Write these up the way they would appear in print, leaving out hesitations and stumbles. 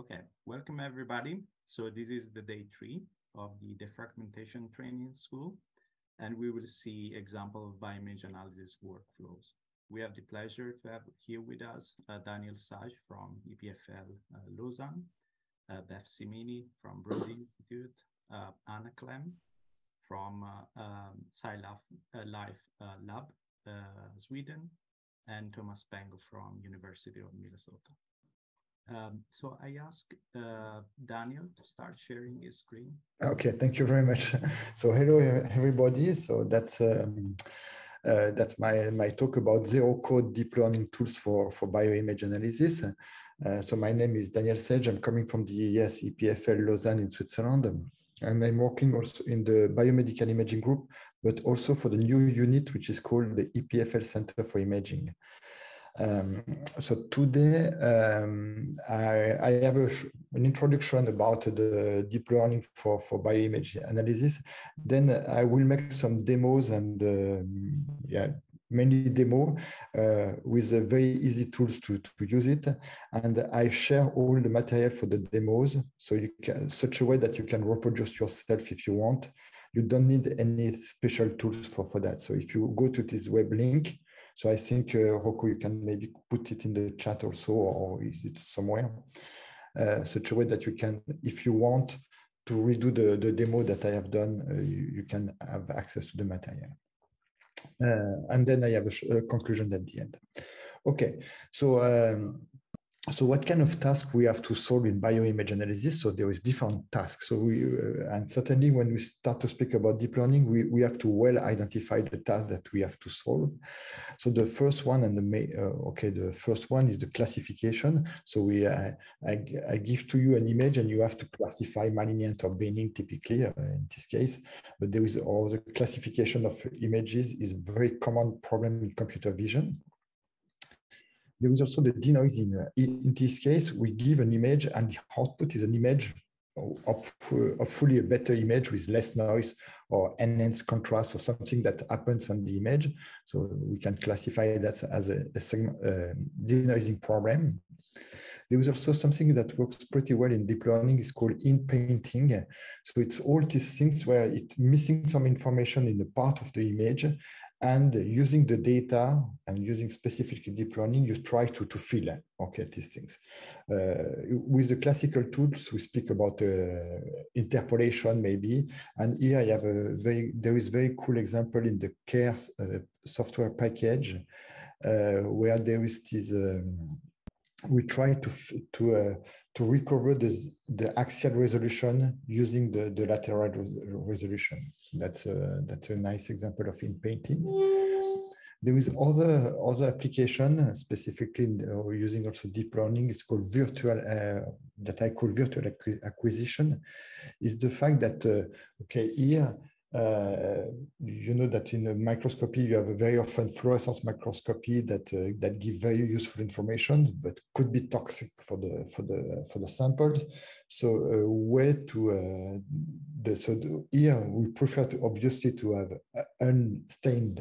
Okay, welcome everybody. So this is the day 3 of the defragmentation training school, and we will see example of image analysis workflows. We have the pleasure to have here with us Daniel Sage from EPFL Lausanne, Beth Simini from Broad Institute, Anna Clem from SciLife Lab, Sweden, and Thomas Peng from University of Minnesota. So I ask Daniel to start sharing his screen. Okay, thank you very much. So hello everybody. So that's my talk about zero-code deep learning tools for bioimage analysis. So my name is Daniel Sage. I'm coming from the EPFL Lausanne in Switzerland. And I'm working also in the biomedical imaging group, but also for the new unit, which is called the EPFL Center for Imaging. So today, I have an introduction about the deep learning for bioimage analysis. Then I will make some demos and mainly demo with very easy tools to use it. And I share all the material for the demos. So you can, such a way that you can reproduce yourself if you want. You don't need any special tools for that. So if you go to this web link, so I think, Rocco, you can maybe put it in the chat also, or is it somewhere? Such a way that you can, if you want to redo the demo that I have done, you can have access to the material. And then I have a conclusion at the end. Okay, so so what kind of task we have to solve in bioimage analysis? So there is different tasks. So we and certainly when we start to speak about deep learning, we have to well identify the task that we have to solve. So the first one and the first one is the classification. So we I give to you an image and you have to classify malignant or benign typically in this case. But there is all the classification of images is a very common problem in computer vision. There is also the denoising. In this case, we give an image and the output is an image, hopefully a better image with less noise or enhanced contrast or something that happens on the image. So we can classify that as a denoising problem. There is also something that works pretty well in deep learning is called inpainting. So it's all these things where it's missing some information in the part of the image, and using the data and using specific deep learning, you try to fill, okay, these things. With the classical tools, we speak about interpolation maybe. And here I have there is very cool example in the CARE software package where there is this, we try to recover the axial resolution using the lateral resolution. So that's a nice example of inpainting. There is other application specifically using also deep learning. It's called virtual that I call virtual acquisition. Is the fact that here. You know that in microscopy you have a very often fluorescence microscopy that give very useful information, but could be toxic for the samples. So a way to here we prefer to obviously to have unstained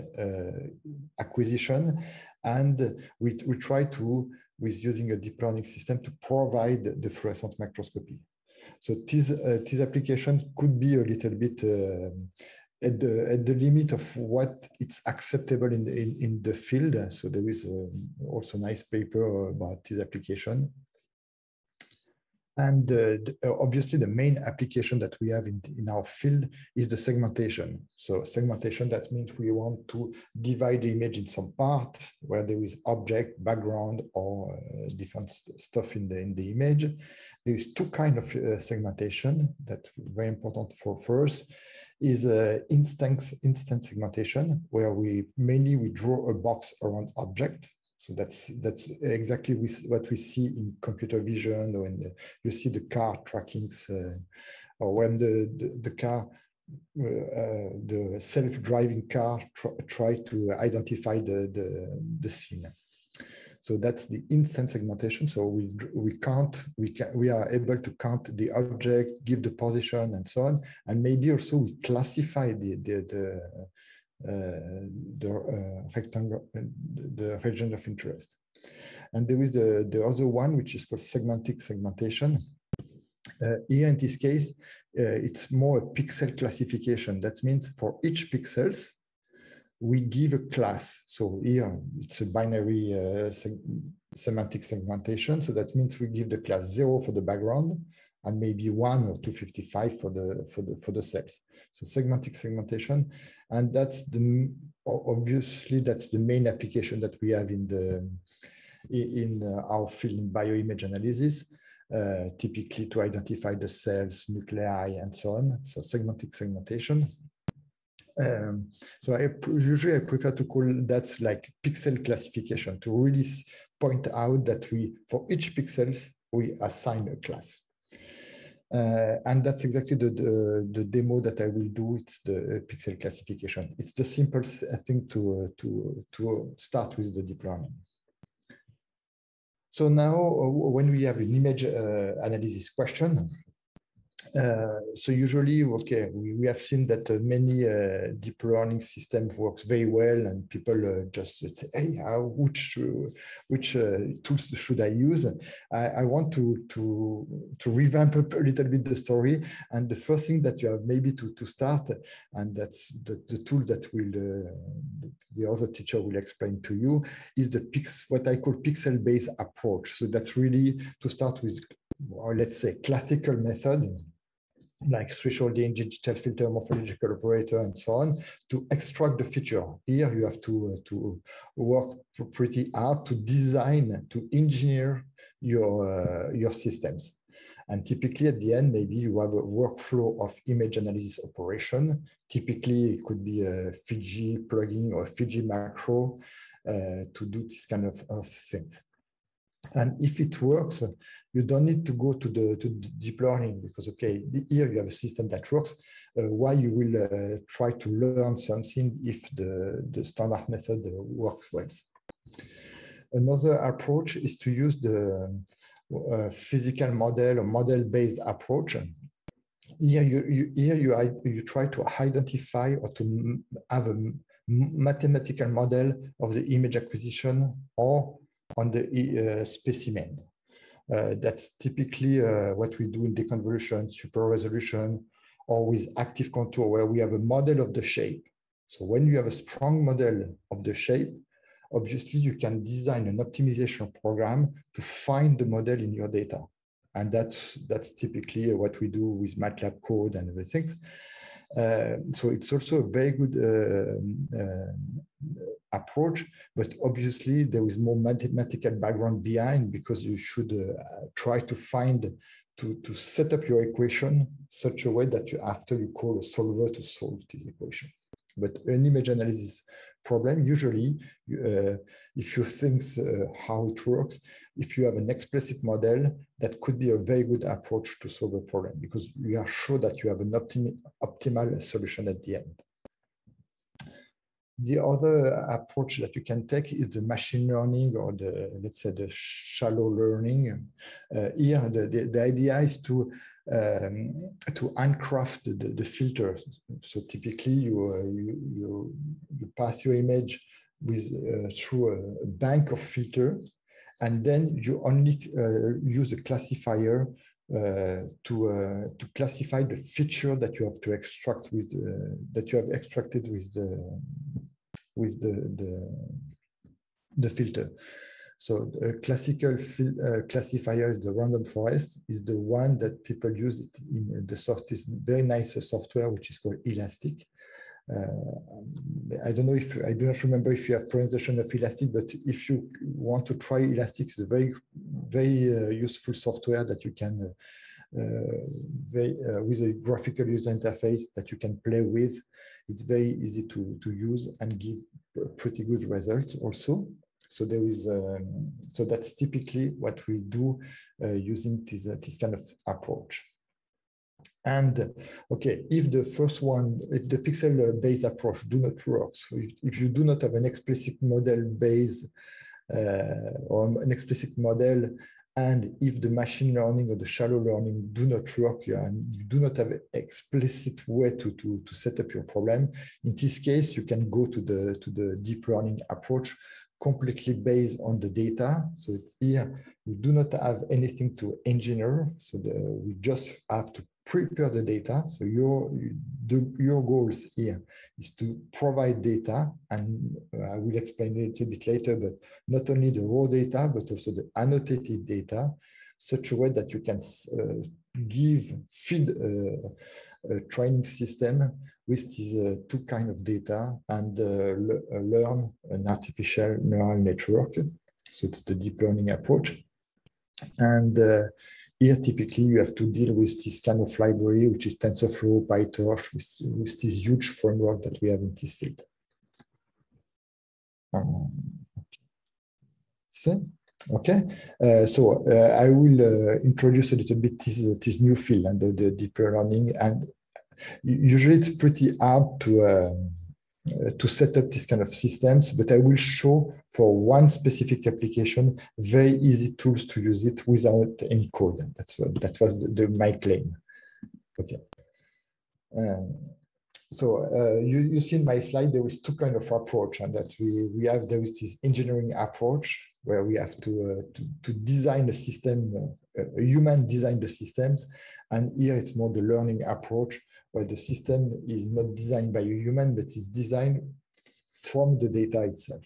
acquisition, and we try to with using a deep learning system to provide the fluorescence microscopy. So this application could be a little bit at the limit of what it's acceptable in the field. So there is also a nice paper about this application. And obviously the main application that we have in our field is the segmentation. So segmentation, that means we want to divide the image in some part where there is object, background, or different stuff in the image. There is two kinds of segmentation that very important for first is instant segmentation, where we mainly draw a box around object. So that's exactly what we see in computer vision when you see the car trackings or when the car, the self-driving car try to identify the scene. So that's the instant segmentation. So we are able to count the object, give the position, and so on, and maybe also we classify the region of interest. And there is the other one, which is called semantic segmentation. Here in this case, it's more a pixel classification. That means for each pixels, we give a class. So here it's a binary semantic segmentation. So that means we give the class 0 for the background and maybe 1 or 255 for the cells. So semantic segmentation, and that's the obviously that's the main application that we have in our field in bioimage analysis, typically to identify the cells, nuclei, and so on. So semantic segmentation. So usually I prefer to call that like pixel classification, to really point out that we, for each pixels, we assign a class. And that's exactly the demo that I will do. It's the pixel classification. It's the simplest, I think, to start with the deep learning. So now, when we have an image analysis question, so usually, okay, we have seen that many deep learning systems works very well, and people just say, hey, which tools should I use? I want to revamp up a little bit the story, and the first thing that you have maybe to start, and that's the tool that will the other teacher will explain to you, is the what I call pixel-based approach. So that's really to start with, or let's say, classical method, like thresholding, digital filter, morphological operator, and so on, to extract the feature. Here you have to work pretty hard to design, to engineer your systems. And typically at the end, maybe you have a workflow of image analysis operation. Typically it could be a Fiji plugin or a Fiji macro to do this kind of things. And if it works, you don't need to go to the deep learning, because, okay, here you have a system that works. Why you will try to learn something if the standard method works well? Another approach is to use the physical model or model-based approach. Here you try to identify or to have a mathematical model of the image acquisition or on the specimen. That's typically what we do in deconvolution, super resolution, or with active contour, where we have a model of the shape. So when you have a strong model of the shape, obviously you can design an optimization program to find the model in your data. And that's typically what we do with MATLAB code and everything. So it's also a very good approach, but obviously there is more mathematical background behind, because you should try to find, to set up your equation such a way that you, after you call a solver to solve this equation. But an image analysis problem, usually, if you think how it works, if you have an explicit model, that could be a very good approach to solve a problem, because you are sure that you have an optimal solution at the end. The other approach that you can take is the machine learning, or let's say the shallow learning. Here, the idea is to handcraft the filters. So typically, you pass your image with through a bank of filters, and then you only use a classifier to classify the feature that you have to extract with that you have extracted with the filter. So a classical classifier is the random forest, is the one that people use it in the very nice software, which is called Ilastik. I don't know if, I do not remember if you have pronunciation of Ilastik, but if you want to try Ilastik, it's a very, very useful software that you can, with a graphical user interface that you can play with. It's very easy to use and give pretty good results also. So there is, so that's typically what we do using this kind of approach. And okay, if the first one, if the pixel-based approach do not work, so if you do not have an explicit model-based or an explicit model, and if the machine learning or the shallow learning do not work, and you do not have an explicit way to set up your problem, in this case, you can go to the deep learning approach, completely based on the data. So it's here, we do not have anything to engineer. So we just have to prepare the data. So your goals here is to provide data, and I will explain it a little bit later, but not only the raw data, but also the annotated data, such a way that you can feed a training system with these two kinds of data and learn an artificial neural network. So it's the deep learning approach. And here, typically, you have to deal with this kind of library, which is TensorFlow, PyTorch, with this huge framework that we have in this field. So, okay, I will introduce a little bit this new field and the deep learning. And usually, it's pretty hard to set up this kind of systems, but I will show for one specific application very easy tools to use it without any code. That was my claim. Okay. You see in my slide there was two kind of approach, and that we have there is this engineering approach where we have to design the system, a human design the systems, and here it's more the learning approach, where the system is not designed by a human, but it's designed from the data itself.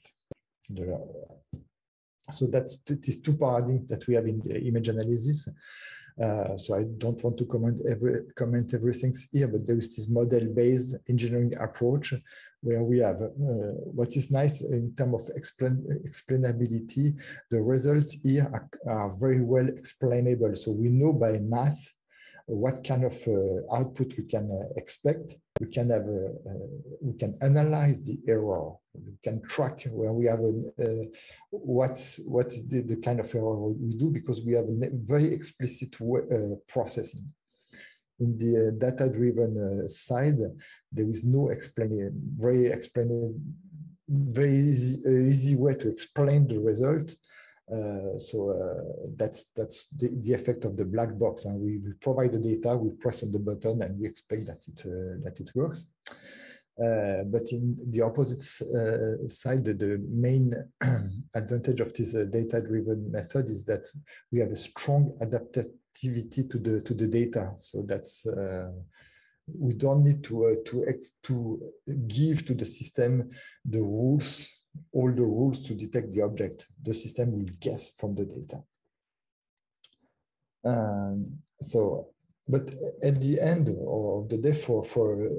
So that's these two paradigms that we have in the image analysis. So I don't want to comment everything here, but there is this model-based engineering approach where we have what is nice in terms of explainability. The results here are very well explainable. So we know by math what kind of output we can expect. We can have we can analyze the error. We can track where we have what's the kind of error we do, because we have a very explicit way, processing. In the data-driven side, there is no very easy way to explain the result. That's the effect of the black box, and we provide the data, we press on the button, and we expect that it works. But in the opposite side, the main advantage of this data-driven method is that we have a strong adaptivity to the data. So that's we don't need to give to the system the rules. All the rules to detect the object. The system will guess from the data. But at the end of the day, for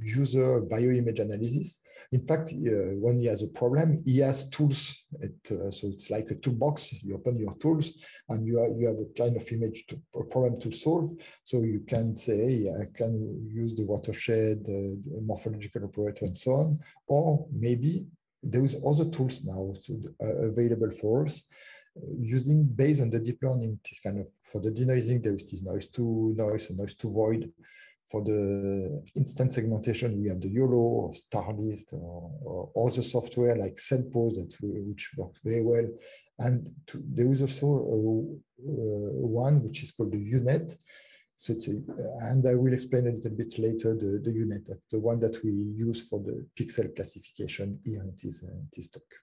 user bioimage analysis, in fact, when he has a problem, he has tools. So it's like a toolbox. You open your tools, and you have a kind of image problem to solve. So you can say, I can use the watershed, the morphological operator, and so on, or maybe. There is other tools now available for us using based on the deep learning. This kind of for the denoising, there is this Noise2Void. For the instance segmentation, we have the YOLO or Stardist or other software like Cellpose which works very well. And there is also one which is called the UNet. So and I will explain a little bit later the UNet, that's the one that we use for the pixel classification here in this talk.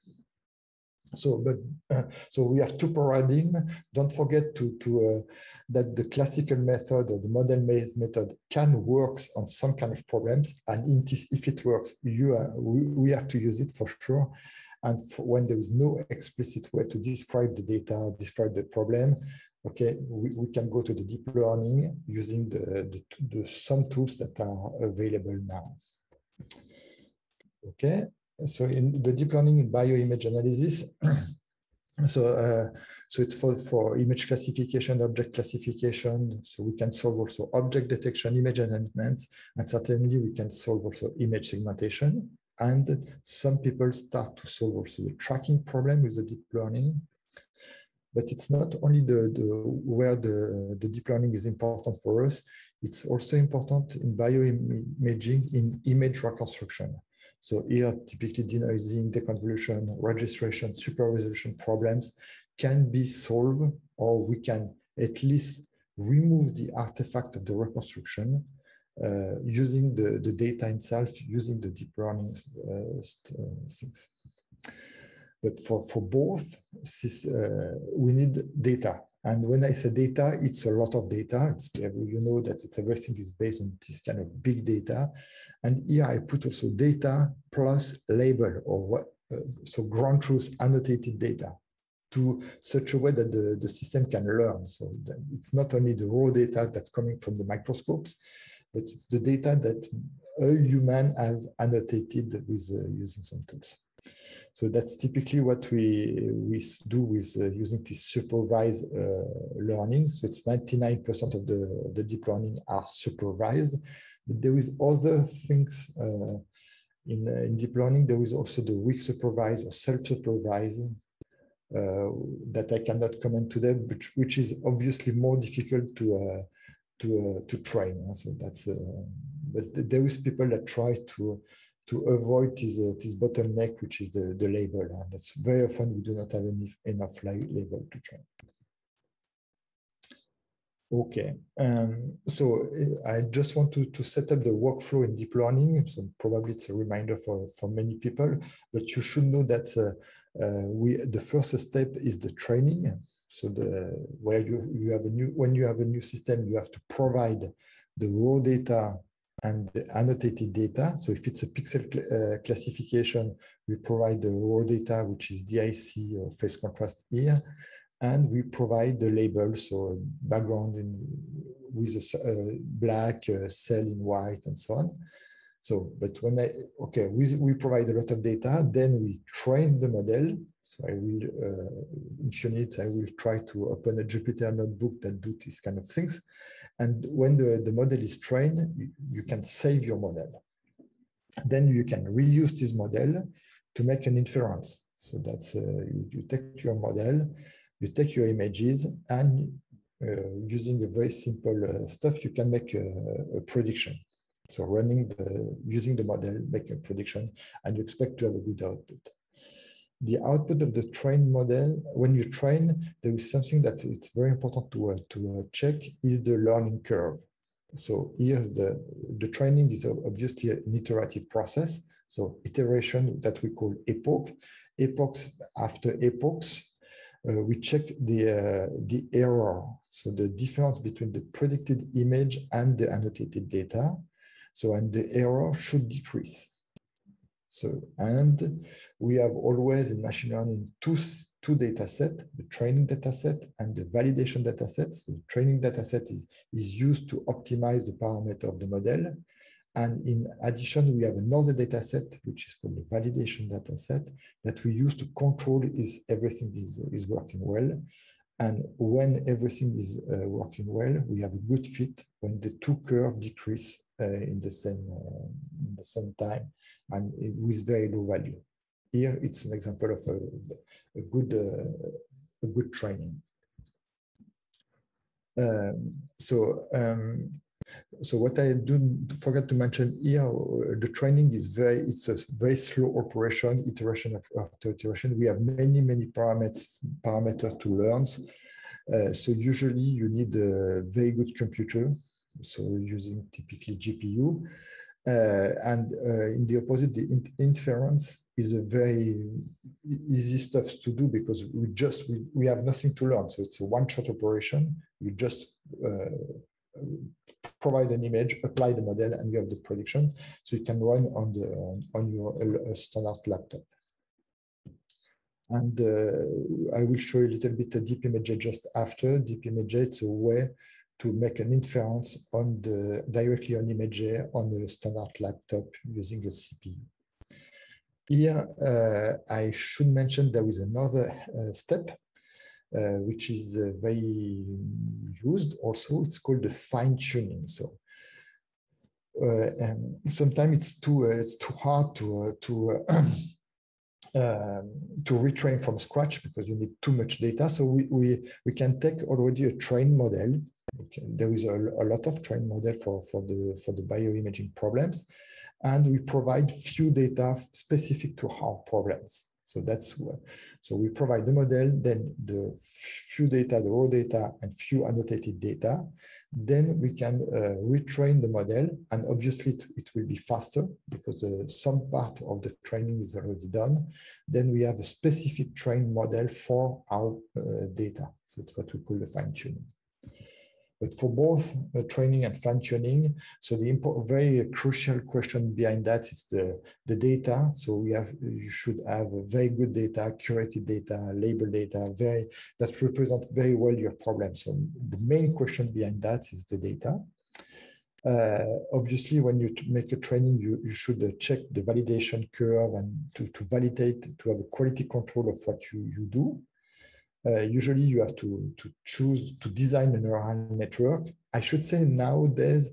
So we have two paradigms. Don't forget that the classical method or the model-based method can work on some kind of problems, and in this, if it works, we have to use it for sure. And when there is no explicit way to describe the data, describe the problem, okay, we can go to the deep learning using some tools that are available now. Okay, so in the deep learning in bioimage analysis, so it's for image classification, object classification. So we can solve also object detection, image enhancements, and certainly we can solve also image segmentation. And some people start to solve also the tracking problem with the deep learning. But it's not only where the deep learning is important for us, it's also important in bioimaging in image reconstruction. So here, typically denoising, deconvolution, registration, super resolution problems can be solved, or we can at least remove the artifact of the reconstruction using the data itself, using the deep learning things. But for both, we need data. And when I say data, it's a lot of data. It's, you know that it's, everything is based on this kind of big data. And here I put also data plus label, or what, so ground truth annotated data, to such a way that the system can learn. So that it's not only the raw data that's coming from the microscopes, but it's the data that a human has annotated with using some tools. So that's typically what we do with using this supervised learning. So it's 99% of the deep learning are supervised. But there is other things in deep learning. There is also the weak supervised or self-supervised that I cannot comment today, but which is obviously more difficult to train. So that's but there is people that try to avoid this bottleneck, which is the label. And that's very often we do not have enough label to train. Okay, so I just want to set up the workflow in deep learning. So probably it's a reminder for many people, but you should know that the first step is the training. So when you have a new system, you have to provide the raw data and the annotated data. So if it's a pixel classification, we provide the raw data, which is DIC or phase contrast here, and we provide the label, so background with a black, cell in white, and so on. So, but when we provide a lot of data, then we train the model. So I will, in few minutes, I will try to open a Jupyter notebook that do these kind of things. And when the model is trained, you can save your model. Then you can reuse this model to make an inference. So that's, you take your model, you take your images, and using a very simple stuff, you can make a prediction. So using the model, make a prediction, and you expect to have a good output. The output of the trained model, when you train, there is something that it's very important to check, is the learning curve. So here's the training is obviously an iterative process. So iteration that we call epoch, epochs after epochs, we check the error. So the difference between the predicted image and the annotated data. So, and the error should decrease. So, and we have always in machine learning two data sets, the training data set and the validation data set. So the training data set is used to optimize the parameter of the model. And in addition, we have another data set, which is called the validation data set, that we use to control if everything is working well. And when everything is working well, we have a good fit when the two curves decrease in the same time and with very low value. Here, it's an example of a good training. So what I forgot to mention here, the training is it's a very slow operation, iteration after iteration. We have many parameters to learn. So usually you need a very good computer. So using typically GPU. In the opposite, the inference is a very easy stuff to do because we have nothing to learn. So it's a one-shot operation. You just provide an image, apply the model, and you have the prediction. So you can run on your standard laptop. And I will show you a little bit of DeepImageJ just after. DeepImageJ, it's a way to make an inference on directly on ImageJ on the standard laptop using a CPU. Here, I should mention there is another step, which is very used also. It's called the fine-tuning. So sometimes it's too hard to retrain from scratch because you need too much data. So we can take already a trained model. Okay. There is a lot of trained model for the bioimaging problems, and we provide few data specific to our problems. So that's what. So we provide the model, then the few data, the raw data, and few annotated data. Then we can retrain the model, and obviously it will be faster because some part of the training is already done. Then we have a specific trained model for our data. So it's what we call the fine-tuning. But for both training and fine-tuning, so the very crucial question behind that is the data. So we have, you should have very good data, curated data, labeled data, that represent very well your problem. So the main question behind that is the data. Obviously, when you make a training, you should check the validation curve and to validate, to have a quality control of what you do. Usually you have to choose to design a neural network. I should say nowadays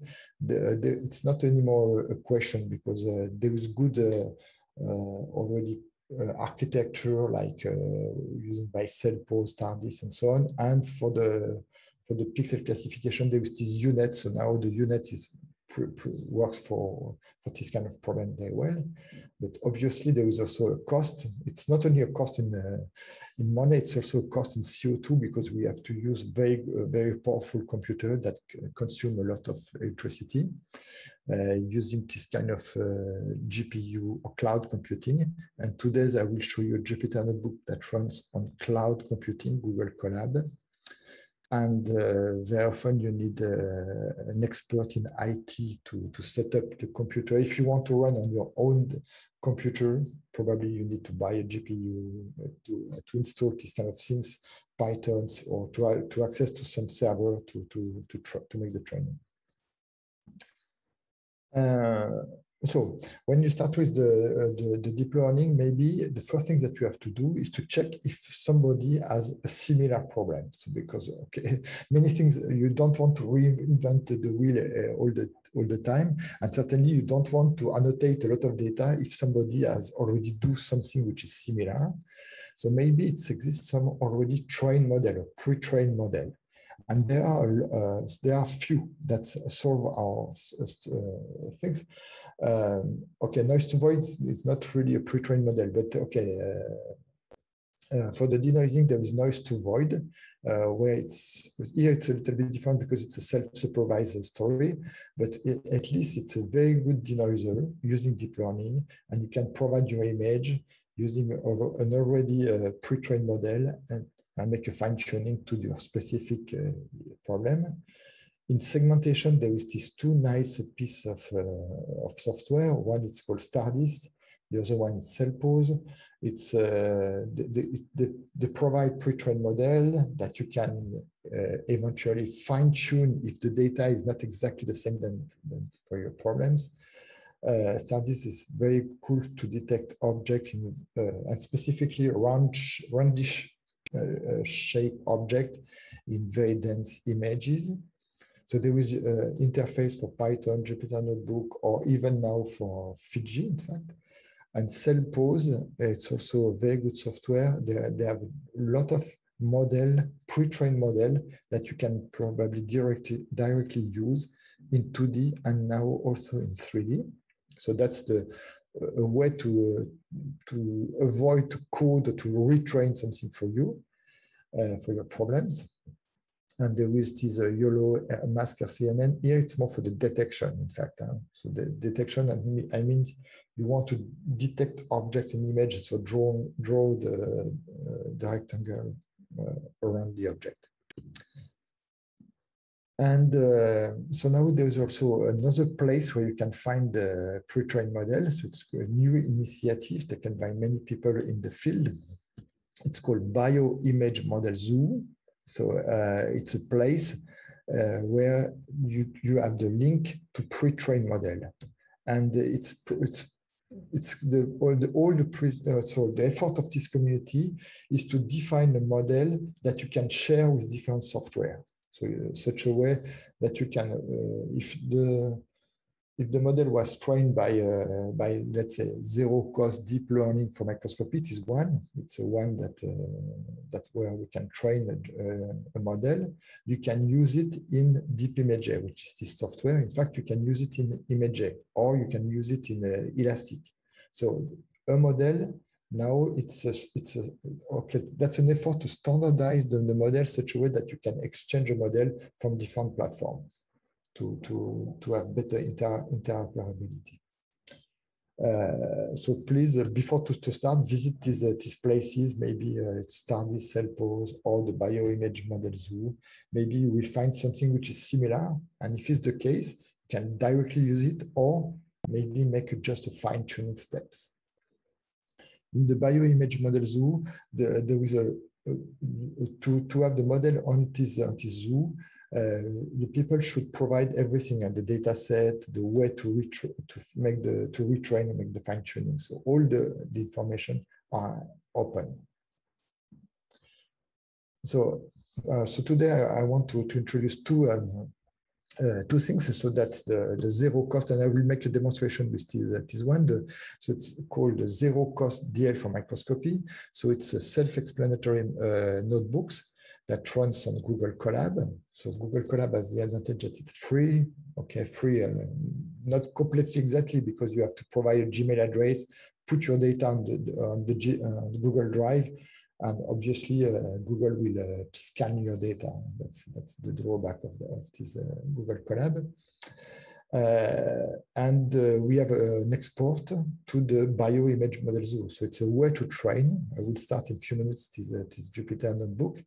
it's not anymore a question because there is good already architecture like used by Cellpose, Stardist, and so on. And for the pixel classification, there is this UNet. So now the UNet is works for this kind of problem very well, but obviously there is also a cost. It's not only a cost in money; it's also a cost in CO2 because we have to use very powerful computers that consume a lot of electricity. Using this kind of GPU or cloud computing, and today I will show you a Jupyter notebook that runs on cloud computing, Google Colab. And very often you need an expert in IT to set up the computer. If you want to run on your own computer, probably you need to buy a GPU to install these kind of things, Pythons, or to access to some server to make the training. So when you start with the deep learning, maybe the first thing that you have to do is to check if somebody has a similar problem. So because, okay, many things, you don't want to reinvent the wheel all the time. And certainly you don't want to annotate a lot of data if somebody has already done something which is similar. So maybe it exists some already trained model or pre-trained model. And there are few that solve our things. Okay, Noise2Void is not really a pre-trained model, but okay, for the denoising there is Noise2Void, where it's a little bit different because it's a self-supervised story, but at least it's a very good denoiser using deep learning, and you can provide your image using an already pre-trained model and make a fine-tuning to your specific problem. In segmentation, there is this two nice piece of software. One is called Stardist, the other one is Cellpose. It's they provide pre-trained model that you can eventually fine-tune if the data is not exactly the same than for your problems. Stardist is very cool to detect objects and specifically roundish shape object in very dense images. So there is an interface for Python, Jupyter Notebook, or even now for Fiji, in fact. And Cellpose, it's also a very good software. They have a lot of pre-trained model that you can probably directly use in 2D and now also in 3D. So that's a way to avoid to code or to retrain something for you, for your problems. And there is this YOLO mask RCNN. Here it's more for the detection, in fact. So the detection, I mean, you want to detect objects in images, so draw the rectangle around the object. And so now there's also another place where you can find the pre-trained models. So it's a new initiative taken by many people in the field. It's called Bio Image Model Zoo. So it's a place where you have the link to pre-trained model, and the effort of this community is to define a model that you can share with different software. So such a way that you can, if the model was trained by let's say zero-cost deep learning for microscopy, it is one. It's a one that where we can train a model. You can use it in DeepImageJ, which is this software. In fact, you can use it in ImageJ, or you can use it in Ilastik. So a model Now okay, that's an effort to standardize the model such a way that you can exchange a model from different platforms to have better interoperability. So please, before to start, visit these places, maybe Stardist, Cellpose, or the Bio Image Model Zoo. Maybe you will find something which is similar, and if it's the case, you can directly use it, or maybe make just a fine-tuning steps. In the Bio Image Model Zoo, there is to have the model on this zoo. The people should provide everything, and the data set, the way to retrain and make the fine tuning. So all the information are open. So today I want to introduce two things. So that's the zero cost, and I will make a demonstration with this one. So it's called the Zero-Cost DL for Microscopy. So it's a self-explanatory notebooks that runs on Google Colab. So Google Colab has the advantage that it's free. Okay, free, not completely exactly, because you have to provide a Gmail address, put your data on the Google Drive, and obviously Google will scan your data. That's the drawback of this Google Colab. We have an export to the Bio Image Model Zoo. So it's a way to train. I will start in a few minutes this Jupyter notebook,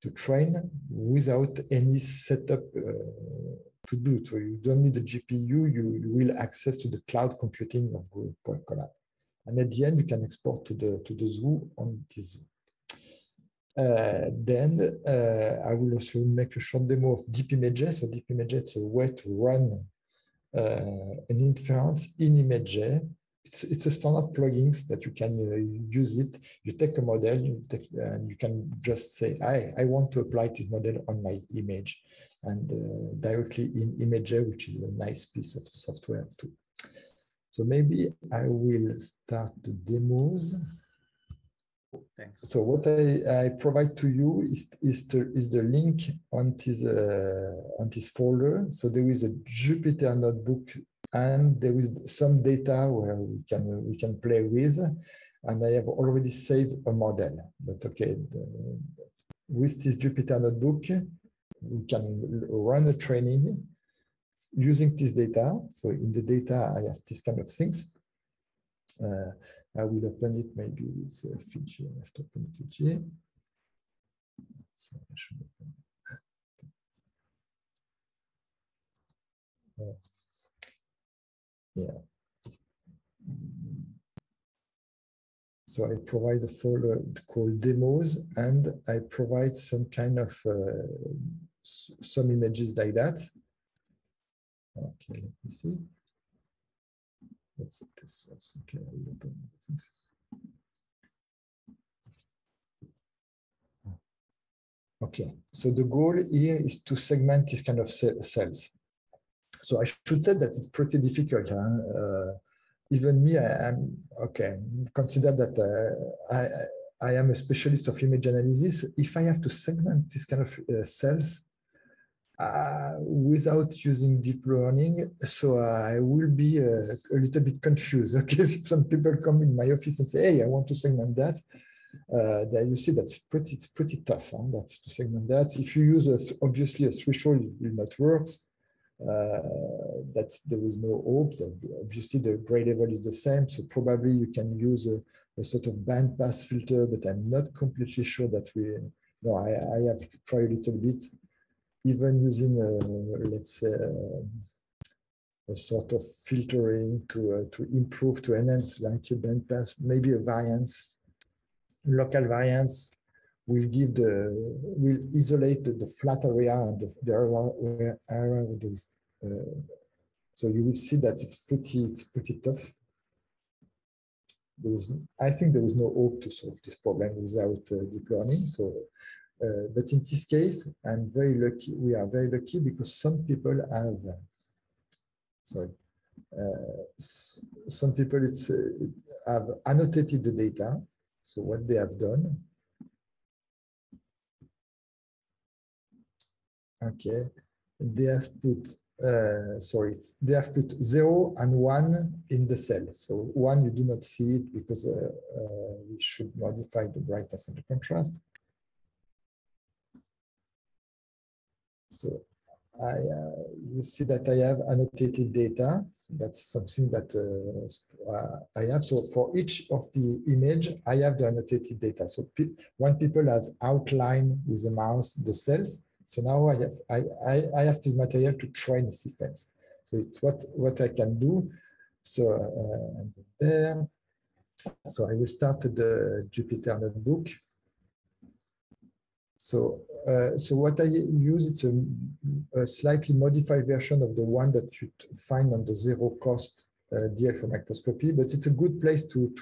to train without any setup to do. So you don't need a GPU, you will access to the cloud computing of Google Colab. And at the end, you can export to the zoo on this zoo. I will also make a short demo of DeepImageJ. So DeepImageJ is a way to run an inference in ImageJ. It's a standard plugins that you can use it. You take a model, and you can just say, I want to apply this model on my image, and directly in ImageJ, which is a nice piece of software too. So maybe I will start the demos. Thanks. So what I provide to you is the link on this folder. So there is a Jupyter notebook, and there is some data where we can play with, and I have already saved a model. But okay, with this Jupyter notebook, we can run a training using this data. So in the data, I have this kind of things. I will open it maybe with Fiji. I have to open Fiji. So I should open it. Yeah. So I provide a folder called demos, and I provide some kind of some images like that. Okay, let me see. Let's see this also. Okay, I will open things. Okay, so the goal here is to segment this kind of cells. So I should say that it's pretty difficult. Even me, consider that I am a specialist of image analysis. If I have to segment this kind of cells without using deep learning, so I will be a little bit confused. Okay, so some people come in my office and say, "Hey, I want to segment that." Then you see that's it's pretty tough. Huh? That's to segment that. If you use obviously a threshold, it will not work. There was no hope. Obviously, the grade level is the same, so probably you can use a sort of bandpass filter, but I'm not completely sure that we. No, I have tried a little bit, even using let's say a sort of filtering to improve, to enhance like a bandpass, maybe a variance, local variance. Will isolate the flat area and the area where there is. So you will see that it's pretty tough. I think there was no hope to solve this problem without deep learning. So, but in this case, I'm very lucky. We are very lucky because some people have. Some people have annotated the data. So what they have done. Okay, they have put sorry, they have put 0 and 1 in the cell. So 1, you do not see it because we should modify the brightness and the contrast. So you see that I have annotated data. So that's something that I have. So for each of the image, I have the annotated data. So one people has outlined with the mouse the cells. So now I have this material to train systems. So it's what I can do. So there. So I will start the Jupyter notebook. So, what I use, it's a slightly modified version of the one that you find on the Zero-Cost DL for Microscopy, but it's a good place to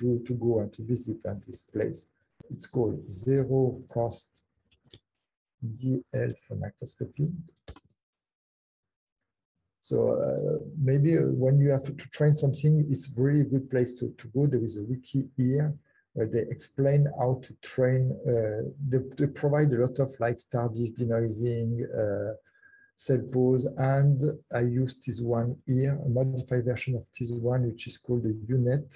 go and to visit at this place. It's called Zero-Cost DL for Microscopy. So maybe when you have to train something, it's really a good place to go. There is a wiki here. Where they explain how to train. They provide a lot of like Stardist denoising, Cellpose, and I use this one here, a modified version of this one, which is called the UNet.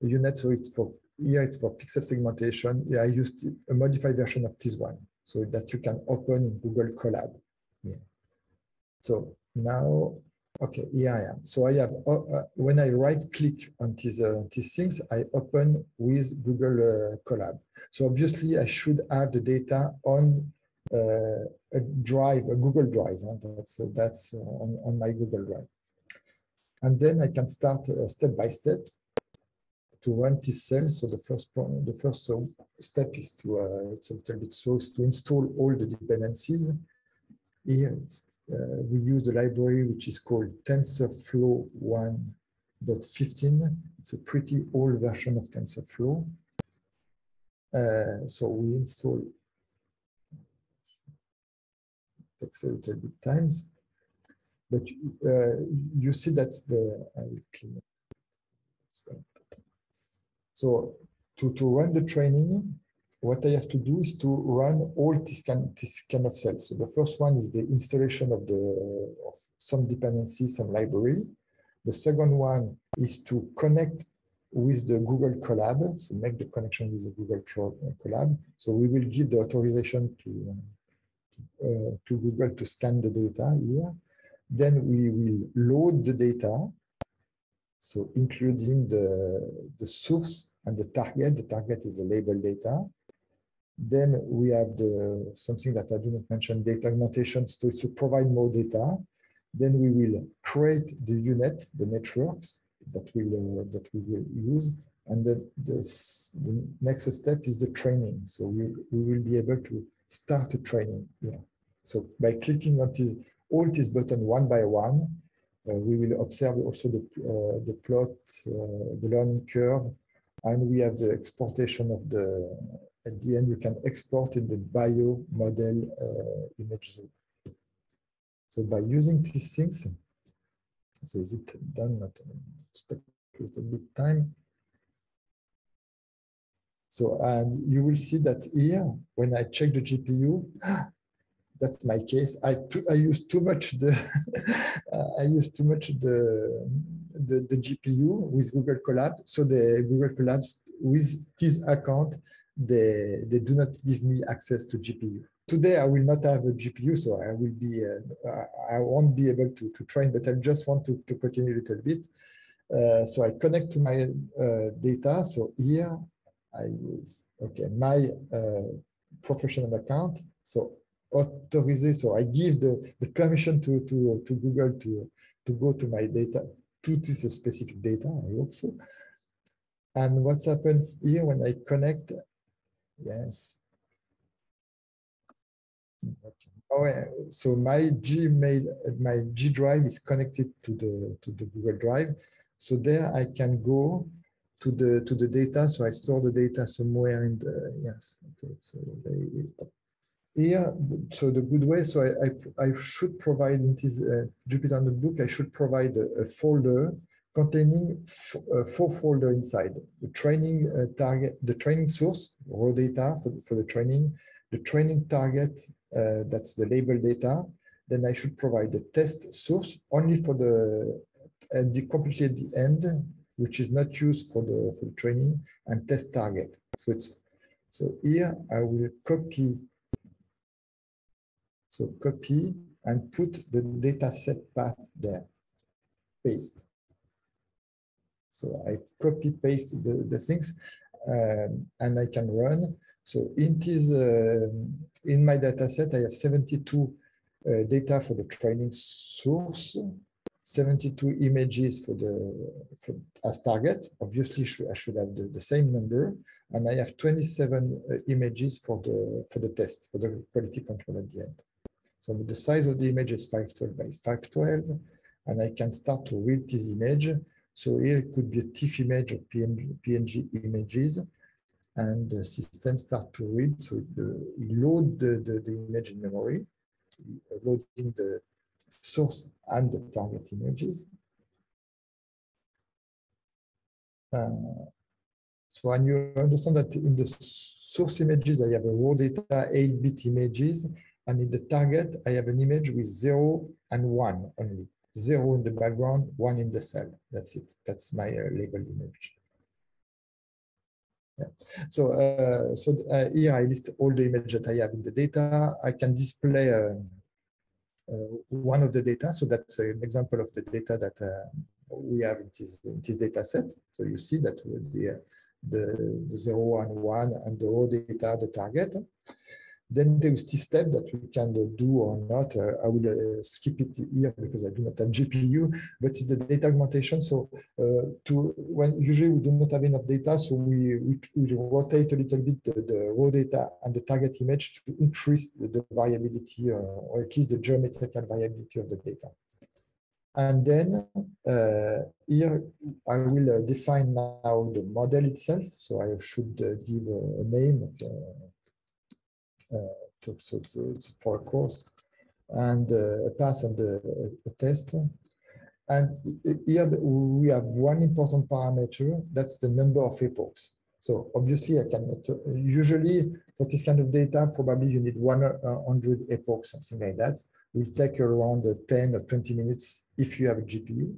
The UNet, so it's for here, it's for pixel segmentation. Yeah, I used a modified version of this one, so that you can open in Google Colab. Yeah. So now. Okay, here I am. So I have, when I right-click on these things, I open with Google Colab. So obviously I should have the data on a drive, a Google Drive. Right? That's on my Google Drive. And then I can start step by step to run these cells. So the first step is to, it's a little bit slow, to install all the dependencies. Here it's we use the library which is called TensorFlow 1.15. It's a pretty old version of TensorFlow. So we install, it takes a little bit times, but you see that's the, I will clean it. So to run the training, what I have to do is to run all this kind of cells. So the first one is the installation of some dependencies, some library. The second one is to connect with the Google Colab. So make the connection with the Google Colab. So we will give the authorization to Google to scan the data here. Then we will load the data. So including the source and the target. The target is the label data. Then we have the something that I do not mention, data augmentation, to provide more data. Then we will create the UNet, the networks that we will use. And the next step is the training. So we will be able to start the training here. So by clicking on this, all these buttons one by one, we will observe also the plot, the learning curve, and we have the exportation of the. At the end, you can export in the bio model image zoo. So by using these things, so is it done? Not a little bit time. So you will see that here when I check the GPU, that's my case. I use too much the I use too much the GPU with Google Colab. So the Google Colab with this account. They do not give me access to GPU. Today, I will not have a GPU, so I will be, I won't be able to train, but I just want to continue a little bit. So I connect to my data. So here I use, okay, my professional account. So authorize, so I give the permission to Google to go to my data, to this specific data, I hope so. And what happens here when I connect, yes. Okay. Oh, yeah. So my Gmail, my G Drive is connected to the Google Drive. So there I can go to the data. So I store the data somewhere in the, yes. Okay. So here, so the good way. So I should provide in this Jupyter notebook. I should provide a folder containing 4 folders inside: the training target, the training source, raw data for the training, the training target, that's the label data, then I should provide a test source only for the, at the completely at the end, which is not used for the training, and test target. So it's, so here I will copy, so copy and put the data set path there, paste. So I copy paste the things, and I can run. So in this, in my data set, I have 72 data for the training source, 72 images for the as target. Obviously, I should have the same number, and I have 27 images for the test, for the quality control at the end. So the size of the image is 512 by 512, and I can start to read this image. So here it could be a TIFF image or PNG images, and the system starts to read. So it loads the image in memory, loading the source and the target images. So, and you understand that in the source images, I have a raw data 8-bit images, and in the target, I have an image with 0 and 1 only. 0 in the background, 1 in the cell. That's it. That's my labeled image. Yeah. So, here I list all the images that I have in the data. I can display one of the data, so that's an example of the data that we have in this data set. So you see that the 0 and 1 and the raw data are the target. Then there is this step that we can do or not. I will skip it here because I do not have GPU, but it's the data augmentation. So when usually we do not have enough data, so we rotate a little bit the raw data and the target image to increase the variability, or at least the geometrical variability of the data. And then here I will define now the model itself. So I should give a name. So it's for a course and a pass and a test. And here we have one important parameter, that's the number of epochs. So obviously I cannot, usually for this kind of data, probably you need 100 epochs, something like that. Will take around 10 or 20 minutes if you have a GPU.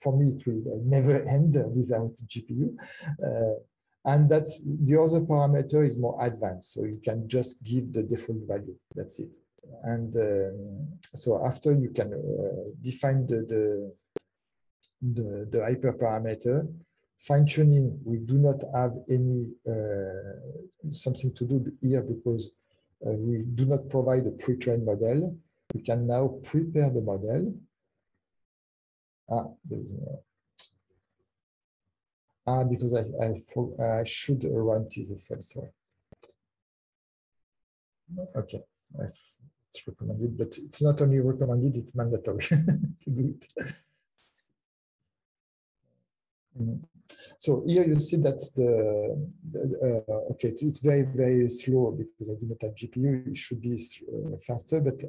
For me, it will never end without GPU. And that's the other parameter is more advanced. So you can just give the default value. That's it. And so after you can define the hyperparameter. Fine tuning, we do not have any something to do here because we do not provide a pre-trained model. We can now prepare the model. Because I should run this cell, sorry. Okay, it's recommended, but it's not only recommended, it's mandatory to do it. So here you see that's okay, it's very, very slow because I do not have GPU, it should be faster, but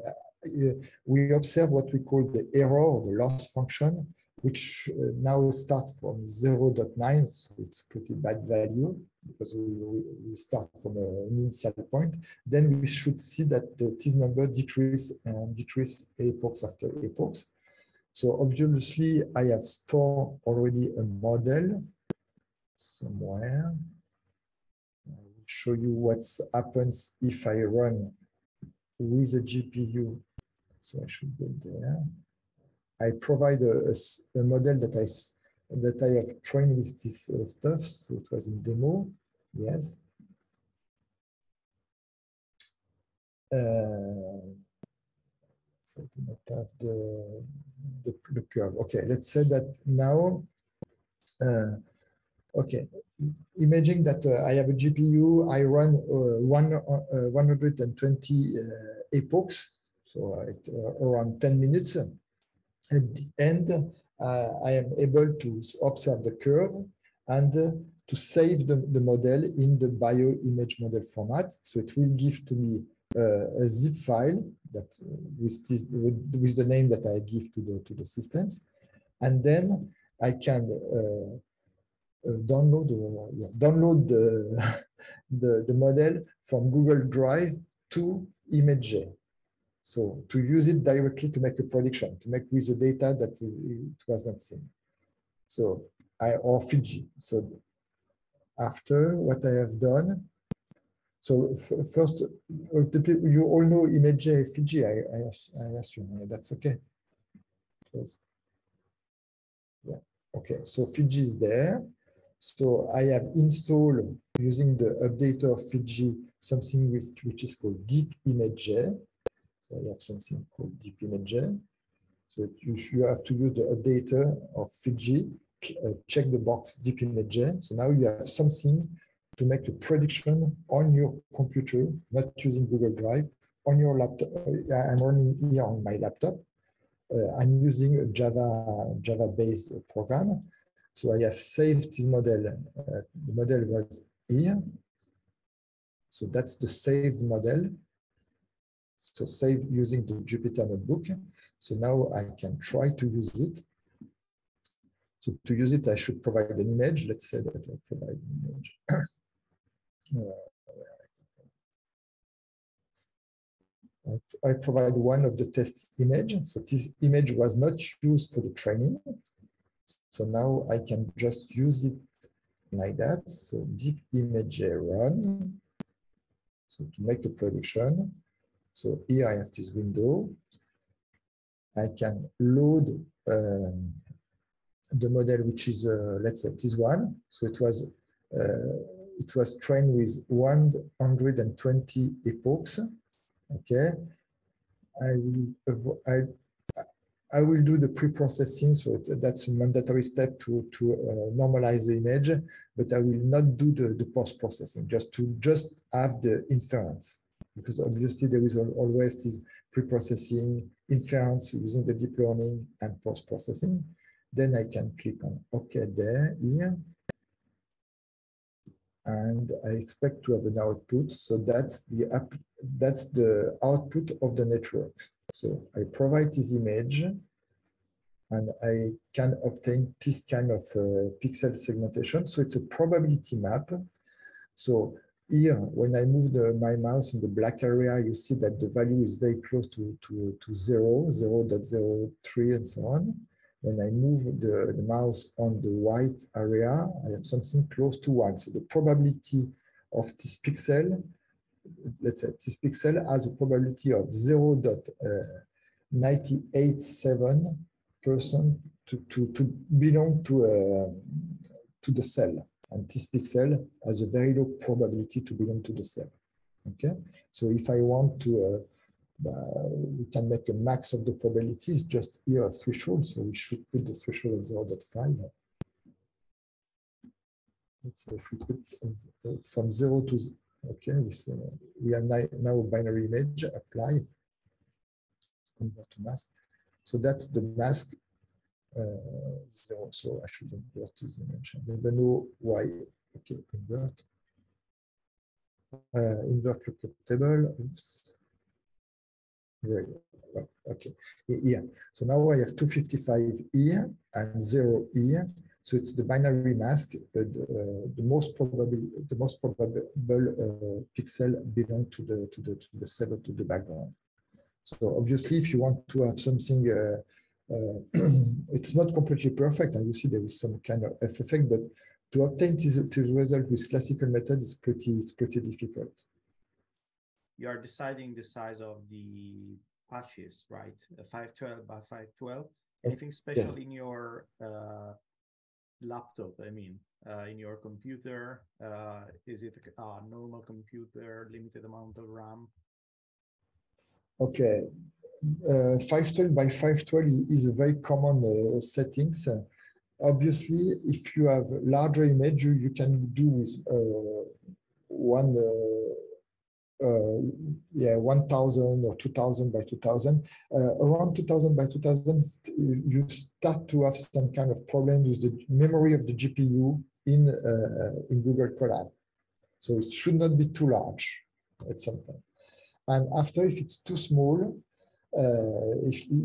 we observe what we call the error or the loss function, which now start from 0.9, so it's pretty bad value because we start from an initial point. Then we should see that this number decrease and decrease epochs after epochs. So obviously I have stored already a model somewhere. I will show you what happens if I run with a GPU. So I should go there. I provide a model that I have trained with this stuff. So it was in demo, yes. So I do not have the curve. Okay, let's say that now. Okay, imagine that I have a GPU. I run 120 epochs, so around 10 minutes. At the end, I am able to observe the curve and to save the model in the Bio Image Model format. So it will give to me a zip file that with the name that I give to the systems, and then I can download the model from Google Drive to ImageJ. So to use it directly to make a prediction, to make with the data that it was not seen. So or Fiji. So after what I have done, so first, you all know ImageJ Fiji, I assume. That's okay. Yeah. Okay, so Fiji is there. So I have installed, using the updater of Fiji, something which is called DeepImageJ. So I have something called DeepImageJ. So you have to use the updater of Fiji, check the box DeepImageJ. So now you have something to make a prediction on your computer, not using Google Drive, on your laptop. I'm running here on my laptop. I'm using a Java-based program. So I have saved this model. The model was here. So that's the saved model. So save using the Jupyter notebook. So now I can try to use it. So to use it, I should provide an image. Let's say that I provide an image. I provide one of the test images. So this image was not used for the training. So now I can just use it like that. So deep image run. So to make a prediction. So here I have this window. I can load the model, which is let's say this one. So it was trained with 120 epochs. Okay, I will do the pre-processing. So that's a mandatory step to normalize the image, but I will not do the post-processing, just to have the inference, because obviously there is always this pre-processing, inference using the deep learning, and post-processing. Then I can click on OK there, here. And I expect to have an output. So that's the output of the network. So I provide this image, and I can obtain this kind of pixel segmentation. So it's a probability map. So here, when I move my mouse in the black area, you see that the value is very close to 0, 0.03, and so on. When I move the mouse on the white area, I have something close to 1. So the probability of this pixel, let's say this pixel has a probability of 0.987% to belong to the cell. And this pixel has a very low probability to belong to the cell. Okay. So if I want to we can make a max of the probabilities, just here a threshold. So we should put the threshold at 0.5. So if we put from 0 to, okay, we have now a binary image, apply, convert to mask. So that's the mask 0. So I should invert this image. I never know why. Okay, invert. Invert lookup table. Oops. Right. Okay, yeah. So now I have 255 here and 0 here. So it's the binary mask, the most probable pixel belong to the cell or to the background. So obviously, if you want to have something, it's not completely perfect, and you see there is some kind of F effect. But to obtain this result with classical method is pretty difficult. You are deciding the size of the patches, right? 512 by 512. Anything special yes. in your laptop? I mean, in your computer? Is it a normal computer, limited amount of RAM? Okay. 512 by 512 is a very common settings. Obviously, if you have larger image, you can do with 1,000 or 2,000 by 2,000. Around 2,000 by 2,000, you start to have some kind of problem with the memory of the GPU in Google Colab. So it should not be too large at some point. And after, if it's too small,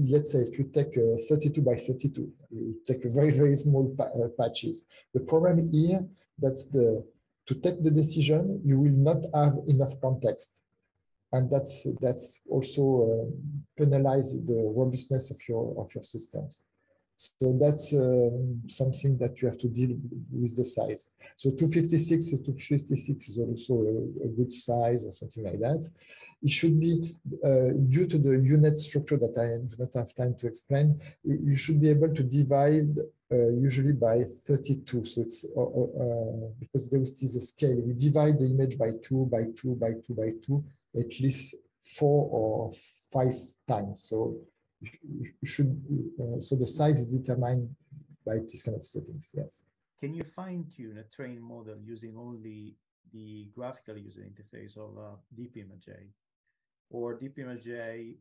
let's say if you take 32 by 32, you take a very small patches. The problem here, that's the to take the decision, you will not have enough context. and that's also penalize the robustness of your systems. So that's something that you have to deal with the size. So 256 is also a good size or something like that. It should be, due to the unit structure that I do not have time to explain, you should be able to divide usually by 32. So it's, because there is a scale, we divide the image by 2, by 2, by 2, by 2, at least 4 or 5 times. So so the size is determined by this kind of settings. Yes. Can you fine tune a trained model using only the graphical user interface of DeepImageJ, or DeepImageJ?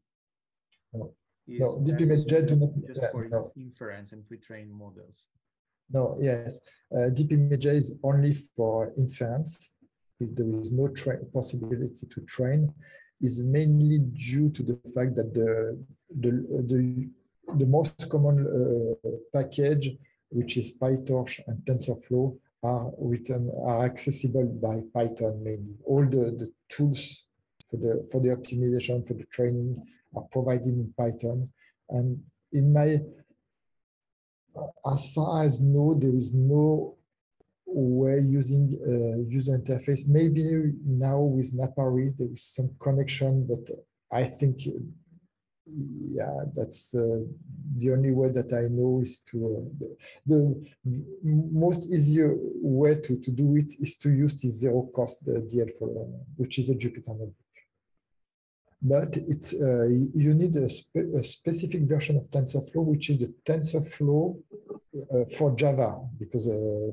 No, no, DeepImageJ do not just for inference and pre-trained models. No, yes, DeepImageJ is only for inference. There is no possibility to train. Is mainly due to the fact that the most common package, which is PyTorch and TensorFlow, are accessible by Python mainly. All the tools for the optimization, for the training, are provided in Python. And in my, as far as I know, there is no way using user interface. Maybe now with Napari there is some connection, but I think that's the only way that I know is to the most easier way to do it is to use the zero-cost DL for which is a Jupyter notebook. But it's you need a specific version of TensorFlow, which is the TensorFlow for Java, because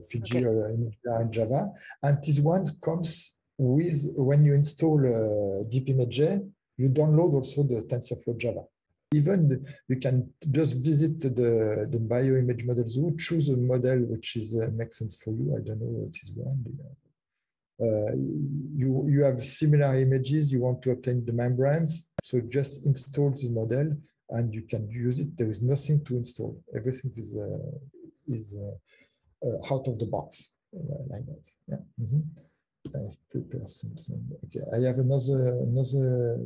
Fiji are in Java, and this one comes with, when you install DeepImageJ, you download also the TensorFlow Java. Even you can just visit the Bio Image Model Zoo, choose a model which is makes sense for you. I don't know what is one. You have similar images, you want to obtain the membranes, so just install this model and you can use it. There is nothing to install. Everything is out of the box, like that. Yeah. Mm-hmm. I've prepared something. Okay, I have another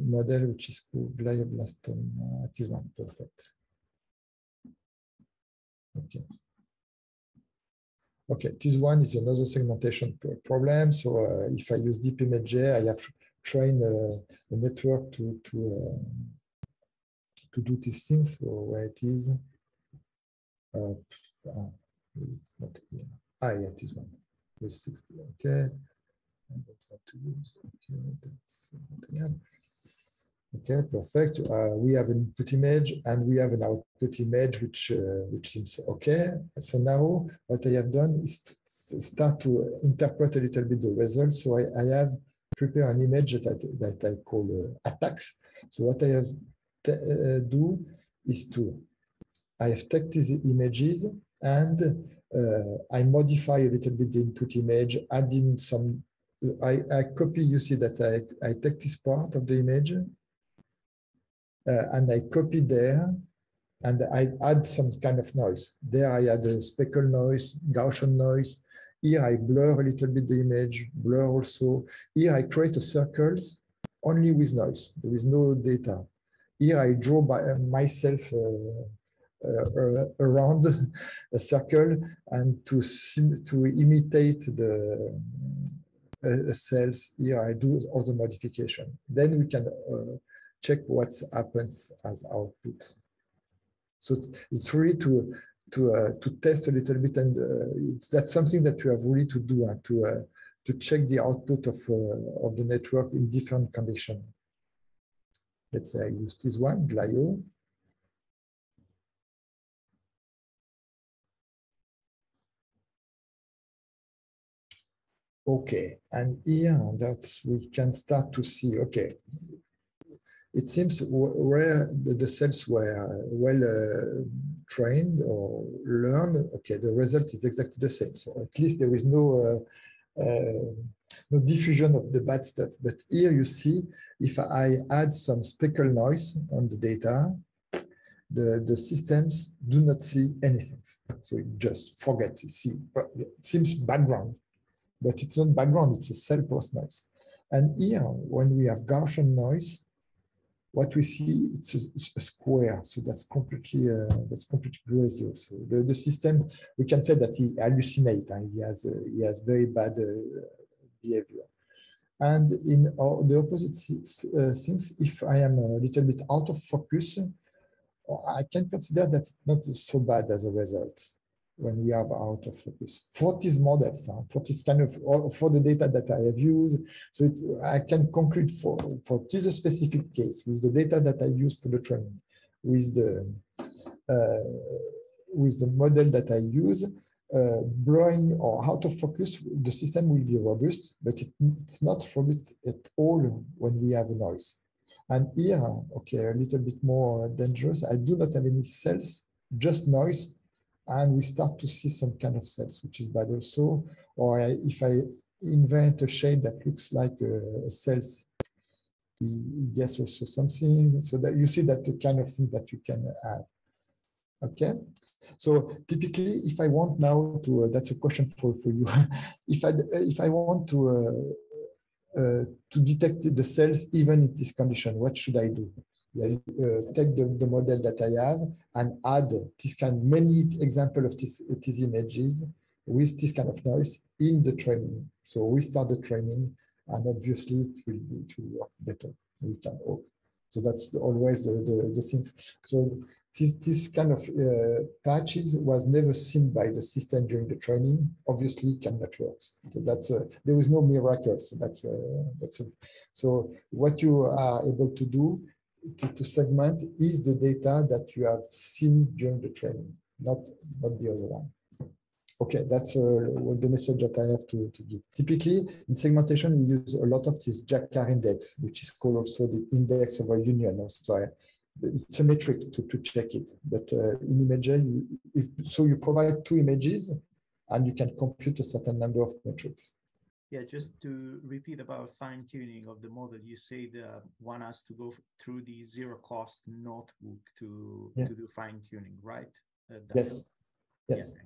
model which is called glioblastoma. This one, perfect. Okay. Okay, this one is another segmentation problem. So if I use DeepImageJ, I have trained a network to do these things. So where it is, it's not here. Ah, yeah, this one with 60. Okay, I don't want to use. Okay, that's what I have. Okay, perfect. We have an input image and we have an output image, which seems okay. So now what I have done is to start to interpret a little bit the results. So I have prepared an image that I call attacks. So what I have do is I have taken these images and I modify a little bit the input image, adding some. I copy. You see that I take this part of the image. And I copy there, and I add some kind of noise. There I add a speckle noise, Gaussian noise. Here I blur a little bit the image, blur also. Here I create a circles only with noise. There is no data. Here I draw by myself around a circle and to imitate the cells. Here I do all the modification. Then we can check what happens as output. So it's really to test a little bit, and that's something that we have really to do, and to check the output of the network in different conditions. Let's say I use this one, Glio. Okay, and here we can start to see. Okay. It seems where the cells were well trained or learned, okay, the result is exactly the same. So at least there is no, no diffusion of the bad stuff. But here you see, if I add some speckle noise on the data, the systems do not see anything. So it just forget, it seems background, but it's not background, it's a cell post noise. And here, when we have Gaussian noise, what we see, it's a square, so that's completely gaussian. So the system, we can say that he hallucinates, and he has very bad behavior. And in the opposite things, if I am a little bit out of focus, I can consider that it's not so bad as a result when we are out of focus. For these models, for this kind of, for the data that I have used, so it's, I can conclude for this specific case with the data that I used for the training, with the model that I use, blurring or out of focus, the system will be robust, but it's not robust at all when we have a noise. And here, okay, a little bit more dangerous. I do not have any cells, just noise. And we start to see some kind of cells, which is bad also. Or if I invent a shape that looks like a cells, it gets also something. So that you see that the kind of thing that you can add. Okay. So typically, if I want now to, that's a question for you. If I want to detect the cells even in this condition, what should I do? Take the model that I have and add this kind of many examples of these images with this kind of noise in the training. So we start the training, and obviously it will work better. We can hope. So that's always the things. So this kind of patches was never seen by the system during the training. Obviously, cannot work. So that's there is no miracle. So that's so what you are able to do. To segment is the data that you have seen during the training, not the other one. Okay, that's the message that I have to give. Typically, in segmentation, we use a lot of this Jacquard index, which is called also the index of a union. So it's a metric to check it. But in ImageJ, so you provide two images, and you can compute a certain number of metrics. Yeah, just to repeat about fine-tuning of the model, you say that one has to go through the zero-cost notebook to do fine-tuning, right? Yes. Yes. Yeah,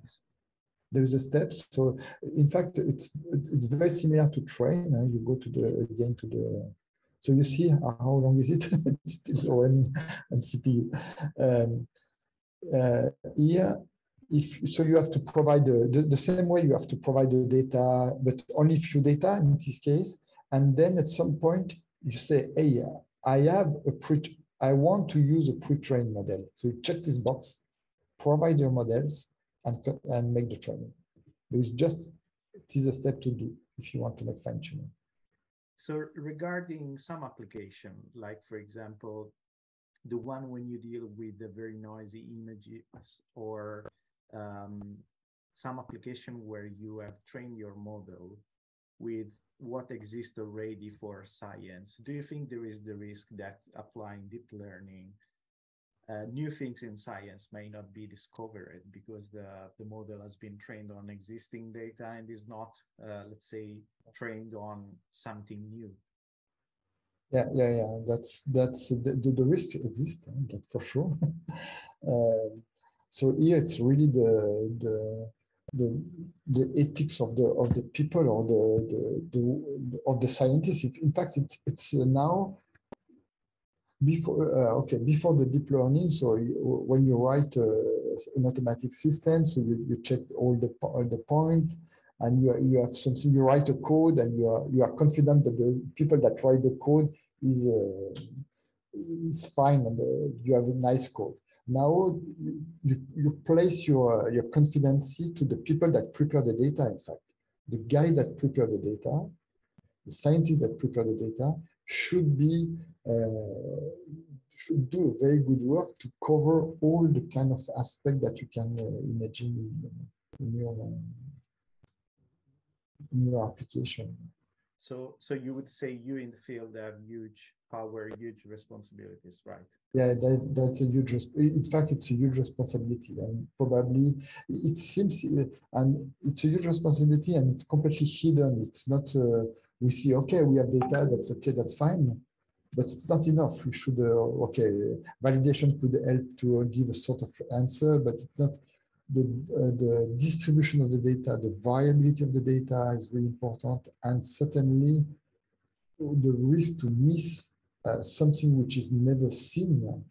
there is a step. So, in fact, it's very similar to train. You go to the So you see how long is it? It's still running on CPU. Here. So you have to provide the same way you have to provide the data, but only few data in this case. And then at some point you say, hey, I want to use a pre-trained model. So you check this box, provide your models, and make the training. There is just, it is a step to do if you want to make fine tuning. So regarding some application, like for example, the one when you deal with the very noisy images or some application where you have trained your model with what exists already for science. Do you think there is the risk that applying deep learning, new things in science may not be discovered because the model has been trained on existing data and is not, let's say, trained on something new? Yeah. That's the risk exists, that for sure. So here it's really the ethics of the people or the of the scientists. In fact, it's now before before the deep learning. So when you write a mathematic system, so you check all the points. And you have something, you write a code and you are confident that the people that write the code is fine and you have a nice code. Now you place your confidence to the people that prepare the data, in fact. The guy that prepared the data, the scientist that prepared the data should do a very good work to cover all the kind of aspect that you can imagine in your new application. So you would say you in the field have huge power, huge responsibilities, right? Yeah, that's a huge. In fact, it's a huge responsibility, and probably it seems, and it's a huge responsibility, and it's completely hidden. It's not. We see, okay, we have data. That's okay. That's fine, but it's not enough. We should. Validation could help to give a sort of answer, but it's not. The distribution of the data, the variability of the data is really important, and certainly the risk to miss something which is never seen,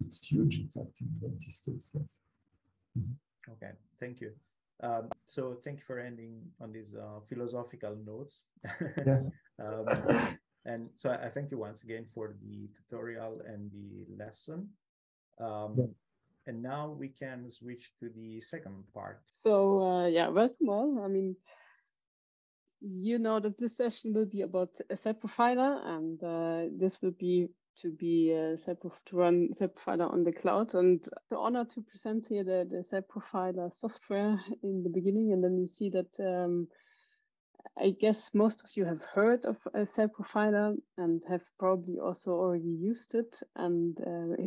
it's huge, in fact, in these cases. Mm-hmm. Okay, thank you. So thank you for ending on these philosophical notes. Yes. And so I thank you once again for the tutorial and the lesson. Yeah. And now we can switch to the second part. So yeah, welcome all. I mean, you know that this session will be about a CellProfiler, and this will be to run CellProfiler on the cloud. And the honor to present here the CellProfiler software in the beginning, and then you see that I guess most of you have heard of a CellProfiler and have probably also already used it. And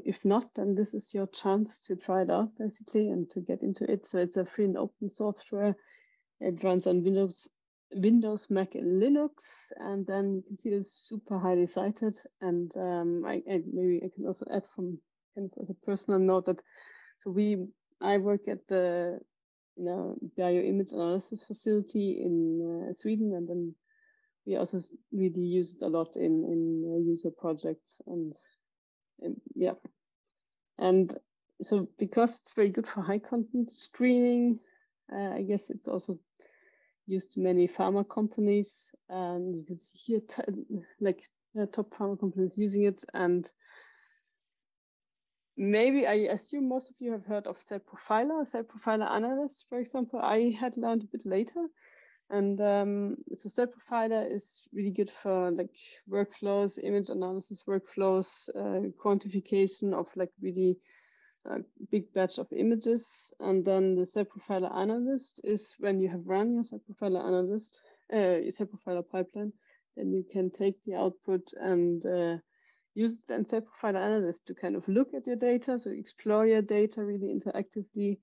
if not, then this is your chance to try it out, basically, and to get into it. So it's a free and open software. It runs on Windows, Mac, and Linux, and then you can see it's super highly cited. And maybe I can also add from kind of as a personal note that so I work at the Bio Image Analysis facility in Sweden, and then we also really use it a lot in user projects, and yeah, and so because it's very good for high content screening, I guess it's also used to many pharma companies, and you can see here top pharma companies using it. And maybe I assume most of you have heard of CellProfiler Analyst, for example. I had learned a bit later, and so CellProfiler is really good for workflows, image analysis workflows, quantification of really a big batch of images. And then the CellProfiler Analyst is when you have run your CellProfiler pipeline, then you can take the output and use it in CellProfiler Analyst to kind of look at your data, so explore your data really interactively,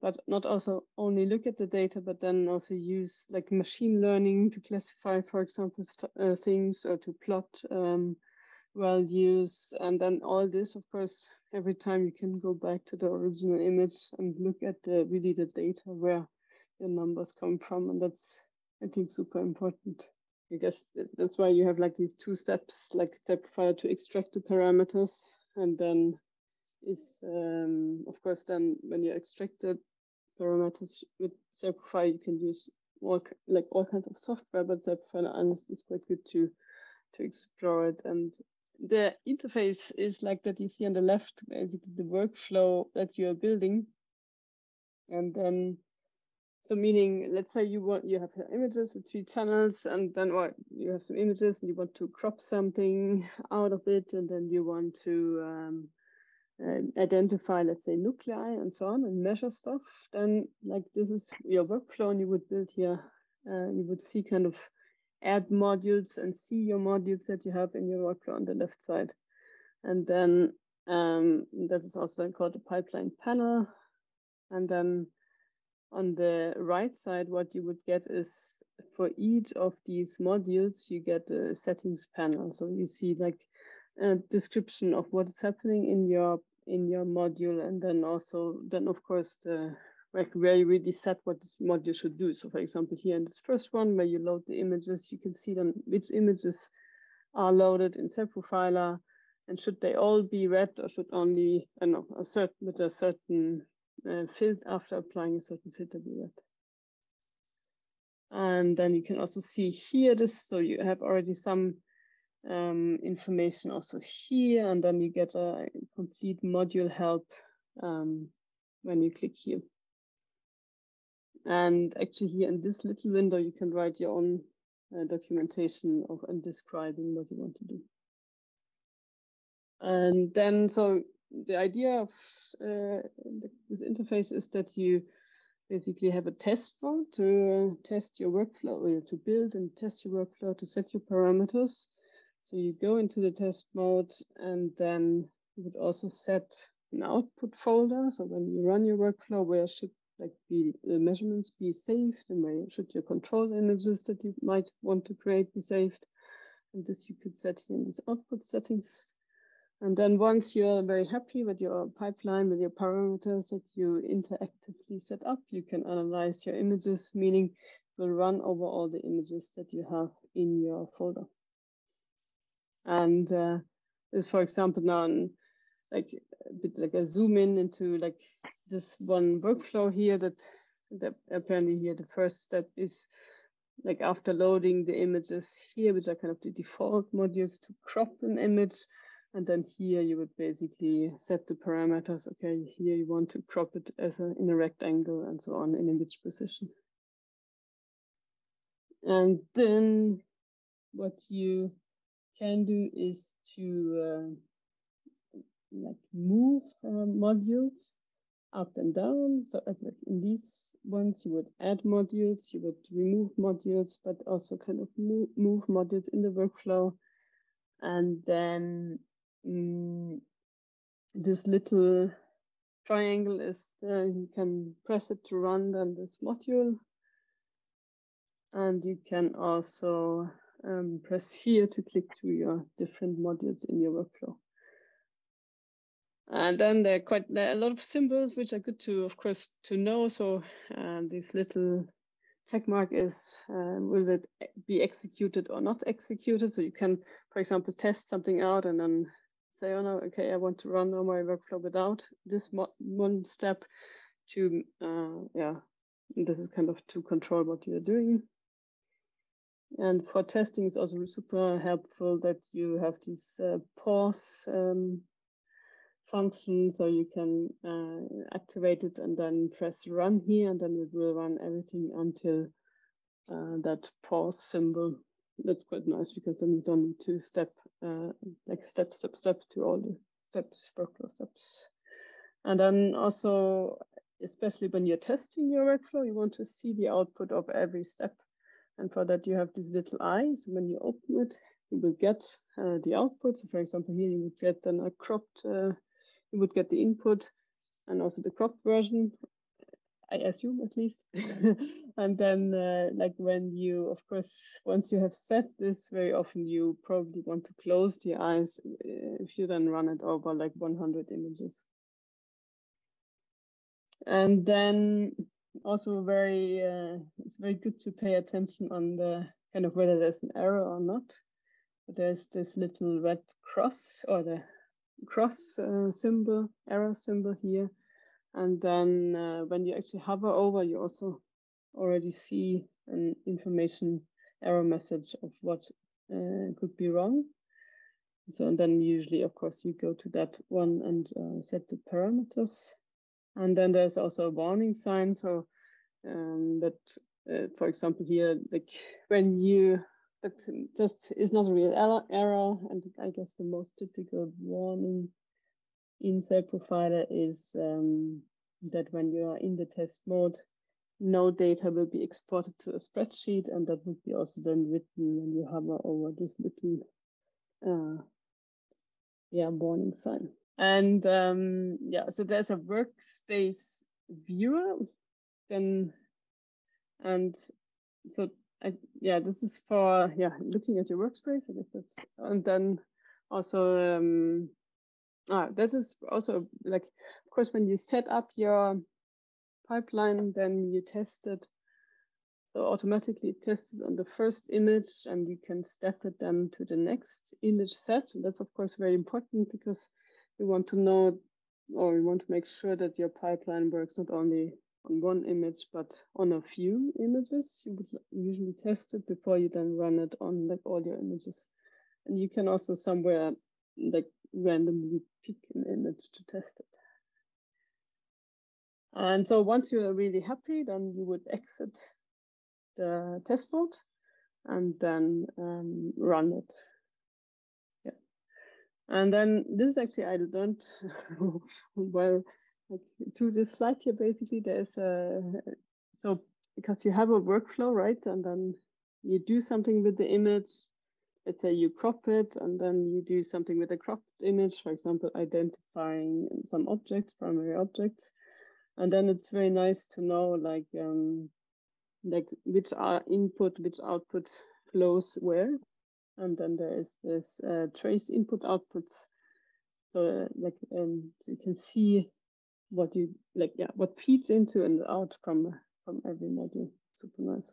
but not also only look at the data, but then also use machine learning to classify, for example, things, or to plot values. And then all this, of course, every time you can go back to the original image and look at the data where your numbers come from. And that's, I think, super important. I guess that's why you have these two steps, CellProfiler to extract the parameters, and then if of course then when you extract the parameters with CellProfiler, you can use all kinds of software, but CellProfiler Analyst is quite good to explore it. And the interface is that you see on the left, basically the workflow that you're building. And then, so meaning, let's say you have your images with 3 channels, and then you have some images and you want to crop something out of it, and then you want to identify, let's say, nuclei and so on, and measure stuff. Then this is your workflow, and you would build here, you would see add modules and see your modules that you have in your workflow on the left side. And then that is also called the pipeline panel. And then on the right side, what you would get is for each of these modules, you get a settings panel. So you see a description of what is happening in your module, and then also of course the where you really set what this module should do. So for example, here in this first one, where you load the images, you can see then which images are loaded in CellProfiler, and should they all be read, or should only, with a certain filter, after applying a certain filter, be read. And then you can also see here this, so you have already some information also here, and then you get a complete module help when you click here. And actually here in this little window, you can write your own documentation and describing what you want to do. And then, so the idea of this interface is that you basically have a test mode to test your workflow, or to build and test your workflow, to set your parameters. So you go into the test mode, and then you would also set an output folder. So when you run your workflow, where should the measurements be saved, and where should your control images that you might want to create be saved. And this you could set here in these output settings. And then once you're very happy with your pipeline, with your parameters that you interactively set up, you can analyze your images, meaning it will run over all the images that you have in your folder. And is, for example, now a zoom in into this one workflow here that apparently here the first step is after loading the images here, which are kind of the default modules, to crop an image. And then here you would basically set the parameters. Okay, here you want to crop it as in a rectangle and so on in image position. And then what you can do is to move modules up and down. So as in these ones, you would add modules, you would remove modules, but also kind of move modules in the workflow. And then this little triangle is you can press it to run then this module. And you can also press here to click to your different modules in your workflow. And then there are a lot of symbols which are good to, of course, to know. So this little check mark is, will it be executed or not executed? So you can, for example, test something out and then say, oh no, okay, I want to run on my workflow without this one step to, yeah, this is kind of to control what you're doing. And for testing, it's also super helpful that you have these pause function, so you can activate it and then press run here, and then it will run everything until that pause symbol. That's quite nice, because then you don't need to step step to all the steps, workflow steps. And then also, especially when you're testing your workflow, you want to see the output of every step, and for that you have these little eyes. When you open it, you will get the output. So for example, here you would get then a cropped. You would get the input and also the cropped version, I assume, at least. And then when you, of course, once you have set this, very often you probably want to close the eyes if you then run it over 100 images. And then also very, it's very good to pay attention on the kind of whether there's an error or not. There's this little red cross, or the cross symbol, error symbol here. And then when you actually hover over, you also already see an information error message of what could be wrong. So, and then usually, of course, you go to that one and set the parameters. And then there's also a warning sign. So that, for example, here, when you, that just is not a real error. And I guess the most typical warning in CellProfiler is that when you are in the test mode, no data will be exported to a spreadsheet, and that would be also then written when you hover over this little warning sign. And yeah, so there's a workspace viewer then, and so this is for looking at your workspace, I guess. That's, and then also this is also of course, when you set up your pipeline, then you test it. So automatically it tests on the first image, and you can step it then to the next image set. And that's of course very important, because you want to know, or you want to make sure that your pipeline works not only on one image, but on a few images. You would usually test it before you then run it on all your images. And you can also somewhere randomly pick an image to test it. And so once you are really happy, then you would exit the test mode and then run it. And then this is actually, I learned well to this slide here. Basically, there's so because you have a workflow, right? And then you do something with the image. Let's say you crop it, and then you do something with a cropped image, for example, identifying some objects, primary objects. And then it's very nice to know which are input, which output flows where. And then there is this trace input outputs, so you can see what you what feeds into and out from every module. Super nice.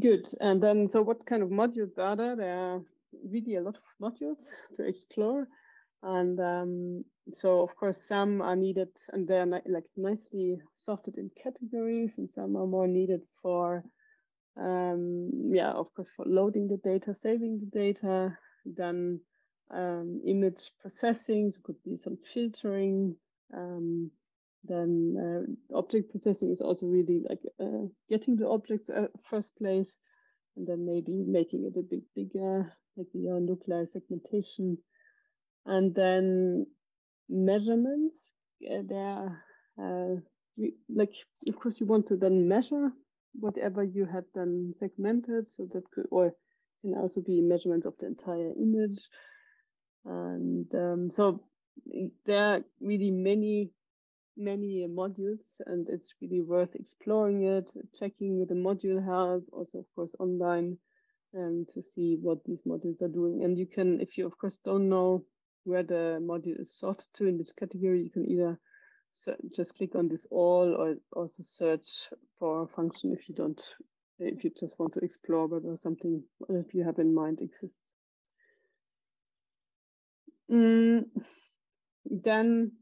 Good. And then so what kind of modules are there? There are really a lot of modules to explore. And so, of course, some are needed and they're like nicely sorted in categories, and some are more needed for, yeah, of course, for loading the data, saving the data, then image processing, so could be some filtering. Then object processing is also really like getting the objects first place, and then maybe making it a bit bigger, like the nuclear segmentation. And then measurements, there like, of course, you want to then measure whatever you had then segmented. So that could, or can also be measurements of the entire image. And so there are really many modules, and it's really worth exploring it, checking with the module help, also, of course, online, to see what these modules are doing. And you can, if you, of course, don't know where the module is sorted to in this category, you can either just click on this all, or also search for a function if you don't, if you just want to explore whether something, if you have in mind, exists. Then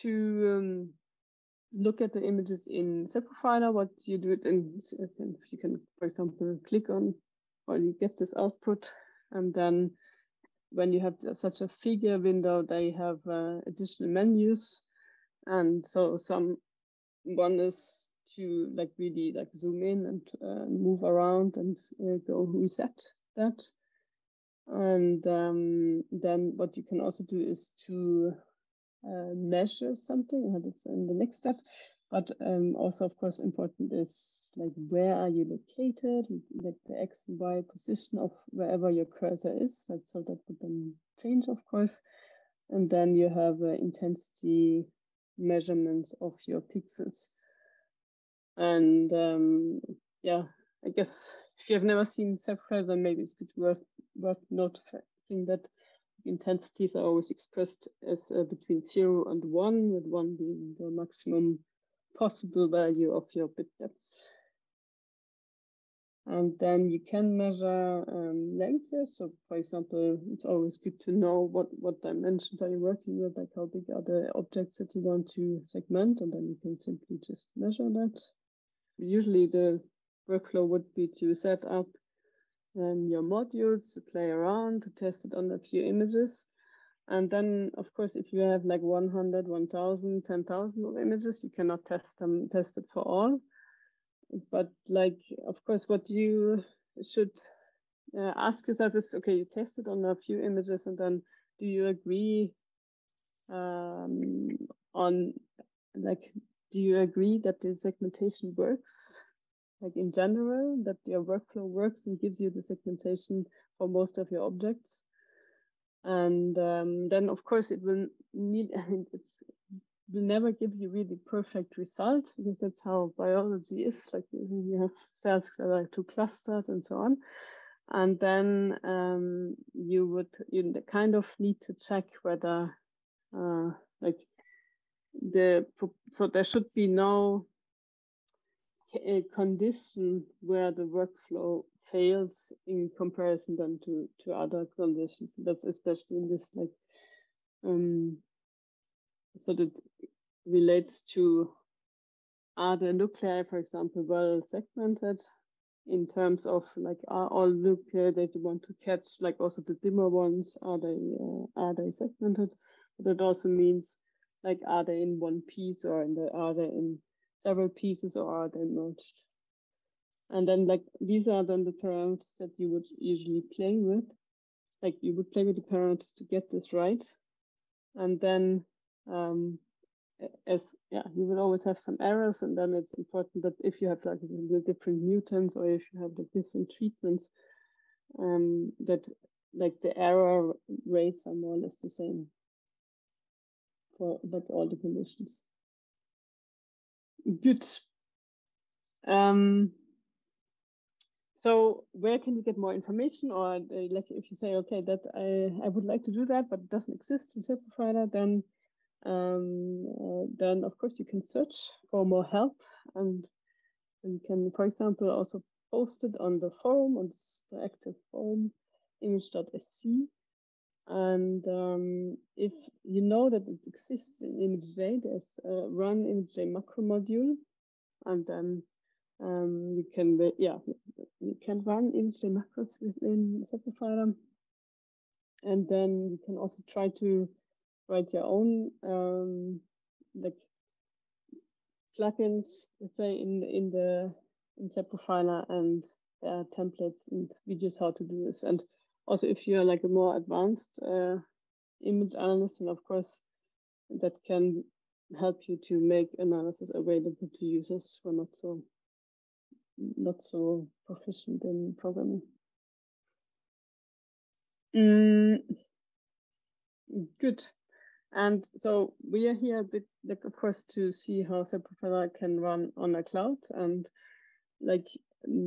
to look at the images in CellProfiler, what you do it in, you can, for example, click on, or you get this output, and then when you have such a figure window, they have additional menus. And so one is to like really like zoom in and move around and go reset that. And then what you can also do is to measure something, and it's in the next step. But also, of course, important is like, where are you located, like the X and Y position of wherever your cursor is. So that would then change, of course. And then you have intensity measurements of your pixels. And yeah, I guess if you have never seen CellProfiler, then maybe it's a bit worth noting that intensities are always expressed as between 0 and 1, with 1 being the maximum possible value of your bit depth. And then you can measure lengths. So, for example, it's always good to know what dimensions are you working with, like how big are the objects that you want to segment, and then you can simply just measure that. Usually the workflow would be to set up your modules, to play around, to test it on a few images. And then, of course, if you have like 100, 1,000, 10,000 of images, you cannot test it for all. But like, of course, what you should ask yourself is, okay, you test it on a few images, and then do you agree on, like, do you agree that the segmentation works? Like in general, that your workflow works and gives you the segmentation for most of your objects. And then, of course, it will need, it will never give you really perfect results, because that's how biology is. Like you have cells that are too clustered and so on. And then you kind of need to check whether like so there should be no condition where the workflow fails in comparison then to other conditions. That's especially in this like so that relates to, are the nuclei, for example, well segmented in terms of like, are all nuclei that you want to catch, like also the dimmer ones, are they segmented? But it also means like, are they in one piece, or are they in several pieces, or are they merged? And then like, these are then the parameters that you would usually play with. Like you would play with the parameters to get this right. And then you will always have some errors, and then it's important that if you have like the different mutants, or if you have the different treatments, that like the error rates are more or less the same for like all the conditions. Good. So where can you get more information? Or like if you say, okay, that I would like to do that, but it doesn't exist in CellProfiler, then of course you can search for more help, and you can, for example, also post it on the forum, on the active forum, image.sc. And if you know that it exists in ImageJ, there's a run ImageJ macro module, and then you can, you can run ImageJ macros within CellProfiler, and then you can also try to write your own like plugins, let's say in CellProfiler, and there are templates and videos how to do this. And also, if you're like a more advanced image analyst, and of course, that can help you to make analysis available to users who are not so proficient in programming. Good. And so we are here a bit, like, of course, to see how CellProfiler can run on a cloud, and like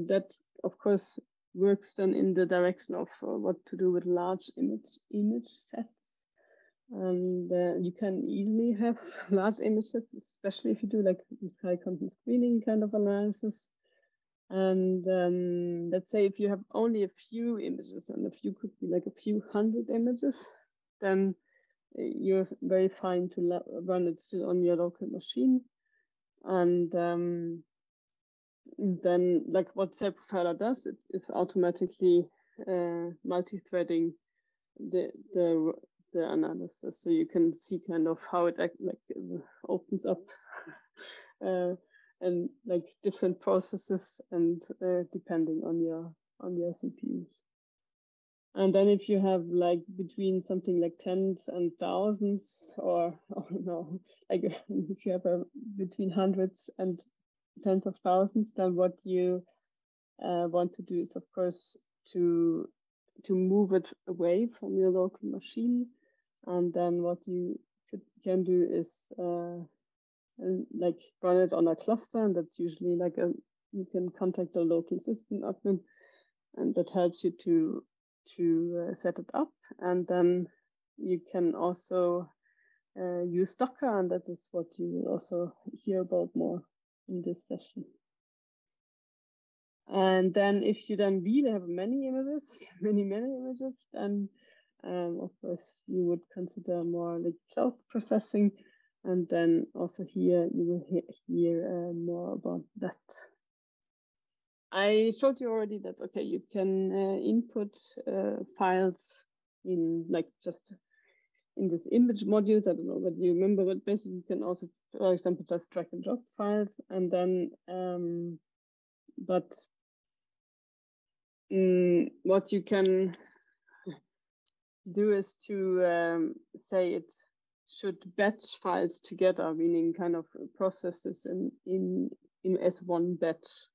that, of course, works then in the direction of what to do with large image sets. And you can easily have large image sets, especially if you do like this high content screening kind of analysis. And let's say if you have only a few images, and a few could be like a few hundred images, then you're very fine to run it still on your local machine. And then, like what CellProfiler does, it is automatically multi-threading the analysis, so you can see kind of how it opens up and like different processes, and depending on your CPUs. And then if you have like between something like tens and thousands, or like if you have between hundreds and tens of thousands, then what you want to do is, of course, to move it away from your local machine. And then what you can do is like run it on a cluster, and that's usually like you can contact a local system admin, and that helps you to set it up. And then you can also use Docker, and that is what you will also hear about more in this session. And then if you then really have many images, then of course you would consider more like self-processing, and then also here you will hear more about that. I showed you already that, okay, you can input files in like just in this image modules. I don't know whether you remember, but basically you can also, for example, just drag and drop files, and then what you can do is to say it should batch files together, meaning kind of processes in as one batch.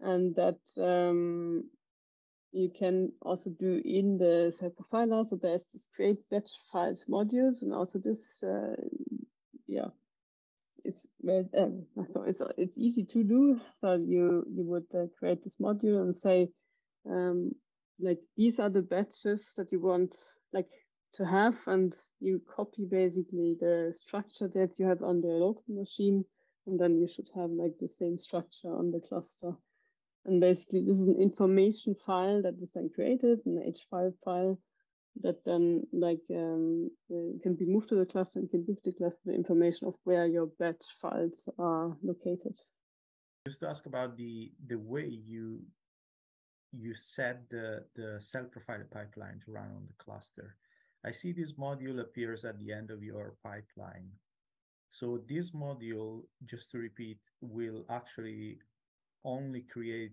And that you can also do in the CellProfiler. So there's this create batch files modules, and also this, so it's easy to do. So you would create this module and say, like, these are the batches that you want like to have, and you copy basically the structure that you have on the local machine, and then you should have like the same structure on the cluster. And basically, this is an information file that is then created, an H5 file that then like can be moved to the cluster, and can give the cluster the information of where your batch files are located. Just to ask about the way you set the CellProfiler pipeline to run on the cluster. I see this module appears at the end of your pipeline. So this module, just to repeat, will actually only create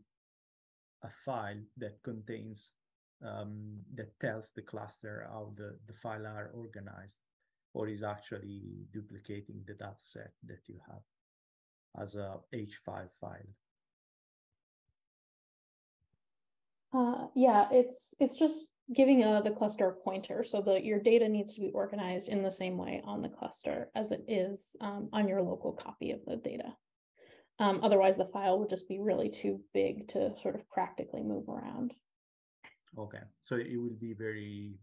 a file that contains, that tells the cluster how the files are organized, or is actually duplicating the data set that you have as a H5 file. Yeah, it's just giving the cluster a pointer, so that your data needs to be organized in the same way on the cluster as it is on your local copy of the data. Otherwise, the file would just be really too big to sort of practically move around. Okay, so it will be very,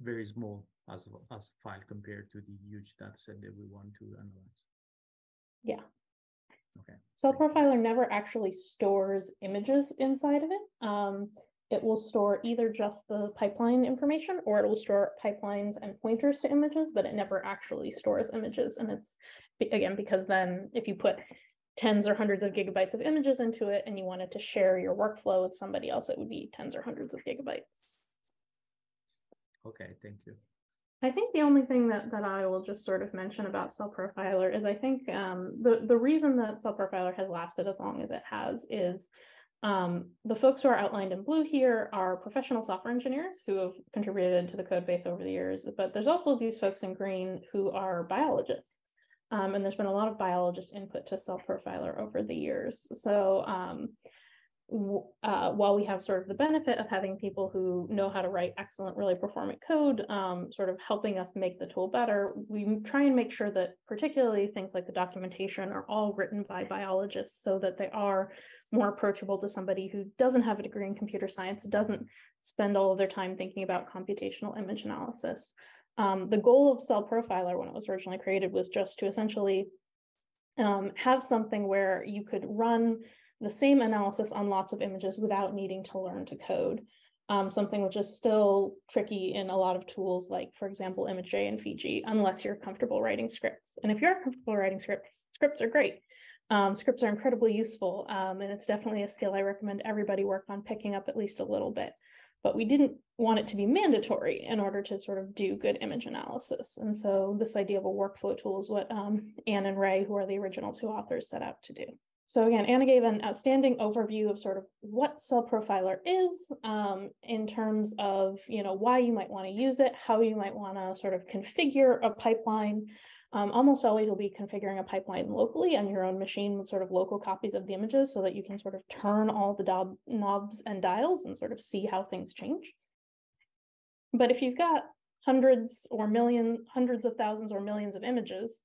very small as a file compared to the huge data set that we want to analyze. Yeah. Okay. CellProfiler never actually stores images inside of it. It will store either just the pipeline information, or it will store pipelines and pointers to images, but it never actually stores images. And it's, again, because then if you put tens or hundreds of gigabytes of images into it and you wanted to share your workflow with somebody else, it would be tens or hundreds of gigabytes. Okay, thank you. I think the only thing that I will just sort of mention about CellProfiler is I think the reason that CellProfiler has lasted as long as it has is the folks who are outlined in blue here are professional software engineers who have contributed to the code base over the years, but there's also these folks in green who are biologists. And there's been a lot of biologist input to CellProfiler over the years. So while we have sort of the benefit of having people who know how to write excellent, really performant code, sort of helping us make the tool better, we try and make sure that particularly things like the documentation are all written by biologists so that they are more approachable to somebody who doesn't have a degree in computer science, doesn't spend all of their time thinking about computational image analysis. The goal of CellProfiler when it was originally created was just to essentially have something where you could run the same analysis on lots of images without needing to learn to code, something which is still tricky in a lot of tools like, for example, ImageJ and Fiji, unless you're comfortable writing scripts. And if you're comfortable writing scripts, scripts are great. Scripts are incredibly useful, and it's definitely a skill I recommend everybody work on picking up at least a little bit. But we didn't want it to be mandatory in order to sort of do good image analysis. And so this idea of a workflow tool is what Anne and Ray, who are the original two authors, set out to do. So again, Anna gave an outstanding overview of sort of what CellProfiler is in terms of, you know, why you might want to use it, how you might want to sort of configure a pipeline. Almost always you'll be configuring a pipeline locally on your own machine with sort of local copies of the images so that you can sort of turn all the knobs and dials and sort of see how things change. But if you've got hundreds of thousands or millions of images,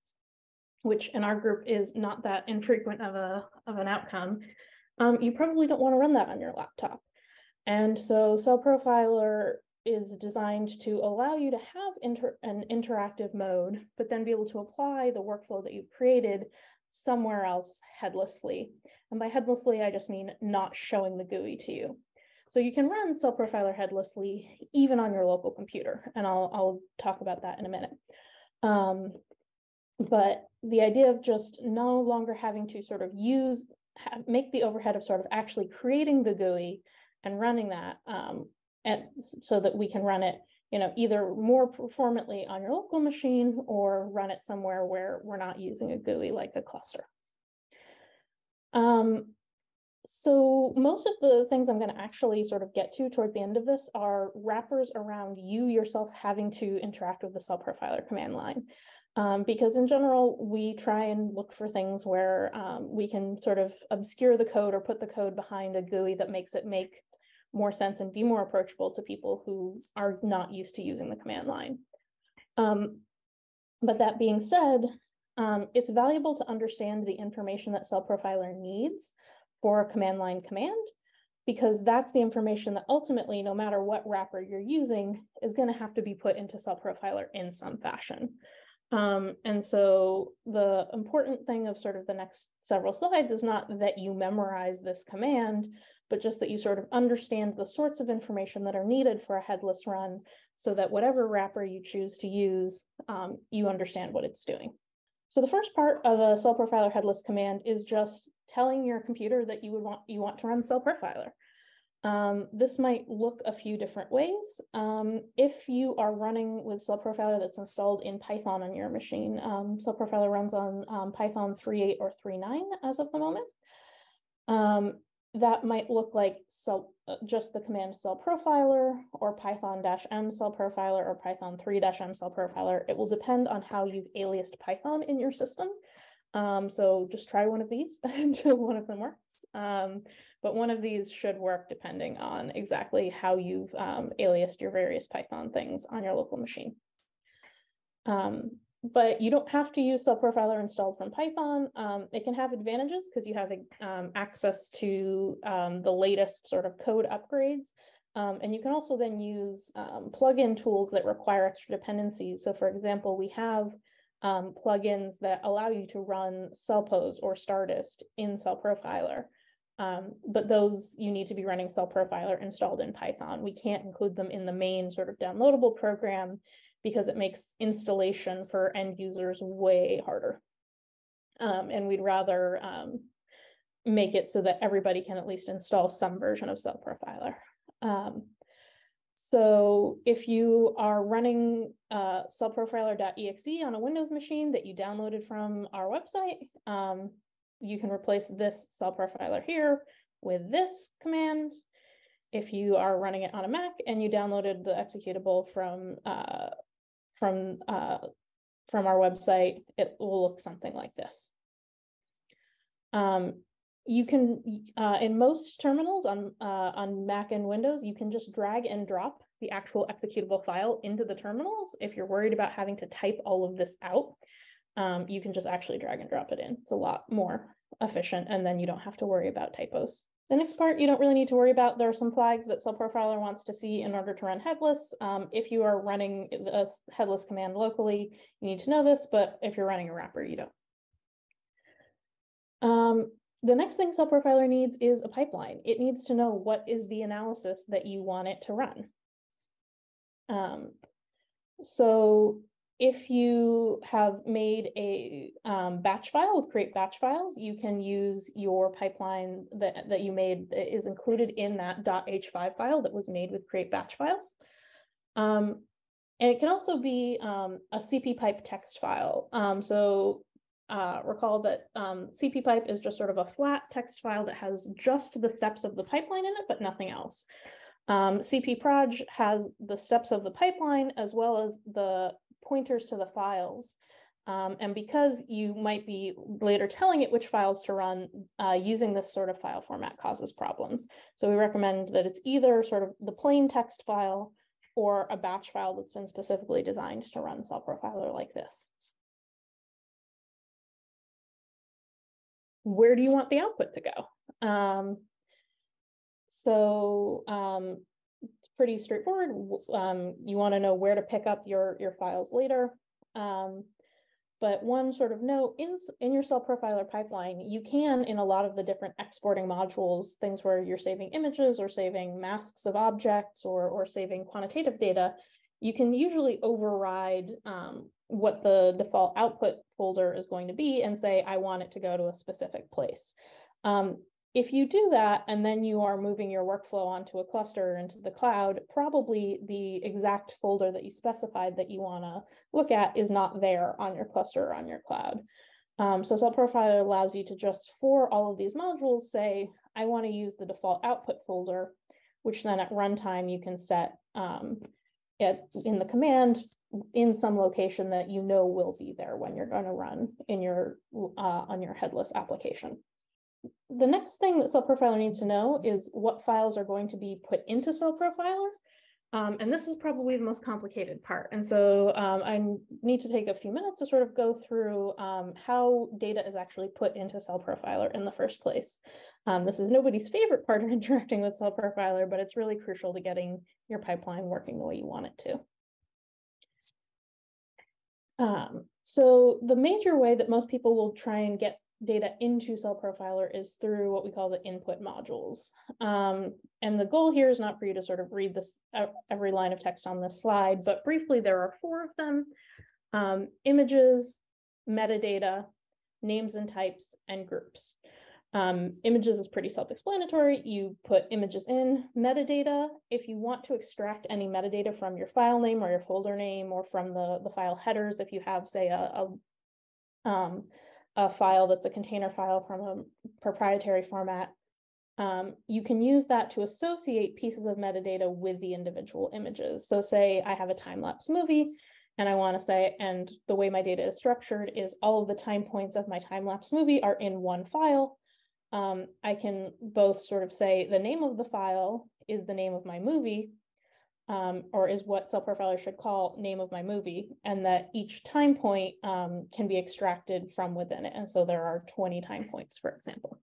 which in our group is not that infrequent of an outcome, you probably don't want to run that on your laptop. And so CellProfiler is designed to allow you to have an interactive mode, but then be able to apply the workflow that you've created somewhere else headlessly. And by headlessly, I just mean not showing the GUI to you. So you can run CellProfiler headlessly, even on your local computer. And I'll talk about that in a minute. But the idea of just no longer having to sort of make the overhead of sort of actually creating the GUI and running that, and so that we can run it, you know, either more performantly on your local machine or run it somewhere where we're not using a GUI like a cluster. So most of the things I'm going to actually sort of get to toward the end of this are wrappers around you yourself having to interact with the CellProfiler command line. Because in general, we try and look for things where we can sort of obscure the code or put the code behind a GUI that makes it make more sense and be more approachable to people who are not used to using the command line. But that being said, it's valuable to understand the information that CellProfiler needs for a command line command, because that's the information that ultimately, no matter what wrapper you're using, is going to have to be put into CellProfiler in some fashion. And so the important thing of sort of the next several slides is not that you memorize this command, but just that you sort of understand the sorts of information that are needed for a headless run so that whatever wrapper you choose to use, you understand what it's doing. So the first part of a CellProfiler headless command is just telling your computer that you want to run CellProfiler. This might look a few different ways. If you are running with CellProfiler that's installed in Python on your machine, CellProfiler runs on Python 3.8 or 3.9 as of the moment. That might look like just the command CellProfiler or Python-m CellProfiler or Python 3-m CellProfiler. It will depend on how you've aliased Python in your system. So just try one of these until one of them works. But one of these should work depending on exactly how you've aliased your various Python things on your local machine. But you don't have to use CellProfiler installed from Python. It can have advantages because you have access to the latest sort of code upgrades. And you can also then use plugin tools that require extra dependencies. So for example, we have plugins that allow you to run Cellpose or Stardist in CellProfiler. But those, you need to be running CellProfiler installed in Python. We can't include them in the main sort of downloadable program because it makes installation for end users way harder. And we'd rather make it so that everybody can at least install some version of CellProfiler. So if you are running CellProfiler.exe on a Windows machine that you downloaded from our website, you can replace this CellProfiler here with this command. If you are running it on a Mac and you downloaded the executable from our website, it will look something like this. You can, in most terminals on Mac and Windows, you can just drag and drop the actual executable file into the terminals. If you're worried about having to type all of this out, you can just actually drag and drop it in. It's a lot more efficient, and then you don't have to worry about typos. The next part you don't really need to worry about. There are some flags that CellProfiler wants to see in order to run headless. If you are running a headless command locally, you need to know this, but if you're running a wrapper, you don't. The next thing CellProfiler needs is a pipeline. It needs to know what is the analysis that you want it to run. So if you have made a batch file with create batch files, you can use your pipeline that you made that is included in that .h5 file that was made with create batch files. And it can also be a CP pipe text file. So recall that CP pipe is just sort of a flat text file that has just the steps of the pipeline in it, but nothing else. CPproj has the steps of the pipeline as well as the pointers to the files. And because you might be later telling it which files to run, using this sort of file format causes problems. So we recommend that it's either sort of the plain text file or a batch file that's been specifically designed to run CellProfiler like this. Where do you want the output to go? It's pretty straightforward. You want to know where to pick up your files later. But one sort of note, in your CellProfiler pipeline, you can, in a lot of the different exporting modules, things where you're saving images or saving masks of objects or saving quantitative data, you can usually override what the default output folder is going to be and say, I want it to go to a specific place. If you do that, and then you are moving your workflow onto a cluster or into the cloud, probably the exact folder that you specified that you want to look at is not there on your cluster or on your cloud. So CellProfiler allows you to just, for all of these modules, say, I want to use the default output folder, which then at runtime you can set it in the command in some location that you know will be there when you're going to run in your on your headless application. The next thing that CellProfiler needs to know is what files are going to be put into CellProfiler. And this is probably the most complicated part. And so I need to take a few minutes to sort of go through how data is actually put into CellProfiler in the first place. This is nobody's favorite part of interacting with CellProfiler, but it's really crucial to getting your pipeline working the way you want it to. So the major way that most people will try and get data into CellProfiler is through what we call the input modules. And the goal here is not for you to sort of read this every line of text on this slide, but briefly there are four of them: images, metadata, names and types, and groups. Images is pretty self-explanatory. You put images in. Metadata, if you want to extract any metadata from your file name or your folder name or from the file headers, if you have, say, a file that's a container file from a proprietary format, you can use that to associate pieces of metadata with the individual images. So say I have a time-lapse movie and I want to say, and the way my data is structured is all of the time points of my time-lapse movie are in one file. I can both sort of say the name of the file is the name of my movie, or is what CellProfiler should call name of my movie, and that each time point can be extracted from within it. And so there are 20 time points, for example.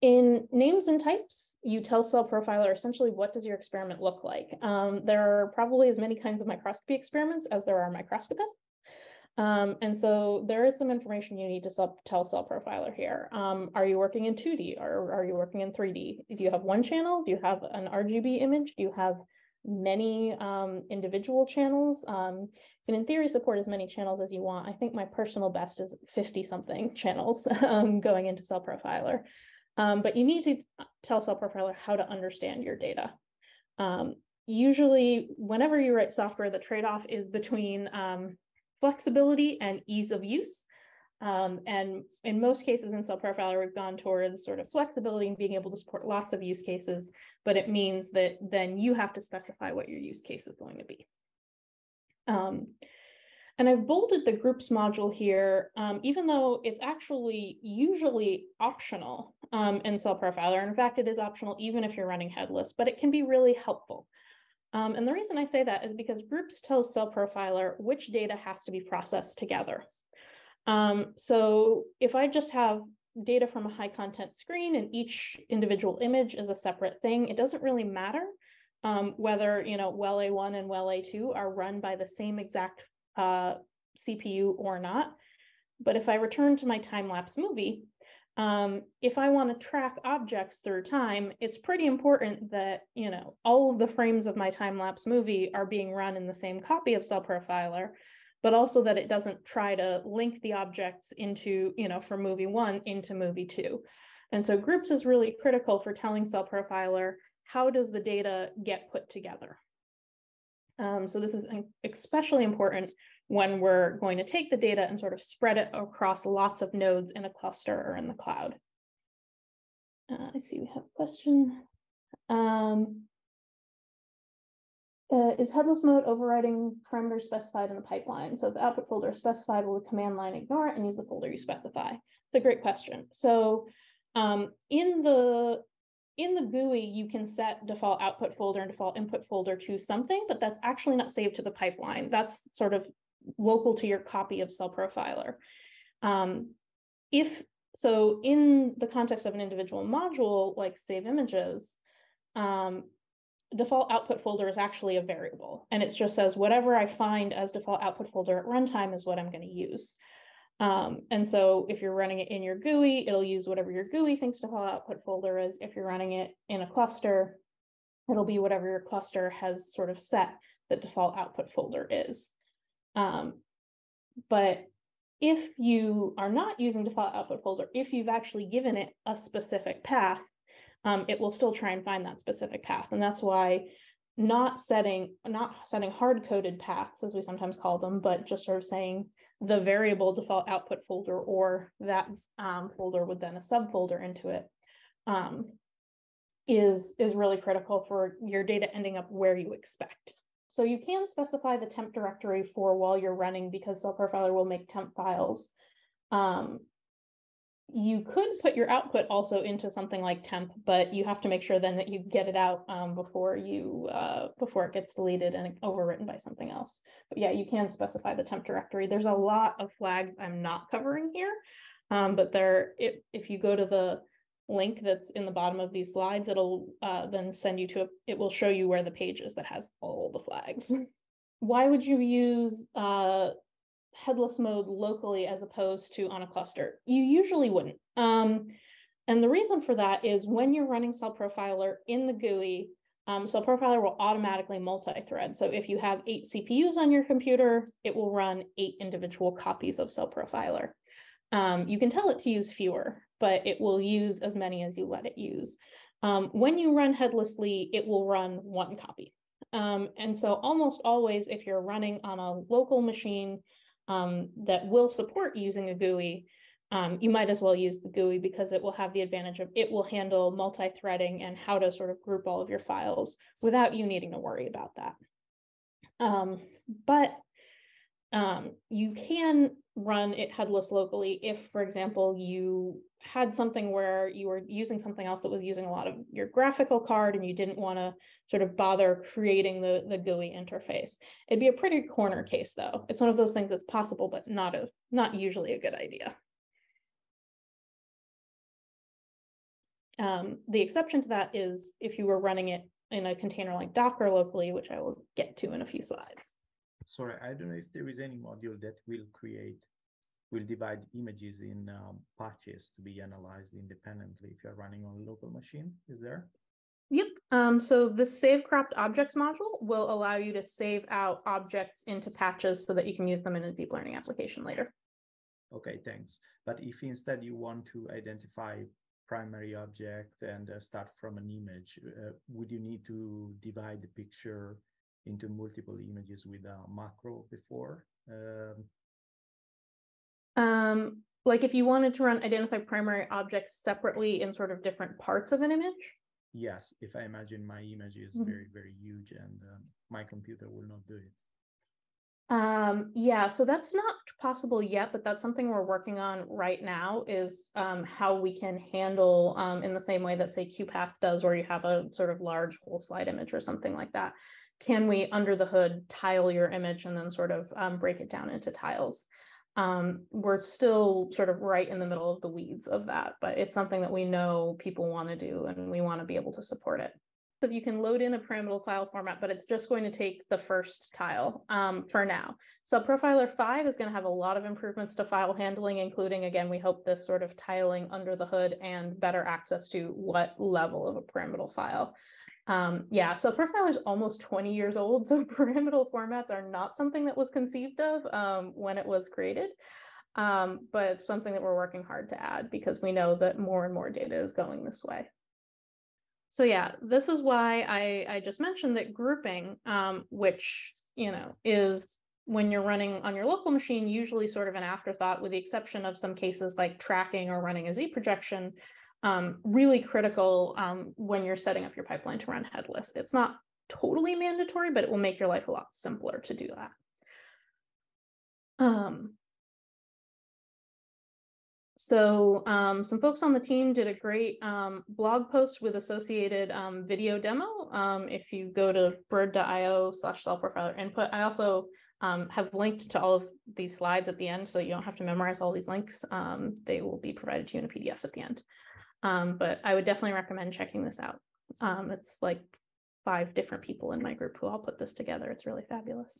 In names and types, you tell CellProfiler essentially what does your experiment look like. There are probably as many kinds of microscopy experiments as there are microscopists. And so there is some information you need to tell CellProfiler here. Are you working in 2D or are you working in 3D? Do you have one channel? Do you have an RGB image? Do you have many individual channels? And in theory, support as many channels as you want. I think my personal best is 50 something channels going into CellProfiler. But you need to tell CellProfiler how to understand your data. Usually, whenever you write software, the trade-off is between flexibility and ease of use. And in most cases in CellProfiler, we've gone towards sort of flexibility and being able to support lots of use cases, but it means that then you have to specify what your use case is going to be. And I've bolded the groups module here, even though it's actually usually optional in CellProfiler. And in fact, it is optional even if you're running headless, but it can be really helpful. And the reason I say that is because groups tells CellProfiler which data has to be processed together. So if I just have data from a high content screen and each individual image is a separate thing, it doesn't really matter whether, you know, well A1 and well A2 are run by the same exact CPU or not. But if I return to my time-lapse movie, if I want to track objects through time, it's pretty important that, you know, all of the frames of my time-lapse movie are being run in the same copy of CellProfiler, but also that it doesn't try to link the objects into, you know, from movie one into movie two. And so groups is really critical for telling CellProfiler, how does the data get put together? So this is especially important when we're going to take the data and sort of spread it across lots of nodes in a cluster or in the cloud. I see we have a question. Is headless mode overriding parameters specified in the pipeline? So if the output folder is specified, will the command line ignore it and use the folder you specify? It's a great question. So in the GUI, you can set default output folder and default input folder to something, but that's actually not saved to the pipeline. That's sort of local to your copy of CellProfiler. So in the context of an individual module, like save images, default output folder is actually a variable, and it just says whatever I find as default output folder at runtime is what I'm going to use. And so if you're running it in your GUI, it'll use whatever your GUI thinks default output folder is. If you're running it in a cluster, it'll be whatever your cluster has sort of set that default output folder is. But if you are not using default output folder, if you've actually given it a specific path, it will still try and find that specific path. And that's why not setting hard-coded paths, as we sometimes call them, but just sort of saying the variable default output folder or that folder with then a subfolder into it is really critical for your data ending up where you expect. So you can specify the temp directory for while you're running, because CellProfiler will make temp files. You could put your output also into something like temp, but you have to make sure then that you get it out before it gets deleted and overwritten by something else. But yeah, you can specify the temp directory. There's a lot of flags I'm not covering here, but if you go to the link that's in the bottom of these slides, it'll then send you to it will show you where the page is that has all the flags. Why would you use headless mode locally as opposed to on a cluster? You usually wouldn't. And the reason for that is when you're running CellProfiler in the GUI, CellProfiler will automatically multi-thread. So if you have 8 CPUs on your computer, it will run 8 individual copies of CellProfiler. You can tell it to use fewer, but it will use as many as you let it use. When you run headlessly, it will run one copy. And so almost always, if you're running on a local machine, that will support using a GUI, you might as well use the GUI, because it will have the advantage of it will handle multi-threading and how to sort of group all of your files without you needing to worry about that. But you can run it headless locally if, for example, you had something where you were using something else that was using a lot of your graphical card and you didn't want to sort of bother creating the GUI interface. It'd be a pretty corner case, though. It's one of those things that's possible, but not usually a good idea. The exception to that is if you were running it in a container like Docker locally, which I will get to in a few slides. sorry, I don't know if there is any module that will divide images in patches to be analyzed independently if you're running on a local machine. Is there? Yep. So the save cropped objects module will allow you to save out objects into patches so that you can use them in a deep learning application later. Okay, thanks. But if instead you want to identify primary object and start from an image, would you need to divide the picture into multiple images with a macro before? Like if you wanted to run identify primary objects separately in sort of different parts of an image? Yes, if I imagine my image is very, very huge and my computer will not do it. Yeah, so that's not possible yet, but that's something we're working on right now is how we can handle in the same way that, say, QPath does, where you have a sort of large whole slide image or something like that. Can we, under the hood, tile your image and then sort of break it down into tiles? We're still sort of right in the middle of the weeds of that, but it's something that we know people want to do and we want to be able to support it. So you can load in a pyramidal file format, but it's just going to take the first tile for now. CellProfiler 5 is going to have a lot of improvements to file handling, including, again, we hope this sort of tiling under the hood and better access to what level of a pyramidal file. Yeah, so CellProfiler is almost 20 years old, so pyramidal formats are not something that was conceived of when it was created, but it's something that we're working hard to add because we know that more and more data is going this way. So yeah, this is why I just mentioned that grouping, which, you know, is when you're running on your local machine, usually sort of an afterthought with the exception of some cases like tracking or running a Z projection, really critical when you're setting up your pipeline to run headless. It's not totally mandatory, but it will make your life a lot simpler to do that. So some folks on the team did a great blog post with associated video demo. If you go to bird.io/CellProfiler input, I also have linked to all of these slides at the end, so you don't have to memorize all these links. They will be provided to you in a PDF at the end. But I would definitely recommend checking this out. It's like 5 different people in my group who all put this together. It's really fabulous.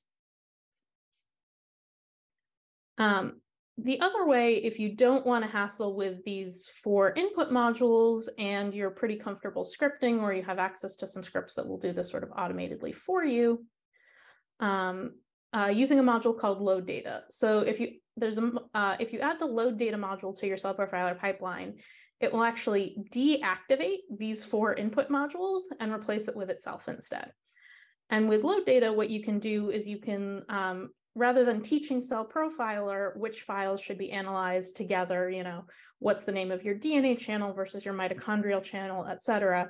The other way, if you don't want to hassle with these 4 input modules and you're pretty comfortable scripting or you have access to some scripts that will do this sort of automatedly for you, using a module called load data. So if you add the load data module to your CellProfiler pipeline, it will actually deactivate these 4 input modules and replace it with itself instead. And with load data, what you can do is you can rather than teaching CellProfiler which files should be analyzed together, you know, what's the name of your DNA channel versus your mitochondrial channel, et cetera.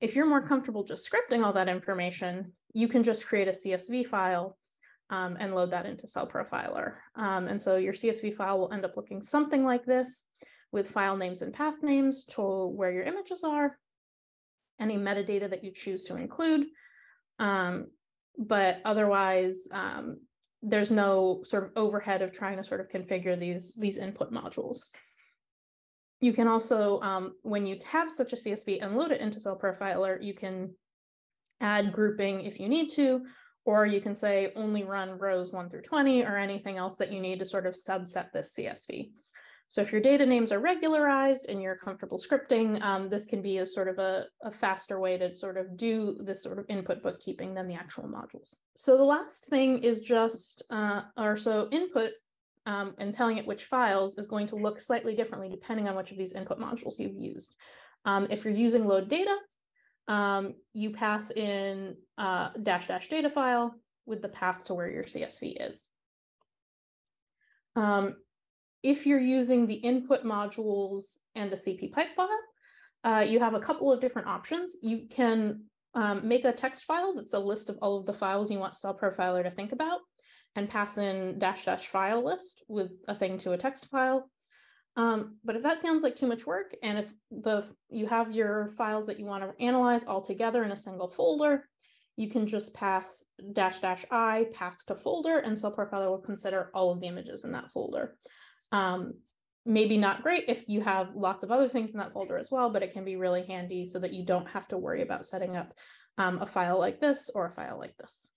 If you're more comfortable just scripting all that information, you can just create a CSV file and load that into CellProfiler. And so your CSV file will end up looking something like this with file names and path names to where your images are, any metadata that you choose to include. But otherwise, there's no sort of overhead of trying to sort of configure these input modules. You can also, when you have such a CSV and load it into CellProfiler, you can add grouping if you need to, or you can say only run rows 1 through 20 or anything else that you need to sort of subset this CSV. So if your data names are regularized and you're comfortable scripting, this can be a sort of a faster way to sort of do this sort of input bookkeeping than the actual modules. So the last thing is just, input and telling it which files is going to look slightly differently depending on which of these input modules you've used. If you're using load data, you pass in -- data file with the path to where your CSV is. If you're using the input modules and the CP pipe file, you have a couple of different options. You can make a text file that's a list of all of the files you want CellProfiler to think about and pass in -- file list with a thing to a text file. But if that sounds like too much work, and if you have your files that you want to analyze all together in a single folder, you can just pass --i path to folder, and CellProfiler will consider all of the images in that folder. Maybe not great if you have lots of other things in that folder as well, but it can be really handy so that you don't have to worry about setting up a file like this or a file like this.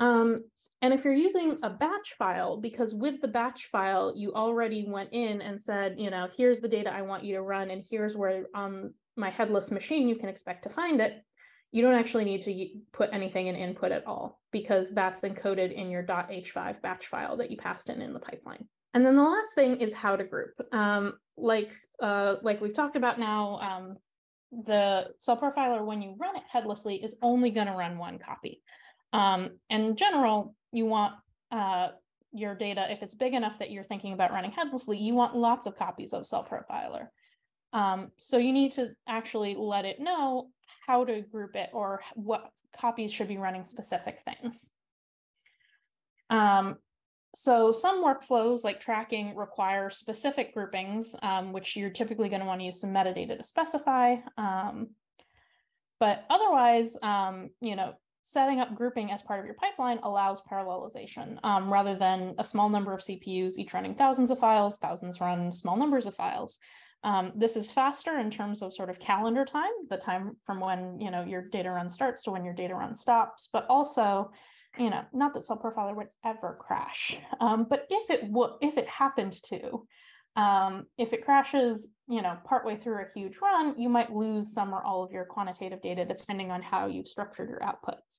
And if you're using a batch file, because with the batch file, you already went in and said, you know, here's the data I want you to run, and here's where on my headless machine you can expect to find it, you don't actually need to put anything in input at all, because that's encoded in your .h5 batch file that you passed in the pipeline. And then the last thing is how to group. Like we've talked about now, the CellProfiler, when you run it headlessly, is only going to run one copy. And in general, you want your data, if it's big enough that you're thinking about running headlessly, you want lots of copies of CellProfiler. So you need to actually let it know how to group it or what copies should be running specific things. So some workflows like tracking require specific groupings, which you're typically going to want to use some metadata to specify. But otherwise, you know, setting up grouping as part of your pipeline allows parallelization rather than a small number of CPUs, each running thousands of files, thousands run small numbers of files. This is faster in terms of sort of calendar time, the time from when, you know, your data run starts to when your data run stops, but also, you know, not that CellProfiler would ever crash, but if it happened to, if it crashes, you know, partway through a huge run, you might lose some or all of your quantitative data depending on how you've structured your outputs.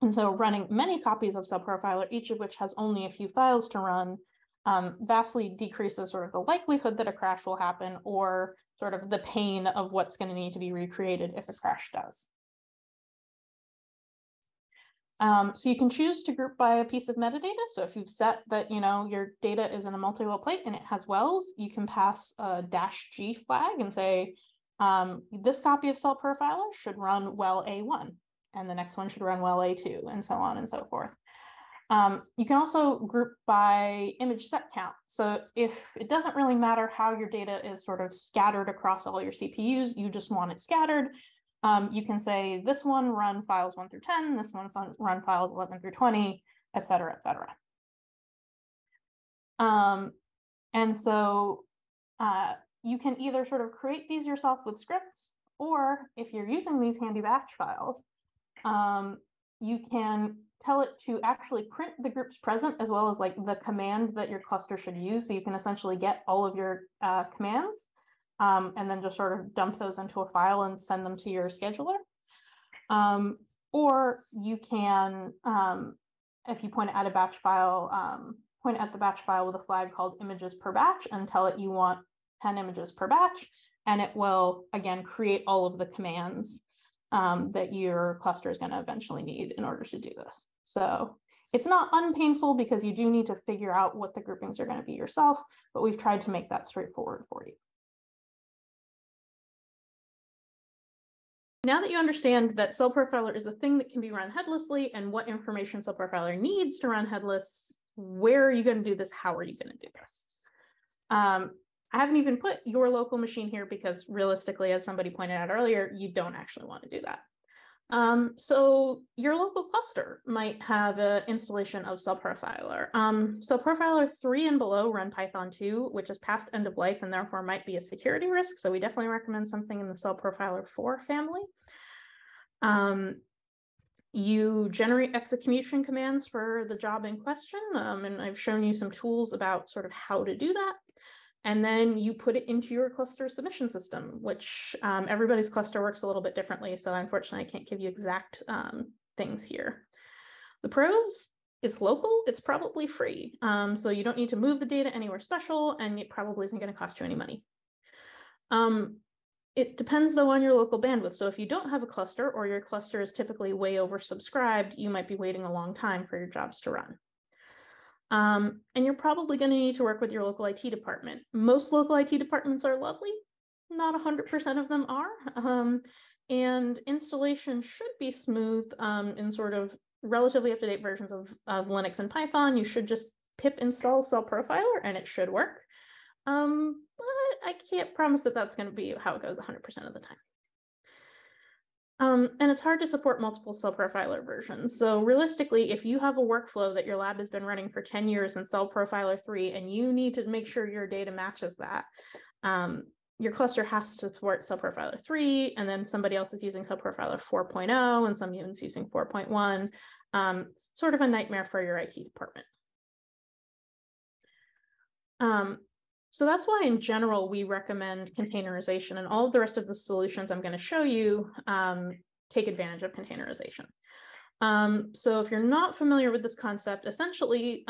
And so running many copies of CellProfiler, each of which has only a few files to run, vastly decreases sort of the likelihood that a crash will happen or sort of the pain of what's going to need to be recreated if a crash does. So you can choose to group by a piece of metadata. So if you've set that, you know, your data is in a multi-well plate and it has wells, you can pass a -G flag and say, this copy of CellProfiler should run well A1, and the next one should run well A2, and so on and so forth. You can also group by image set count. So if it doesn't really matter how your data is sort of scattered across all your CPUs, you just want it scattered. You can say this one run files 1 through 10, this one run files 11 through 20, et cetera, et cetera. And so you can either sort of create these yourself with scripts, or if you're using these handy batch files, you can tell it to actually print the groups present as well as like the command that your cluster should use. So you can essentially get all of your commands. And then just sort of dump those into a file and send them to your scheduler. Or you can, if you point at a batch file, point at the batch file with a flag called images per batch and tell it you want 10 images per batch, and it will, again, create all of the commands that your cluster is going to eventually need in order to do this. So it's not unpainful because you do need to figure out what the groupings are going to be yourself, but we've tried to make that straightforward for you. Now that you understand that CellProfiler is a thing that can be run headlessly and what information CellProfiler needs to run headless, where are you going to do this? How are you going to do this? I haven't even put your local machine here because realistically, as somebody pointed out earlier, you don't actually want to do that. So your local cluster might have an installation of CellProfiler. CellProfiler 3 and below run Python 2, which is past end of life and therefore might be a security risk. So we definitely recommend something in the CellProfiler 4 family. You generate execution commands for the job in question. And I've shown you some tools about sort of how to do that. And then you put it into your cluster submission system, which everybody's cluster works a little bit differently. So unfortunately, I can't give you exact things here. The pros, it's local, it's probably free. So you don't need to move the data anywhere special, and it probably isn't going to cost you any money. It depends, though, on your local bandwidth. So if you don't have a cluster or your cluster is typically way oversubscribed, you might be waiting a long time for your jobs to run. And you're probably going to need to work with your local IT department. Most local IT departments are lovely, not 100% of them are. And installation should be smooth in sort of relatively up-to-date versions of Linux and Python. You should just pip install CellProfiler and it should work. But I can't promise that that's going to be how it goes 100% of the time. And it's hard to support multiple CellProfiler versions. So realistically, if you have a workflow that your lab has been running for 10 years in CellProfiler 3, and you need to make sure your data matches that, your cluster has to support CellProfiler 3, and then somebody else is using CellProfiler 4.0, and someone's using 4.1. Sort of a nightmare for your IT department. So that's why in general, we recommend containerization, and all of the rest of the solutions I'm going to show you take advantage of containerization. So if you're not familiar with this concept, essentially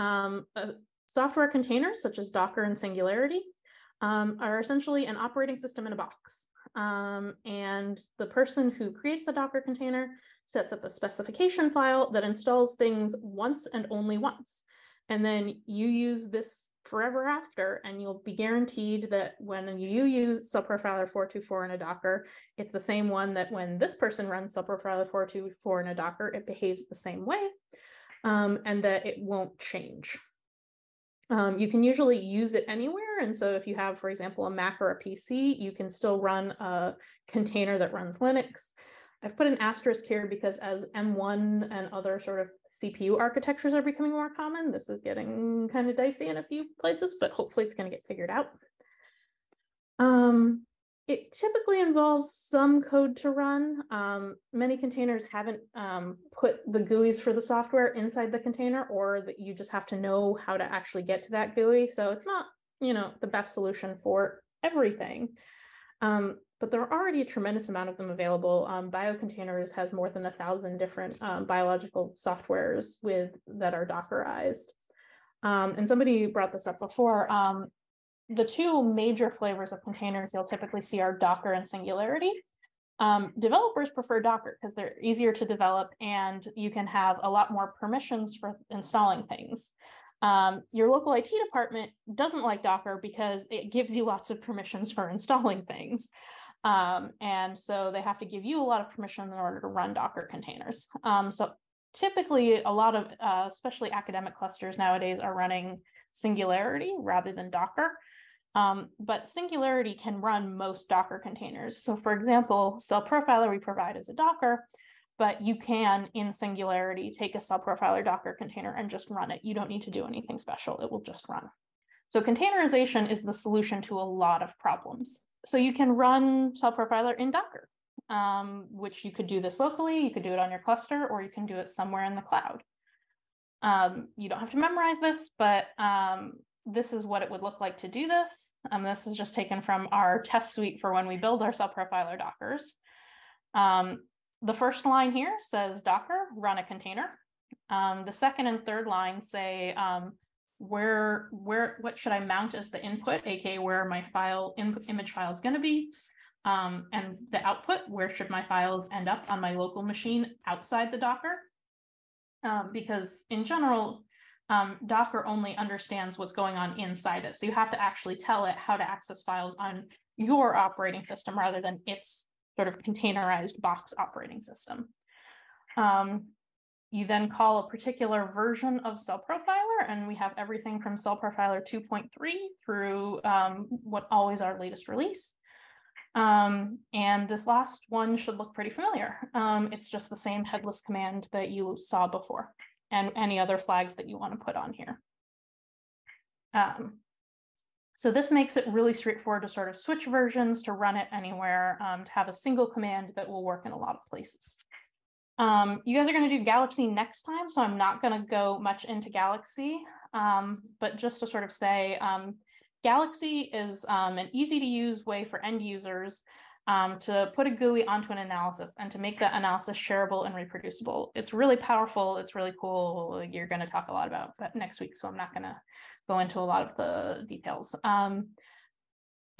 software containers such as Docker and Singularity are essentially an operating system in a box. And the person who creates the Docker container sets up a specification file that installs things once and only once. And then you use this forever after, and you'll be guaranteed that when you use CellProfiler 424 in a Docker, it's the same one that when this person runs CellProfiler 424 in a Docker, it behaves the same way, and that it won't change. You can usually use it anywhere. And so if you have, for example, a Mac or a PC, you can still run a container that runs Linux. I've put an asterisk here because as M1 and other sort of CPU architectures are becoming more common, this is getting kind of dicey in a few places, but hopefully it's going to get figured out. It typically involves some code to run. Many containers haven't put the GUIs for the software inside the container, or that you just have to know how to actually get to that GUI. So it's not, you know, the best solution for everything. But there are already a tremendous amount of them available. BioContainers has more than 1,000 different biological softwares that are Dockerized. And somebody brought this up before. The two major flavors of containers you'll typically see are Docker and Singularity. Developers prefer Docker because they're easier to develop, and you can have a lot more permissions for installing things. Your local IT department doesn't like Docker because it gives you lots of permissions for installing things. And so they have to give you a lot of permission in order to run Docker containers. So typically a lot of, especially academic clusters nowadays, are running Singularity rather than Docker. But Singularity can run most Docker containers. So for example, CellProfiler we provide as a Docker, but you can, in Singularity, take a CellProfiler Docker container and just run it. You don't need to do anything special. It will just run. So containerization is the solution to a lot of problems. So you can run CellProfiler in Docker, which you could do this locally, you could do it on your cluster, or you can do it somewhere in the cloud. You don't have to memorize this, but this is what it would look like to do this. This is just taken from our test suite for when we build our CellProfiler Dockers. The first line here says Docker, run a container. The second and third line say what should I mount as the input, aka where my file image file is going to be, and the output, where should my files end up on my local machine outside the Docker. Because in general, Docker only understands what's going on inside it. So you have to actually tell it how to access files on your operating system rather than its sort of containerized box operating system. You then call a particular version of CellProfiler, and we have everything from CellProfiler 2.3 through what always our latest release. And this last one should look pretty familiar. It's just the same headless command that you saw before, and any other flags that you want to put on here. So this makes it really straightforward to sort of switch versions, to run it anywhere, to have a single command that will work in a lot of places. You guys are going to do Galaxy next time, so I'm not going to go much into Galaxy, but just to sort of say, Galaxy is an easy to use way for end users to put a GUI onto an analysis and to make that analysis shareable and reproducible. It's really powerful. It's really cool. You're going to talk a lot about that next week, so I'm not going to go into a lot of the details.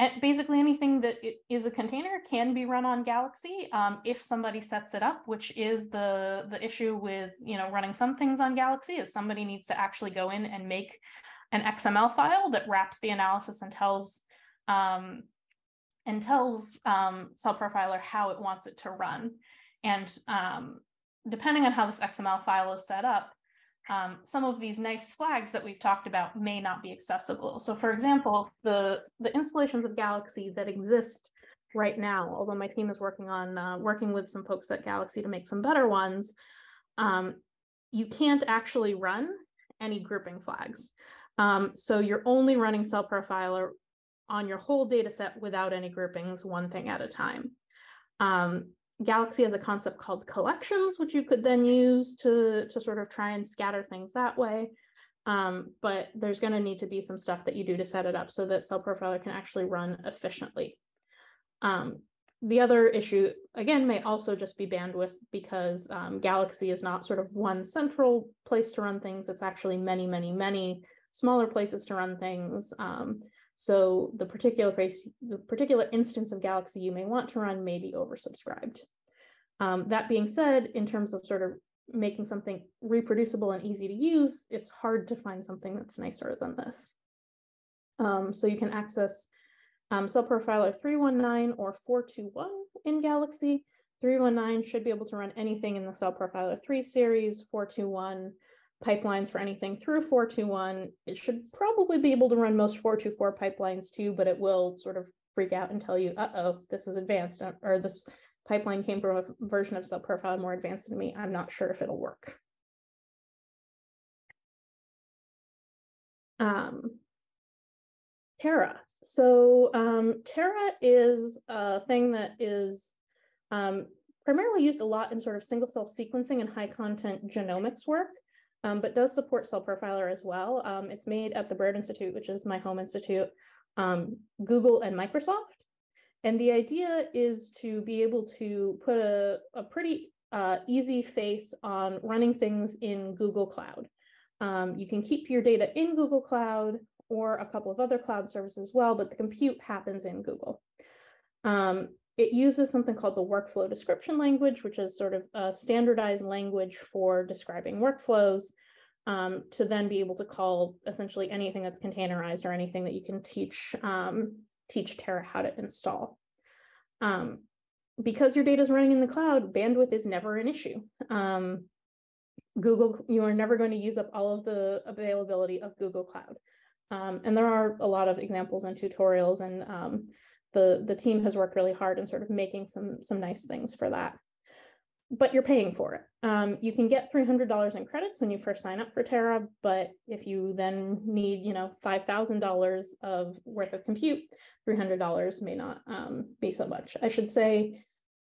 And basically anything that is a container can be run on Galaxy if somebody sets it up, which is the issue with, you know, running some things on Galaxy, is somebody needs to actually go in and make an XML file that wraps the analysis and tells CellProfiler how it wants it to run. And depending on how this XML file is set up, some of these nice flags that we've talked about may not be accessible. So for example, the installations of Galaxy that exist right now, although my team is working on working with some folks at Galaxy to make some better ones, you can't actually run any grouping flags. So you're only running CellProfiler on your whole data set without any groupings, one thing at a time. Galaxy has a concept called collections, which you could then use to sort of try and scatter things that way. But there's going to need to be some stuff that you do to set it up so that CellProfiler can actually run efficiently. The other issue, again, may also just be bandwidth, because Galaxy is not sort of one central place to run things. It's actually many, many, many smaller places to run things. So the particular instance of Galaxy you may want to run may be oversubscribed. That being said, in terms of sort of making something reproducible and easy to use, it's hard to find something that's nicer than this. So you can access CellProfiler 319 or 421 in Galaxy. 319 should be able to run anything in the CellProfiler 3 series, 421. Pipelines for anything through 421. It should probably be able to run most 424 pipelines too, but it will sort of freak out and tell you, uh-oh, this is advanced, or this pipeline came from a version of CellProfiler more advanced than me. I'm not sure if it'll work. Terra. So Terra is a thing that is primarily used a lot in sort of single cell sequencing and high content genomics work. But does support CellProfiler as well. It's made at the Broad Institute, which is my home institute, Google and Microsoft. And the idea is to be able to put a pretty easy face on running things in Google Cloud. You can keep your data in Google Cloud or a couple of other cloud services as well, but the compute happens in Google. It uses something called the workflow description language, which is sort of a standardized language for describing workflows, to then be able to call essentially anything that's containerized or anything that you can teach Terra how to install. Because your data is running in the cloud, bandwidth is never an issue. Google, you are never going to use up all of the availability of Google Cloud. And there are a lot of examples and tutorials, and the team has worked really hard in sort of making some nice things for that. But you're paying for it. You can get $300 in credits when you first sign up for Terra, but if you then need, you know, $5,000 of worth of compute, $300 may not be so much. I should say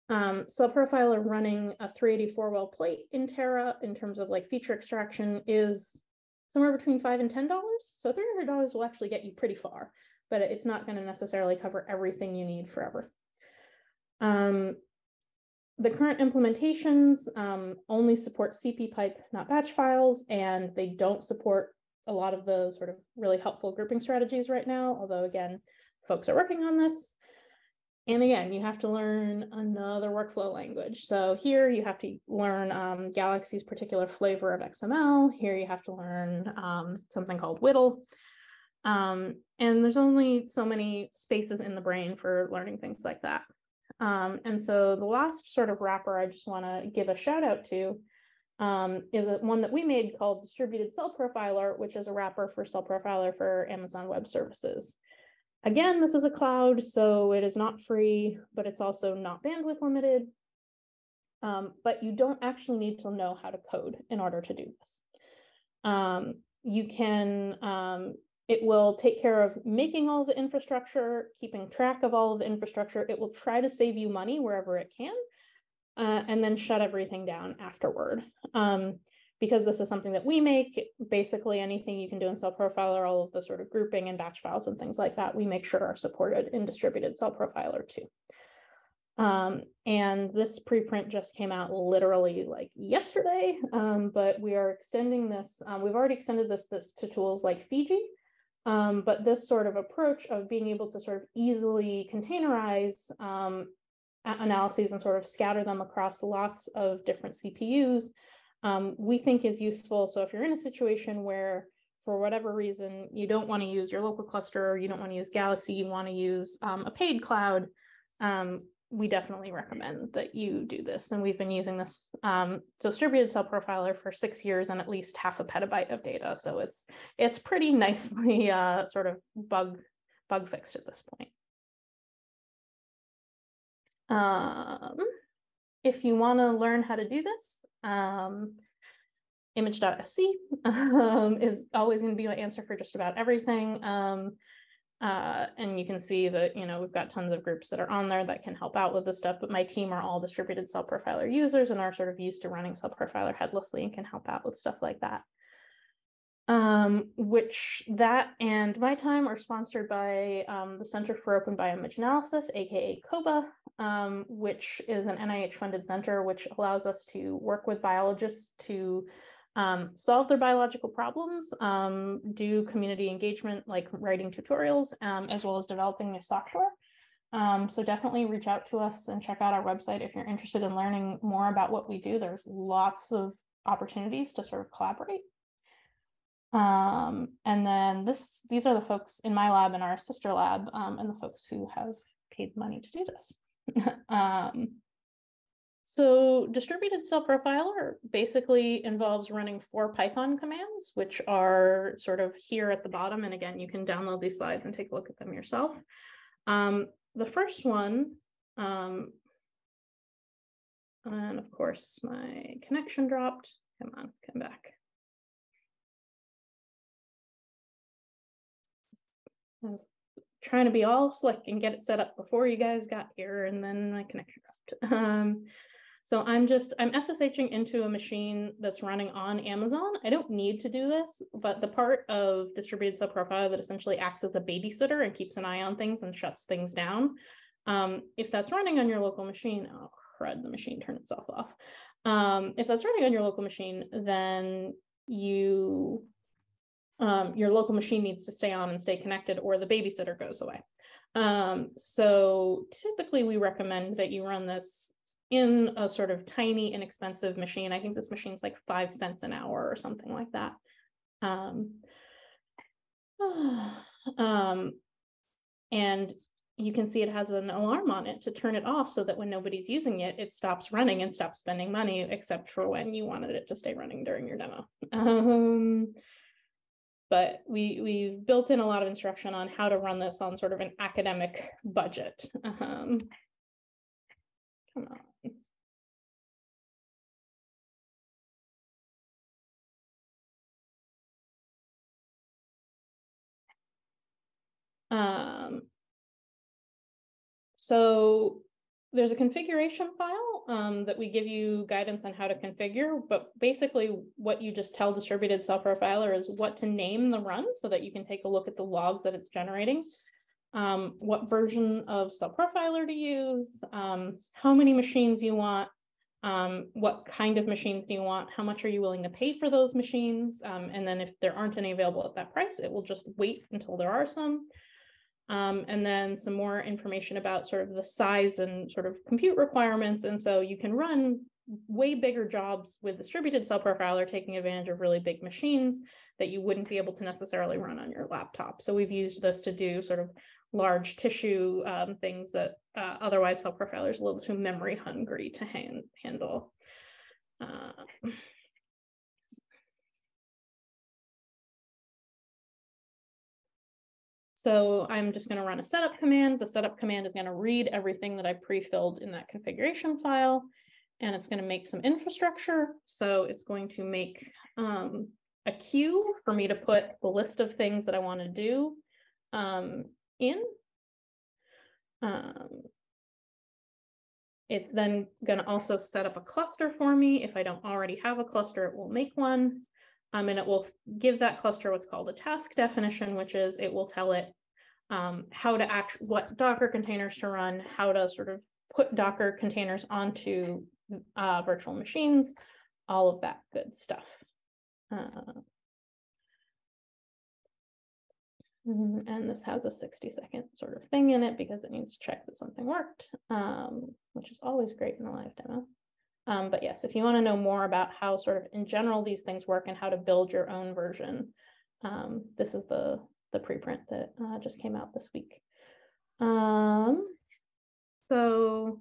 CellProfiler running a 384 well plate in Terra in terms of like feature extraction is somewhere between $5 and $10. So $300 will actually get you pretty far, but it's not going to necessarily cover everything you need forever. The current implementations only support CP pipe, not batch files, and they don't support a lot of the sort of really helpful grouping strategies right now, although again, folks are working on this. And again, you have to learn another workflow language. So here you have to learn Galaxy's particular flavor of XML. Here you have to learn something called Whittle. And there's only so many spaces in the brain for learning things like that. And so the last sort of wrapper I just want to give a shout out to is one that we made called Distributed CellProfiler, which is a wrapper for CellProfiler for Amazon Web Services. Again, this is a cloud, so it is not free, but it's also not bandwidth limited. But you don't actually need to know how to code in order to do this. You can... It will take care of making all the infrastructure, keeping track of all of the infrastructure. It will try to save you money wherever it can, and then shut everything down afterward. Because this is something that we make, basically anything you can do in CellProfiler, all of the sort of grouping and batch files and things like that, we make sure are supported in Distributed CellProfiler too. And this preprint just came out literally like yesterday, but we are extending this. We've already extended this to tools like Fiji. But this sort of approach of being able to sort of easily containerize analyses and sort of scatter them across lots of different CPUs, we think is useful. So if you're in a situation where, for whatever reason, you don't want to use your local cluster, or you don't want to use Galaxy, you want to use a paid cloud, we definitely recommend that you do this. And we've been using this Distributed CellProfiler for 6 years and at least half a petabyte of data. So it's pretty nicely sort of bug fixed at this point. If you want to learn how to do this, image.sc is always going to be my answer for just about everything. And you can see that, you know, we've got tons of groups that are on there that can help out with this stuff, but my team are all distributed CellProfiler users and are sort of used to running CellProfiler headlessly and can help out with stuff like that. Which that and my time are sponsored by the Center for Open Bioimage Analysis, aka COBA, which is an NIH-funded center which allows us to work with biologists to solve their biological problems, do community engagement like writing tutorials, as well as developing new software. So definitely reach out to us and check out our website if you're interested in learning more about what we do. There's lots of opportunities to sort of collaborate. And then these are the folks in my lab and our sister lab, and the folks who have paid money to do this. So distributed CellProfiler basically involves running 4 Python commands, which are sort of here at the bottom. And again, you can download these slides and take a look at them yourself. The first one, and of course my connection dropped. Come on, come back. I was trying to be all slick and get it set up before you guys got here, and then my connection dropped. So I'm SSHing into a machine that's running on Amazon. I don't need to do this, but the part of distributed CellProfiler that essentially acts as a babysitter and keeps an eye on things and shuts things down. If that's running on your local machine, oh crud, the machine turned itself off. If that's running on your local machine, then your local machine needs to stay on and stay connected, or the babysitter goes away. So typically we recommend that you run this in a sort of tiny, inexpensive machine. I think this machine's like 5 cents an hour or something like that. And you can see it has an alarm on it to turn it off so that when nobody's using it, it stops running and stops spending money, except for when you wanted it to stay running during your demo. But we've built in a lot of instruction on how to run this on sort of an academic budget. Come on. So there's a configuration file that we give you guidance on how to configure, but basically what you just tell distributed CellProfiler is what to name the run so that you can take a look at the logs that it's generating, what version of CellProfiler to use, how many machines you want, what kind of machines do you want, how much are you willing to pay for those machines, and then if there aren't any available at that price, it will just wait until there are some. And then some more information about sort of the size and sort of compute requirements. And so you can run way bigger jobs with distributed CellProfiler, taking advantage of really big machines that you wouldn't be able to necessarily run on your laptop. So we've used this to do sort of large tissue things that otherwise CellProfiler is a little too memory hungry to handle. So I'm just going to run a setup command. The setup command is going to read everything that I pre-filled in that configuration file, and it's going to make some infrastructure. So it's going to make a queue for me to put the list of things that I want to do in. It's then going to also set up a cluster for me. If I don't already have a cluster, it will make one. And it will give that cluster what's called a task definition, which is it will tell it how to what Docker containers to run, how to sort of put Docker containers onto virtual machines, all of that good stuff. And this has a 60-second sort of thing in it because it needs to check that something worked, which is always great in a live demo. But yes, if you want to know more about how sort of in general these things work and how to build your own version, this is the preprint that just came out this week. So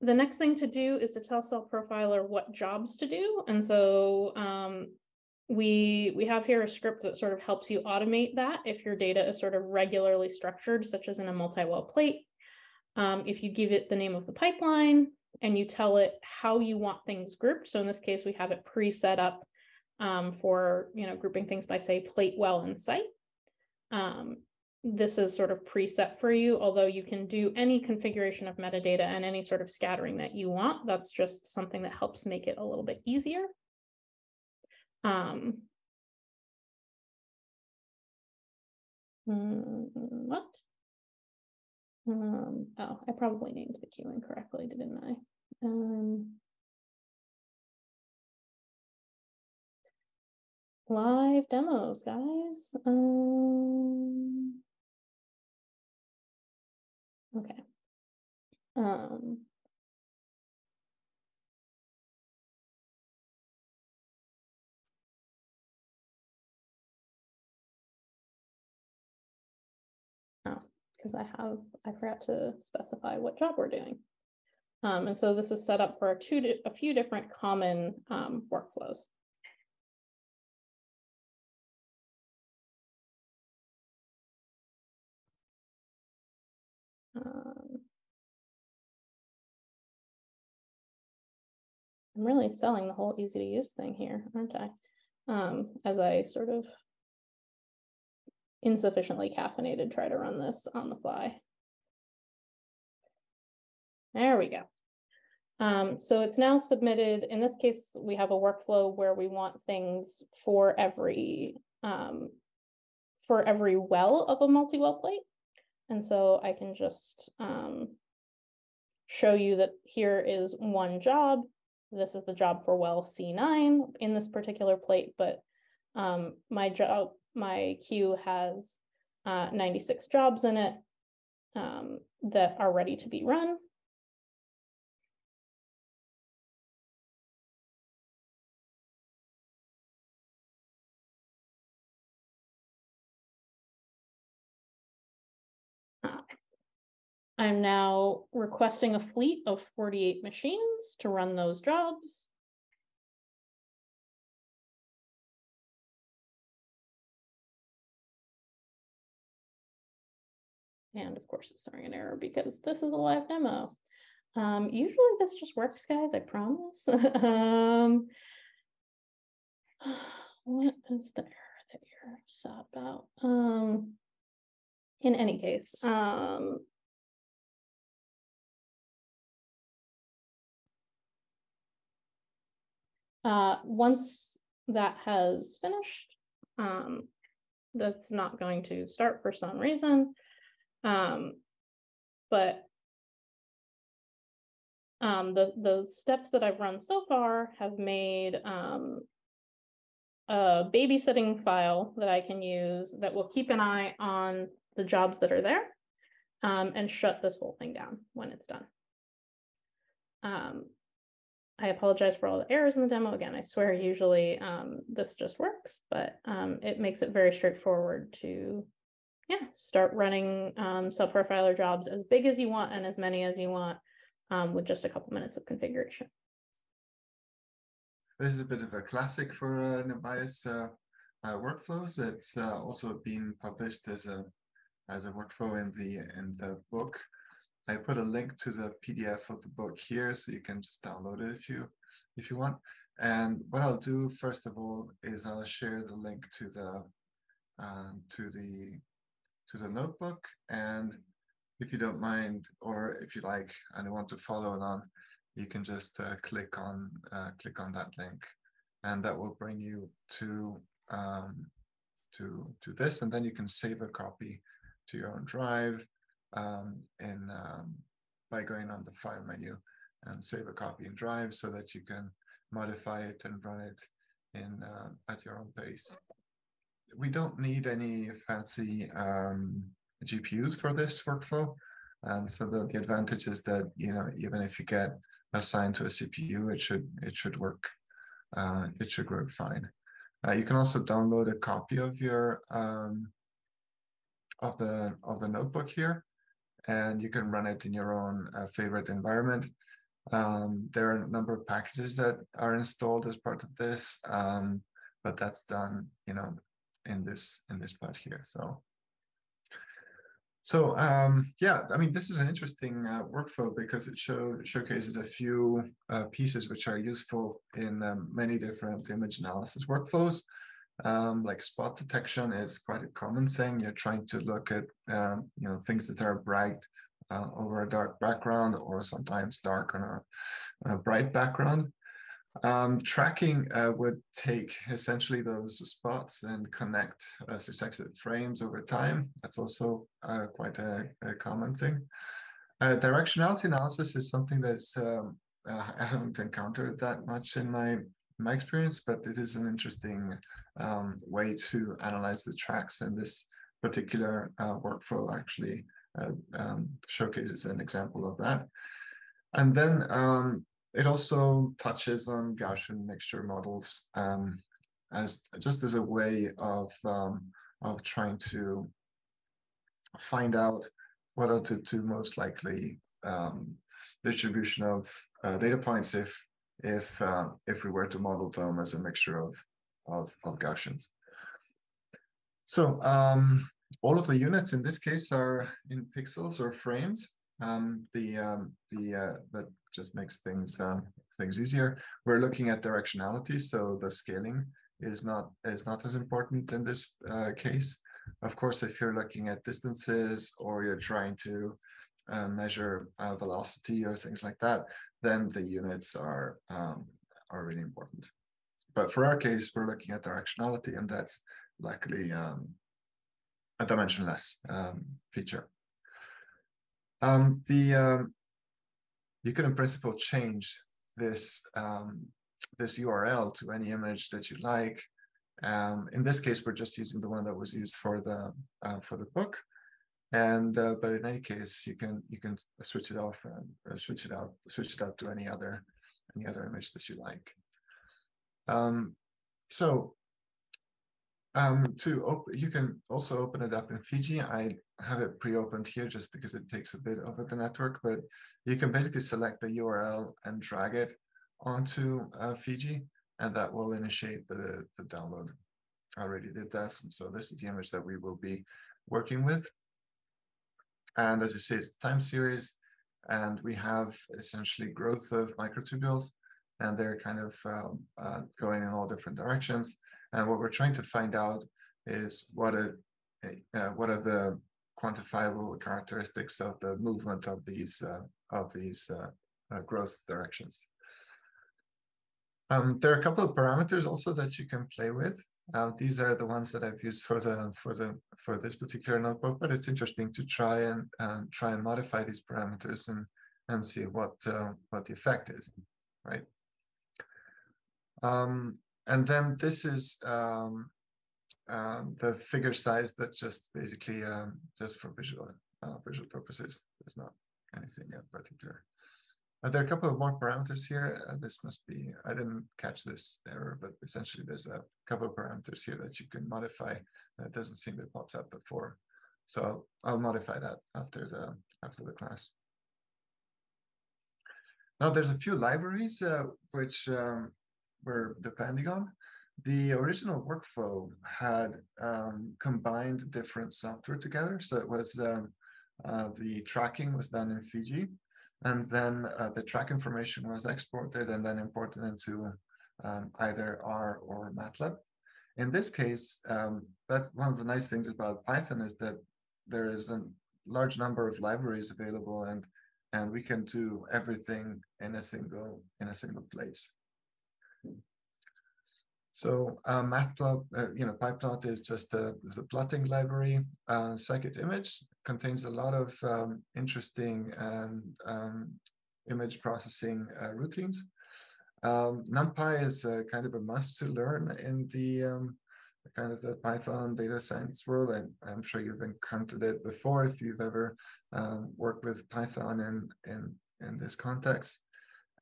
the next thing to do is to tell CellProfiler what jobs to do. And so we have here a script that sort of helps you automate that if your data is sort of regularly structured, such as in a multi-well plate. If you give it the name of the pipeline and you tell it how you want things grouped, so in this case, we have it pre-set up for grouping things by, say, plate, well, and site. This is sort of preset for you, although you can do any configuration of metadata and any sort of scattering that you want. That's just something that helps make it a little bit easier. Oh, I probably named the queue incorrectly, didn't I? Live demos, guys. Okay. Oh, because I forgot to specify what job we're doing. And so this is set up for a few different common workflows. I'm really selling the whole easy to use thing here, aren't I? As I sort of insufficiently caffeinated try to run this on the fly. There we go. So it's now submitted. In this case, we have a workflow where we want things for every well of a multi-well plate. And so I can just show you that here is one job. This is the job for well C9 in this particular plate, but my queue has 96 jobs in it that are ready to be run. I'm now requesting a fleet of 48 machines to run those jobs. And of course, it's throwing an error because this is a live demo. Usually this just works, guys, I promise. What is the error that you're sad about? In any case, once that has finished, that's not going to start for some reason, the steps that I've run so far have made a babysitting file that I can use that will keep an eye on the jobs that are there and shut this whole thing down when it's done. I apologize for all the errors in the demo. Again, I swear usually this just works, but it makes it very straightforward to start running CellProfiler jobs as big as you want and as many as you want with just a couple minutes of configuration. This is a bit of a classic for Nabias workflows. It's also been published as a workflow in the book. I put a link to the PDF of the book here, so you can just download it if you want. And what I'll do first of all is I'll share the link to the notebook. And if you don't mind, or if you like and want to follow along, you can just click on that link, and that will bring you to this. And then you can save a copy to your own drive. By going on the file menu and save a copy in Drive so that you can modify it and run it in at your own pace. We don't need any fancy GPUs for this workflow, and so the advantage is that even if you get assigned to a CPU, it should work fine. You can also download a copy of your of the notebook here. And you can run it in your own favorite environment. There are a number of packages that are installed as part of this, but that's done, in this part here. So yeah, I mean, this is an interesting workflow because it showcases a few pieces which are useful in many different image analysis workflows. Like spot detection is quite a common thing. You're trying to look at you know, things that are bright over a dark background, or sometimes dark on a bright background. Tracking would take essentially those spots and connect successive frames over time. That's also quite a common thing. Directionality analysis is something that's I haven't encountered that much in my experience, but it is an interesting way to analyze the tracks, and this particular workflow actually showcases an example of that. And then it also touches on Gaussian mixture models as a way of trying to find out what are the two most likely distribution of data points if we were to model them as a mixture of Gaussians. So all of the units in this case are in pixels or frames. That just makes things things easier. We're looking at directionality, so the scaling is not as important in this case. Of course, if you're looking at distances or you're trying to measure velocity or things like that, then the units are really important. But for our case, we're looking at directionality, and that's likely a dimensionless feature. You can in principle change this this URL to any image that you like. In this case, we're just using the one that was used for the book, and but in any case, you can switch it off and switch it out to any other image that you like. You can also open it up in Fiji. I have it pre-opened here just because it takes a bit over the network, but you can basically select the URL and drag it onto Fiji, and that will initiate the download. I already did this, and so this is the image that we will be working with. And as you see, it's the time series, and we have essentially growth of microtubules, and they're kind of going in all different directions. And what we're trying to find out is what are the quantifiable characteristics of the movement of these growth directions. There are a couple of parameters also that you can play with. These are the ones that I've used for this particular notebook, but it's interesting to try and modify these parameters and see what the effect is, right? And then this is the figure size. That's just basically just for visual purposes. There's not anything in particular. There are a couple of more parameters here. This must be, I didn't catch this error, but essentially there's a couple of parameters here that you can modify. That doesn't seem to pop up before. So I'll modify that after the class. Now there's a few libraries which we're depending on. The original workflow had combined different software together. So it was the tracking was done in Fiji, and then the track information was exported and then imported into either R or MATLAB. In this case, that's one of the nice things about Python is that there is a large number of libraries available, and we can do everything in a single place. So Matplotlib, PyPlot is just the plotting library. Scikit-image contains a lot of interesting and image processing routines. NumPy is kind of a must to learn in the kind of the Python data science world. I'm sure you've encountered it before if you've ever worked with Python in this context.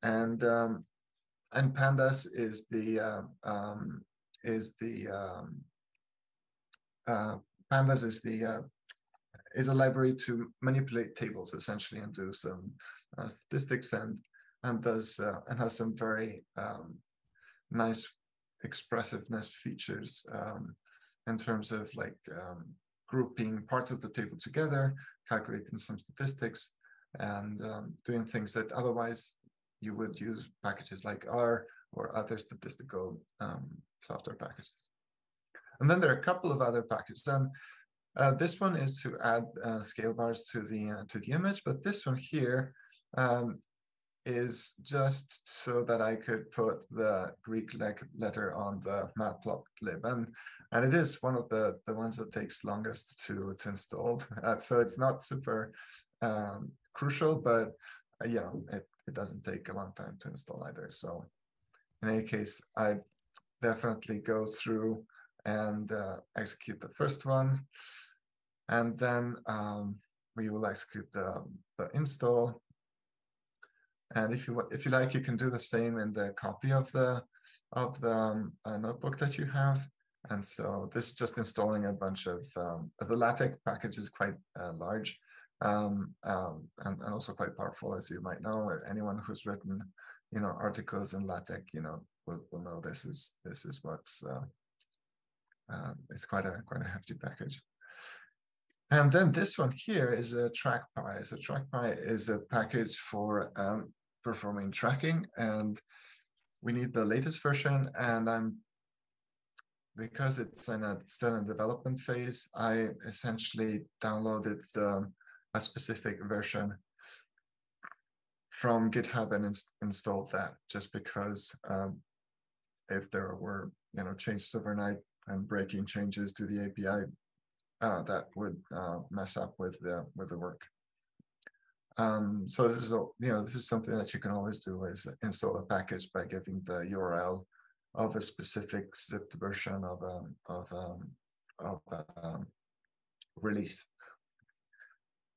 And Pandas is a library to manipulate tables essentially and do some statistics and has some very nice expressiveness features in terms of like grouping parts of the table together, calculating some statistics, and doing things that otherwise you would use packages like R or other statistical software packages. And then there are a couple of other packages. And this one is to add scale bars to the image, but this one here is just so that I could put the Greek letter on the Matplotlib, and it is one of the ones that takes longest to install. So it's not super crucial, but yeah, it doesn't take a long time to install either. So in any case, I definitely go through and execute the first one, and then we will execute the install. And if you like, you can do the same in the copy of the notebook that you have. And so this is just installing a bunch of the LaTeX package is quite large and also quite powerful, as you might know. Anyone who's written, you know, articles in LaTeX, you know, will know this is what's it's quite a hefty package. And then this one here is a TrackPy. So TrackPy is a package for performing tracking, and we need the latest version. And because it's still in development phase, I essentially downloaded a specific version from GitHub and installed that, just because if there were, you know, changes overnight and breaking changes to the API, that would mess up with the work. So this is this is something that you can always do, is install a package by giving the URL of a specific zipped version of a release.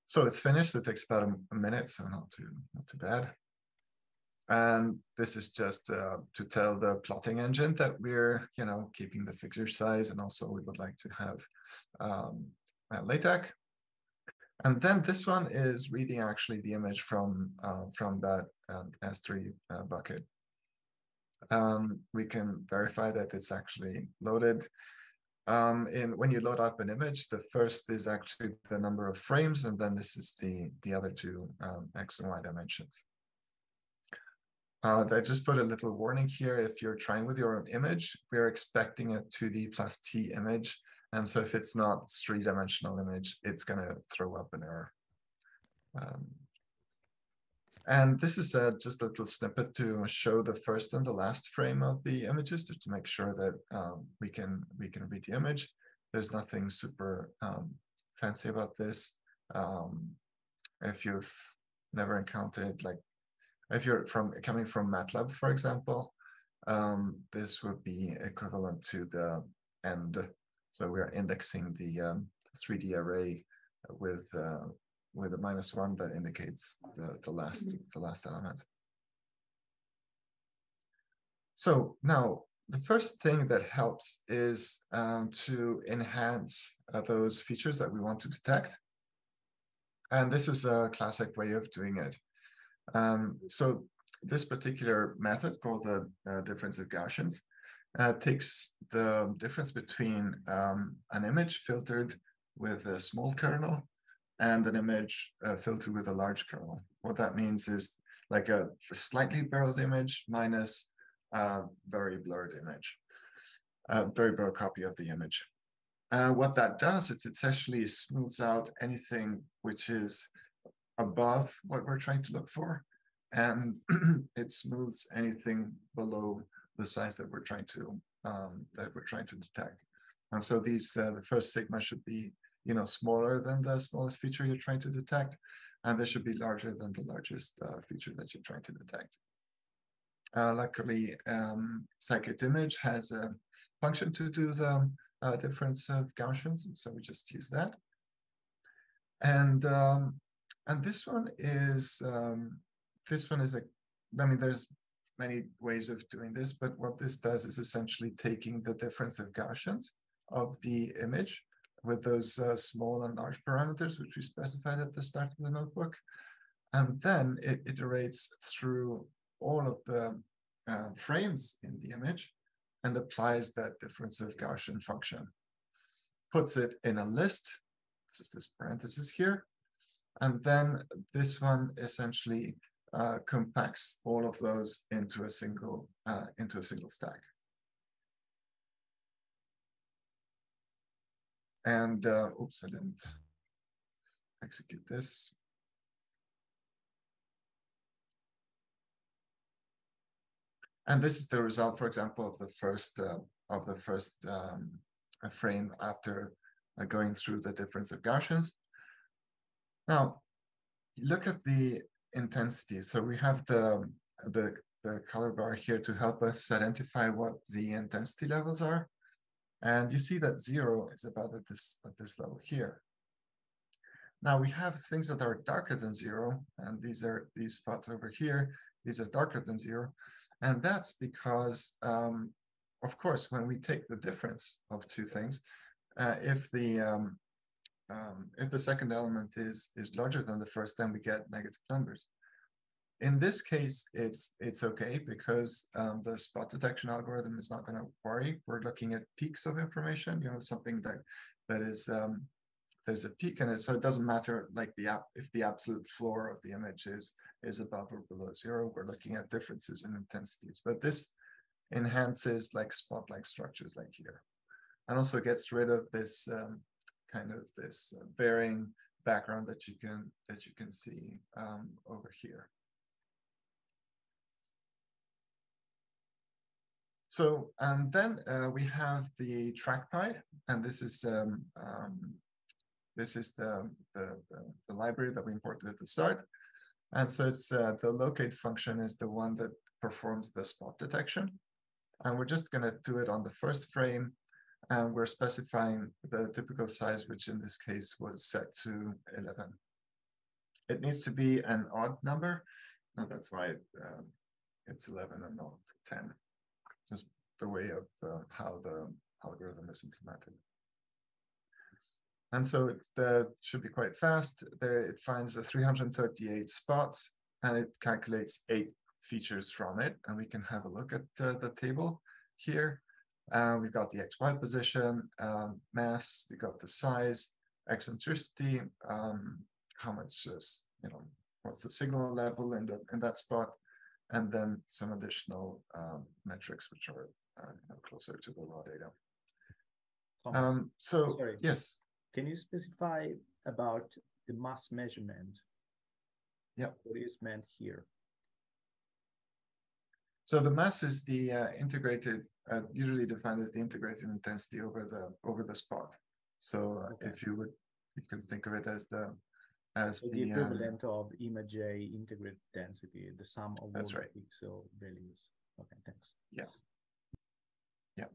So it's finished. It takes about a minute, so not too bad. And this is just to tell the plotting engine that we're, you know, keeping the fixture size, and also we would like to have LaTeX. And then this one is reading actually the image from that S3 bucket. We can verify that it's actually loaded. When you load up an image, the first is actually the number of frames, and then this is the other two X and Y dimensions. I just put a little warning here. If you're trying with your own image, we're expecting a 2D plus T image. And so if it's not three-dimensional image, it's going to throw up an error. And this is just a little snippet to show the first and the last frame of the images, just to make sure that we can read the image. There's nothing super fancy about this. If you've never encountered, like, if you're coming from MATLAB, for example, this would be equivalent to the end. So we are indexing the 3D array with a -1 that indicates the last element. So now the first thing that helps is to enhance those features that we want to detect, and this is a classic way of doing it. So this particular method, called the difference of Gaussians, takes the difference between an image filtered with a small kernel and an image filtered with a large kernel. What that means is like a slightly barreled image minus a very blurred image, a very blurred copy of the image. What that does is it essentially smooths out anything which is above what we're trying to look for, and it smooths anything below the size that we're trying to detect. And so these the first sigma should be, you know, smaller than the smallest feature you're trying to detect, and they should be larger than the largest feature that you're trying to detect. Luckily, scikit-image has a function to do the difference of Gaussians, and so we just use that. And this one is, I mean, there's many ways of doing this, but what this does is essentially taking the difference of Gaussians of the image with those small and large parameters, which we specified at the start of the notebook. And then it iterates through all of the frames in the image and applies that difference of Gaussian function, puts it in a list. This is this parenthesis here. And then this one essentially compacts all of those into a single stack. And oops, I didn't execute this. And this is the result, for example, of the first frame after going through the difference of Gaussians. Now, look at the intensity. So we have the color bar here to help us identify what the intensity levels are. And you see that zero is about at this level here. Now we have things that are darker than zero, and these spots over here, these are darker than zero. And that's because, of course, when we take the difference of two things, if the second element is larger than the first, then we get negative numbers. In this case, it's okay because the spot detection algorithm is not going to worry. We're looking at peaks of information, you know, something that is there's a peak in it, so it doesn't matter like if the absolute floor of the image is above or below zero. We're looking at differences in intensities, but this enhances like spot-like structures like here, and also gets rid of this kind of this varying background that you can see over here. So, and then we have the TrackPy, and this is the library that we imported at the start. And so it's the locate function is the one that performs the spot detection. And we're just gonna do it on the first frame. And we're specifying the typical size, which in this case was set to 11. It needs to be an odd number. And that's why it's 11 and not 10. Just the way of how the algorithm is implemented. And so it should be quite fast. There it finds the 338 spots and it calculates 8 features from it. And we can have a look at the table here. We've got the XY position, mass, we've got the size, eccentricity, how much is, you know, what's the signal level in that spot, and then some additional metrics which are closer to the raw data. Thomas, sorry. Yes. Can you specify about the mass measurement? Yeah. What is meant here? So the mass is the integrated, usually defined as the integrated intensity over the spot. So okay. If you can think of it as the equivalent of ImageJ integrated density, the sum of all the pixel values. Okay, thanks. Yeah. Yeah.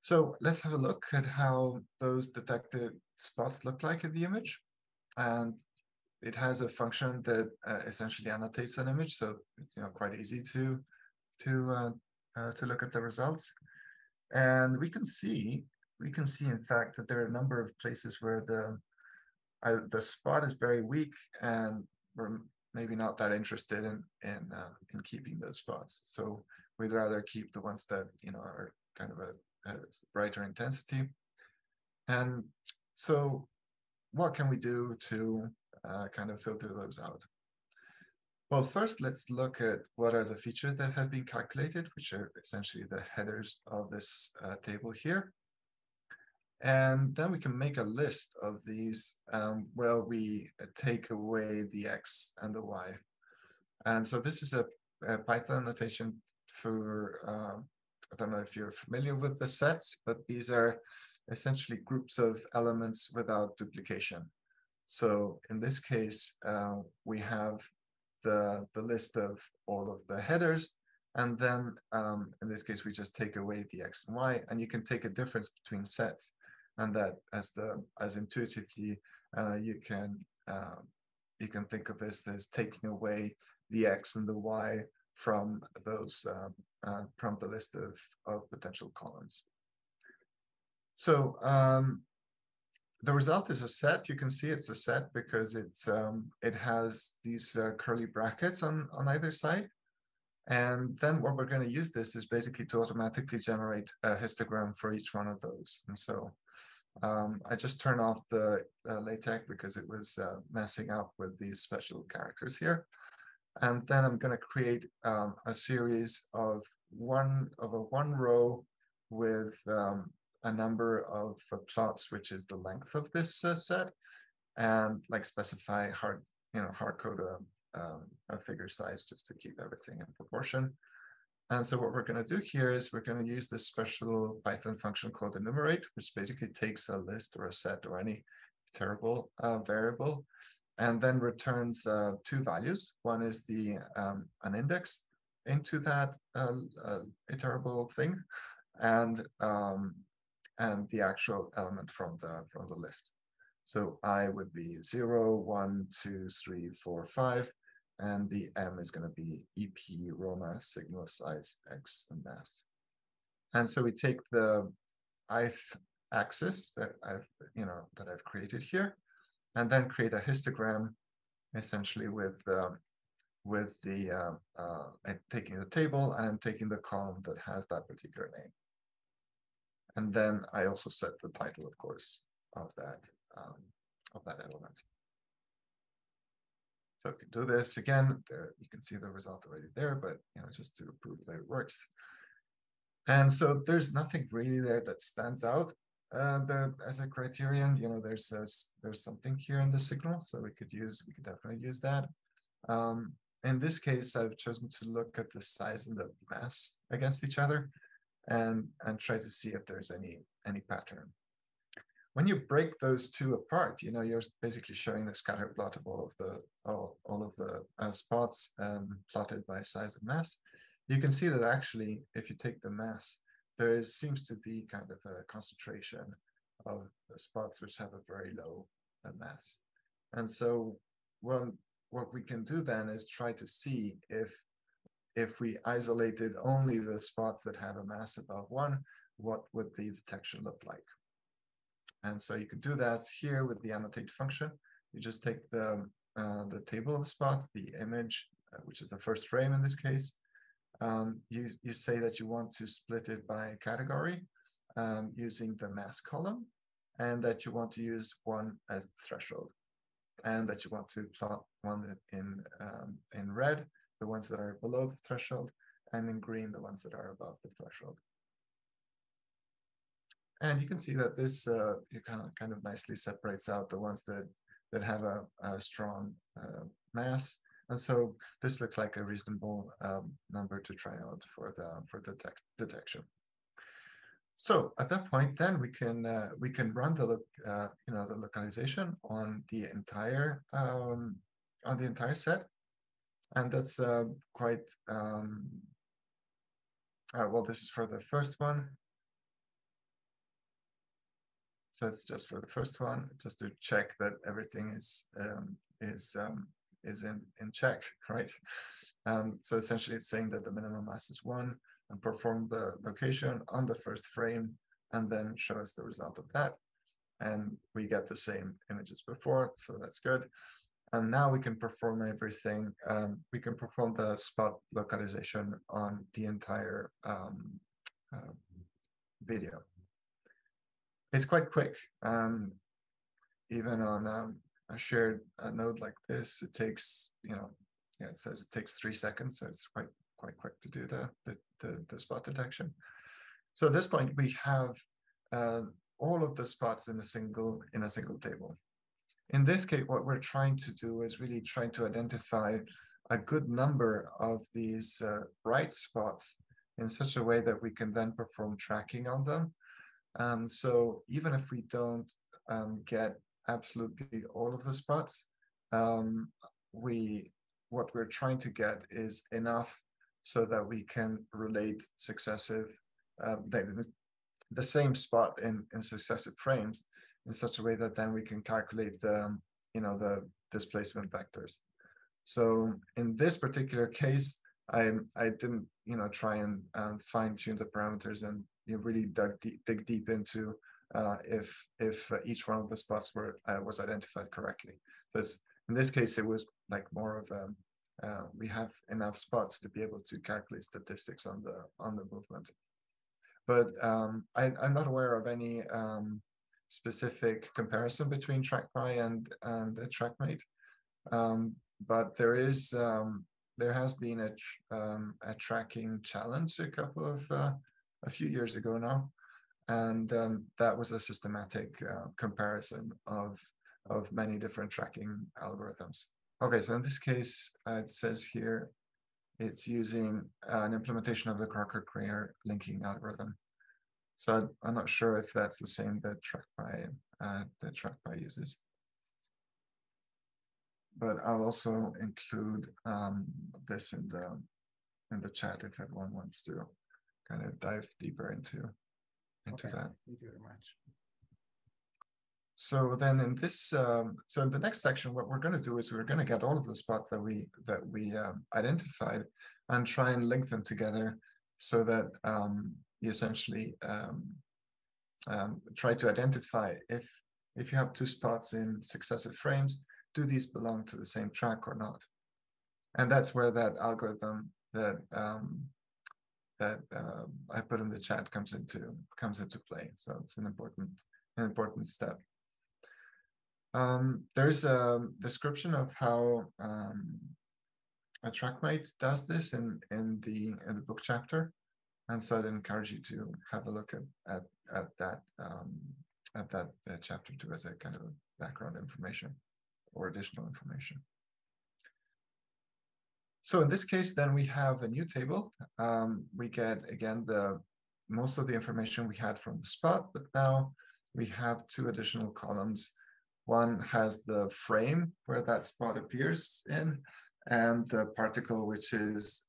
So let's have a look at how those detected spots look like in the image. And it has a function that essentially annotates an image. So it's, you know, quite easy to look at the results. And we can see in fact that there are a number of places where the spot is very weak, and we're maybe not that interested in keeping those spots. So we'd rather keep the ones that, you know, are kind of a brighter intensity. And so what can we do to kind of filter those out? Well, first let's look at what are the features that have been calculated, which are essentially the headers of this table here. And then we can make a list of these where we take away the X and the Y. And so this is a Python notation for, I don't know if you're familiar with the sets, but these are essentially groups of elements without duplication. So in this case, we have the list of all of the headers. And then in this case, we just take away the X and Y, and you can take a difference between sets. And that, as intuitively you can think of this as taking away the X and the Y from those from the list of potential columns. So the result is a set. You can see it's a set because it's it has these curly brackets on either side. And then what we're going to use this is basically to automatically generate a histogram for each one of those. And so I just turn off the LaTeX because it was messing up with these special characters here. And then I'm going to create a series of one row with a number of plots, which is the length of this set, and like specify hard code a figure size just to keep everything in proportion. And so what we're going to do here is we're going to use this special Python function called enumerate, which basically takes a list or a set or any terrible variable, and then returns two values. One is the an index into that iterable thing, and the actual element from the list. So I would be 0, 1, 2, 3, 4, 5, and the M is going to be EP Roma signal size X and mass. And so we take the ith axis that I've created here, and then create a histogram, essentially with taking the table and taking the column that has that particular name. And then I also set the title, of course, of that element. So I can do this again. There, you can see the result already there, but just to prove that it works. And so there's nothing really there that stands out as a criterion. There's something here in the signal, so we could definitely use that. In this case, I've chosen to look at the size and the mass against each other, and try to see if there's any pattern. When you break those two apart, you're basically showing a scatter plot of all of the spots plotted by size and mass. You can see that actually, if you take the mass, there seems to be kind of a concentration of the spots which have a very low mass. And so what we can do then is try to see if we isolated only the spots that have a mass above 1, what would the detection look like? And so you can do that here with the annotate function. You just take the table of spots, the image, which is the first frame in this case. You say that you want to split it by category using the mass column, and that you want to use 1 as the threshold, and that you want to plot one in red, the ones that are below the threshold, and in green, the ones that are above the threshold. And you can see that this it kind of nicely separates out the ones that have a strong mass. And so this looks like a reasonable number to try out for detection. So at that point, then we can run the localization on the entire set, and that's quite well. This is for the first one. So it's just for the first one, just to check that everything is in check, right? So essentially, it's saying that the minimum mass is 1, and perform the location on the first frame, and then show us the result of that. And we get the same images before, so that's good. And now we can perform everything. We can perform the spot localization on the entire video. It's quite quick. Even on a shared node like this, it takes it says it takes 3 seconds, so it's quite quick to do the spot detection. So at this point, we have all of the spots in a single table. In this case, what we're trying to do is really trying to identify a good number of these bright spots in such a way that we can then perform tracking on them. So even if we don't get absolutely all of the spots, what we're trying to get is enough so that we can relate the same spot in successive frames in such a way that then we can calculate the displacement vectors. So in this particular case, I didn't try and fine tune the parameters and really dig deep into if each one of the spots was identified correctly. So in this case, it was like more of we have enough spots to be able to calculate statistics on the movement. But I'm not aware of any specific comparison between TrackPy and the TrackMate. But there has been a tracking challenge a few years ago now, And that was a systematic comparison of many different tracking algorithms. Okay, so in this case, it says here, it's using an implementation of the Crocker-Creer linking algorithm. So I'm not sure if that's the same that TrackPy uses. But I'll also include this in the chat if everyone wants to kind of dive deeper into okay, that. Thank you very much. So then in this, so in the next section, what we're going to do is we're going to get all of the spots that we identified and try and link them together so that you essentially try to identify if you have two spots in successive frames, do these belong to the same track or not? And that's where that algorithm that I put in the chat comes into play. So it's an important step. There's a description of how a TrackMate does this in the book chapter, and so I'd encourage you to have a look at that chapter too, as a kind of background information or additional information. So in this case, then we have a new table. We get again the most of the information we had from the spot, but now we have two additional columns. One has the frame where that spot appears in, and the particle, which is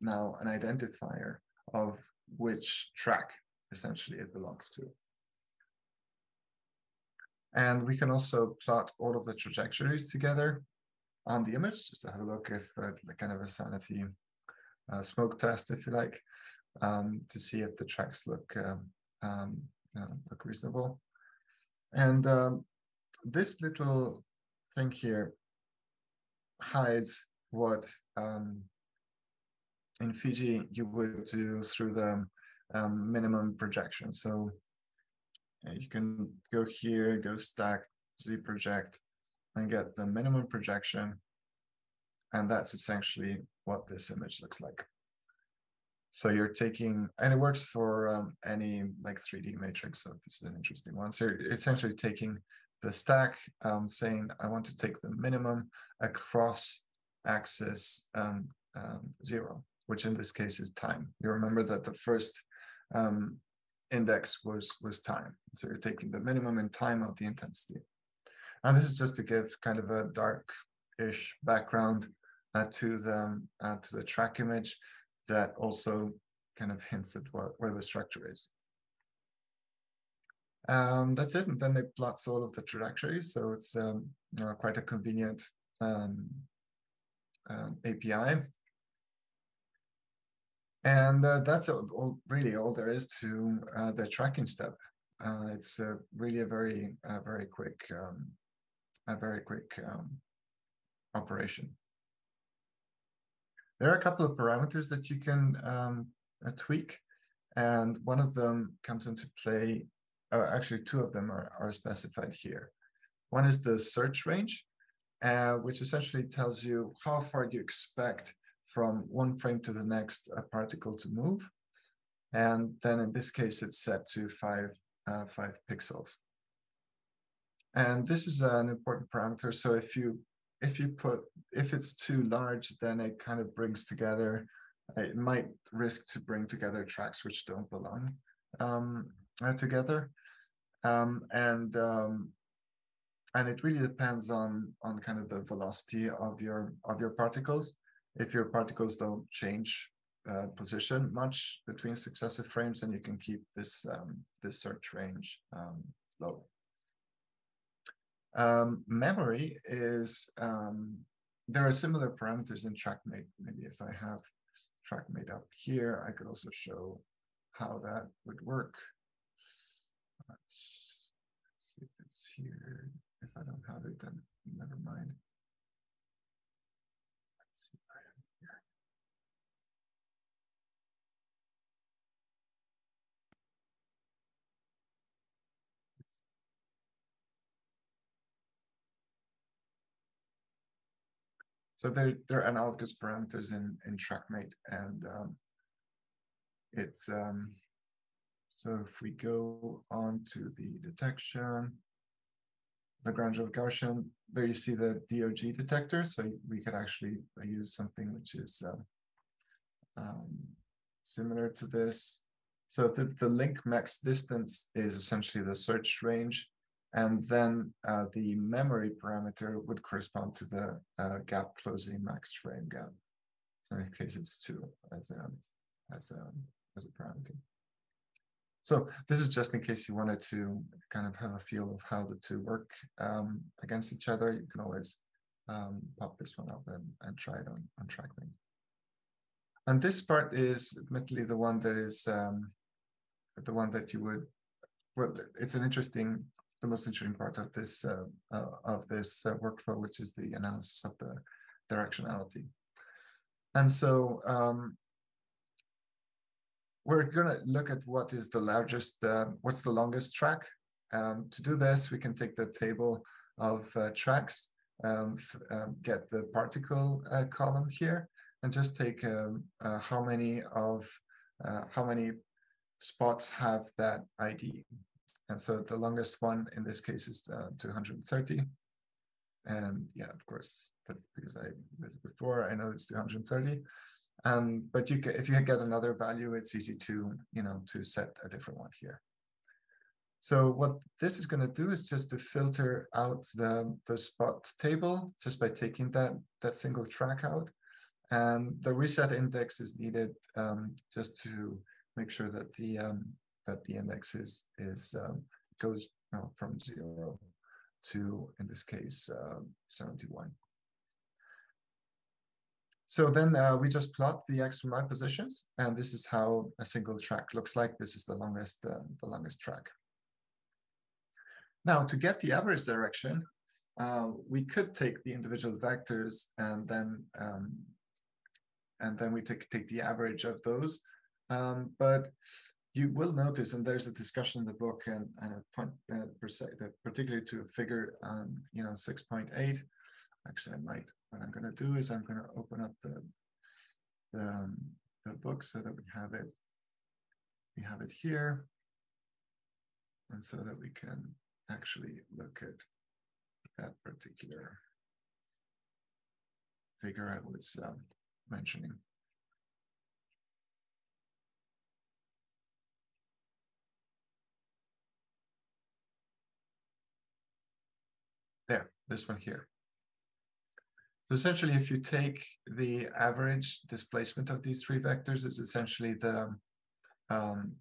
now an identifier of which track essentially it belongs to. And we can also plot all of the trajectories together on the image, just to have a look if kind of a sanity smoke test, if you like, to see if the tracks look reasonable. And this little thing here hides what in Fiji you would do through the minimum projection. So you can go here, go stack, Z project, and get the minimum projection. And that's essentially what this image looks like. So you're taking, and it works for any like 3D matrix. So this is an interesting one. So you're essentially taking the stack, saying, I want to take the minimum across axis 0, which in this case is time. You remember that the first index was time. So you're taking the minimum in time of the intensity. And this is just to give kind of a dark-ish background to the track image that also kind of hints at where the structure is. That's it, and then it plots all of the trajectories. So it's quite a convenient API. And that's really all there is to the tracking step. It's really a very quick operation. There are a couple of parameters that you can tweak, and one of them comes into play. Actually, two of them are specified here. One is the search range, which essentially tells you how far you expect from one frame to the next a particle to move. And then in this case, it's set to five pixels. And this is an important parameter. So if it's too large, then it kind of brings together, it might risk to bring together tracks which don't belong together. And it really depends on kind of the velocity of your particles. If your particles don't change position much between successive frames, then you can keep this this search range low. Memory is, there are similar parameters in TrackMate. Maybe if I have TrackMate up here, I could also show how that would work. Let's see if it's here. If I don't have it, then never mind. Let's see if I have it here. So there are analogous parameters in TrackMate, and it's So if we go on to the detection, Lagrange of Gaussian, there you see the DOG detector. So we could actually use something which is similar to this. So the link max distance is essentially the search range. And then the memory parameter would correspond to the gap closing max frame gap. So in this case, it's 2 as a parameter. So this is just in case you wanted to kind of have a feel of how the two work against each other. You can always pop this one up and try it on TrackMate. And this part is admittedly the one that is the one that you would. Well, it's an interesting. The most interesting part of this workflow, which is the analysis of the directionality. And so we're going to look at what is the largest, what's the longest track. To do this, we can take the table of tracks, get the particle column here, and just take how many spots have that ID. And so the longest one in this case is 230. And yeah, of course, that's because I did it before, I know it's 230. But you can, if you get another value, it's easy to, you know, to set a different one here. So what this is going to do is just to filter out the spot table just by taking that single track out. And the reset index is needed just to make sure that the index goes from 0 to, in this case, 71. So then we just plot the x and y positions, and this is how a single track looks like. This is the longest track. Now, to get the average direction, we could take the individual vectors, and then we take the average of those, but you will notice, and there's a discussion in the book, and a point particularly to figure, 6.8. Actually, what I'm going to do is I'm going to open up the book so that we have it here, and so that we can actually look at that particular figure I was mentioning. There, this one here. So essentially, if you take the average displacement of these three vectors, is essentially the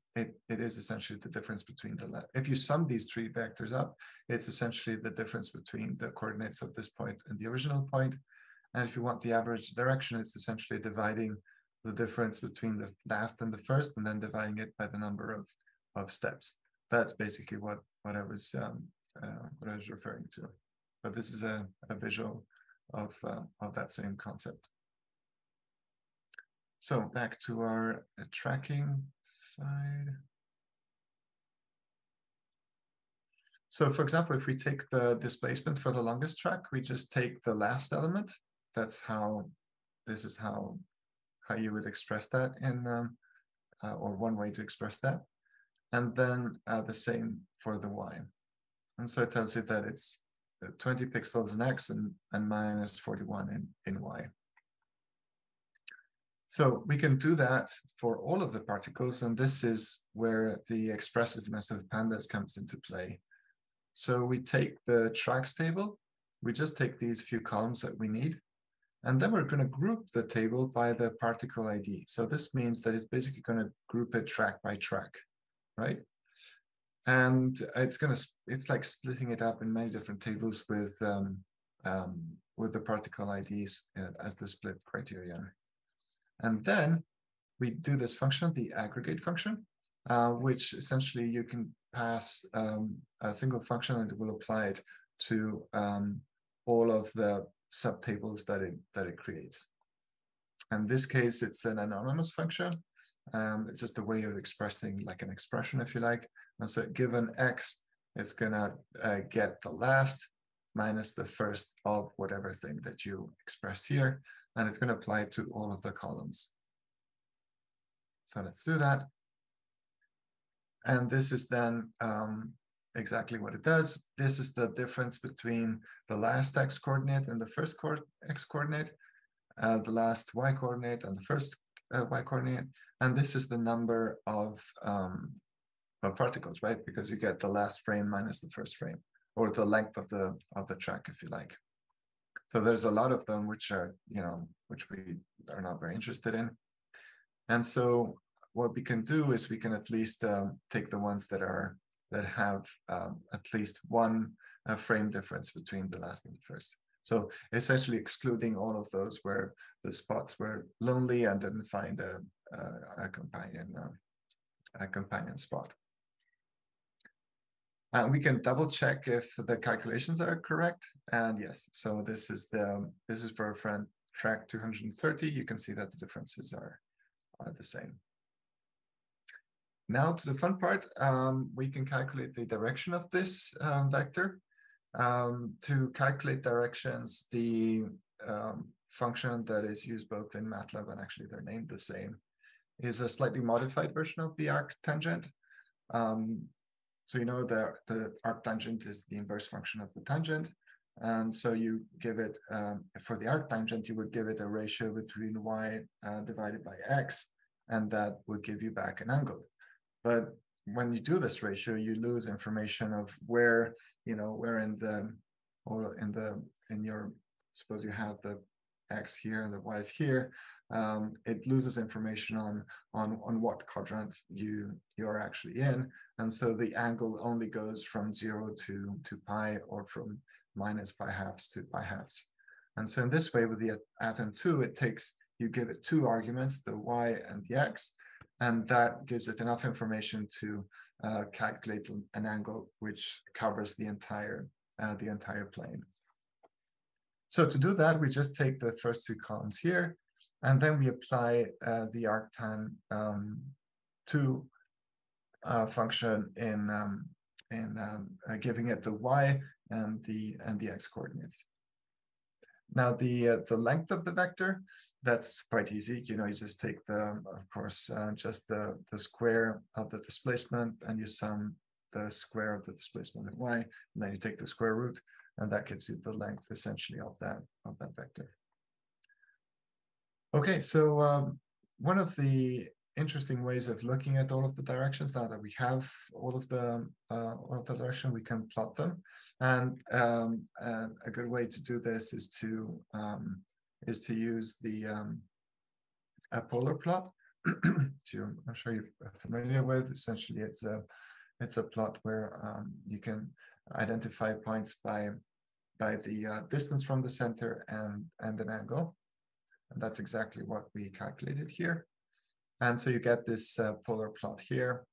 difference between the. If you sum these three vectors up, it's essentially the difference between the coordinates of this point and the original point. And if you want the average direction, it's essentially dividing the difference between the last and the first, and then dividing it by the number of steps. That's basically what I was referring to. But this is a visual of that same concept. So back to our tracking side. So for example, if we take the displacement for the longest track, we just take the last element. This is how you would express that in, or one way to express that. And then the same for the y. And so it tells you that it's 20 pixels in X and minus 41 in Y. So we can do that for all of the particles, and this is where the expressiveness of pandas comes into play. So we take the tracks table, we just take these few columns that we need, and then we're going to group the table by the particle ID. So this means that it's basically going to group it track by track, right? And it's like splitting it up in many different tables with the particle IDs as the split criteria. And then we do this function, the aggregate function, which essentially you can pass a single function and it will apply it to all of the subtables that it creates. In this case, it's an anonymous function. It's just a way of expressing like an expression, if you like. And so given X, it's going to get the last minus the first of whatever thing that you express here. And it's going to apply to all of the columns. So let's do that. And this is then exactly what it does. This is the difference between the last x coordinate and the first x coordinate, the last y coordinate and the first y coordinate. And this is the number of particles, right? Because you get the last frame minus the first frame, or the length of the track, if you like. So there's a lot of them which are, you know, which we are not very interested in. And so what we can do is we can at least take the ones that are that have at least one frame difference between the last and the first. So essentially excluding all of those where the spots were lonely and didn't find a companion spot. We can double check if the calculations are correct. And yes, so this is the for a friend track 230. You can see that the differences are the same. Now to the fun part, we can calculate the direction of this vector. To calculate directions, the function that is used both in MATLAB, and actually they're named the same, is a slightly modified version of the arctangent. So you know the arctangent is the inverse function of the tangent. And so you give it, for the arctangent, you would give it a ratio between y divided by x, and that would give you back an angle. But when you do this ratio, you lose information of where, you know, where in the, or in the, in your, suppose you have the x here and the y is here, it loses information on what quadrant you're actually in. And so the angle only goes from 0 to pi, or from minus pi halves to pi halves. And so in this way, with the atom 2, it takes, you give it two arguments, the y and the x, and that gives it enough information to calculate an angle which covers the entire plane. So to do that, we just take the first two columns here, and then we apply the arctan 2 function in giving it the y and the x coordinates. Now the length of the vector, that's quite easy. You know, you just take the, of course, just the square of the displacement, and you sum the square of the displacement in y, and then you take the square root, and that gives you the length essentially of that vector. Okay, so one of the interesting ways of looking at all of the directions, now that we have all of the direction, we can plot them, and a good way to do this is to use the a polar plot, which I'm sure you're familiar with. Essentially, it's a plot where you can identify points by the distance from the center and an angle, and that's exactly what we calculated here. And so you get this polar plot here.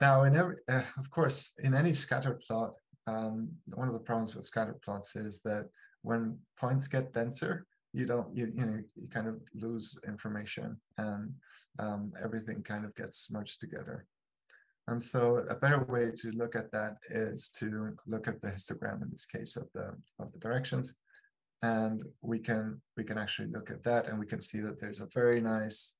Now, in every, of course, in any scatter plot, one of the problems with scatter plots is that when points get denser, you don't, you know, you kind of lose information, and everything kind of gets smudged together. And so a better way to look at that is to look at the histogram, in this case, of the directions. And we can actually look at that, and we can see that there's a very nice,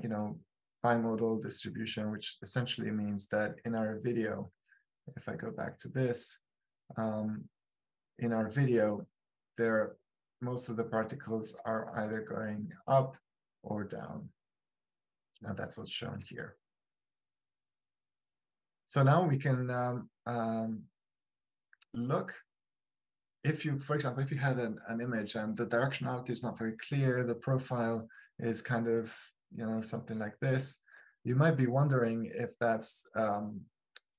you know, bimodal distribution, which essentially means that in our video, if I go back to this, in our video, there, most of the particles are either going up or down. And that's what's shown here. So now we can look, if you, for example, if you had an image and the directionality is not very clear, the profile is kind of, you know, something like this, you might be wondering if that's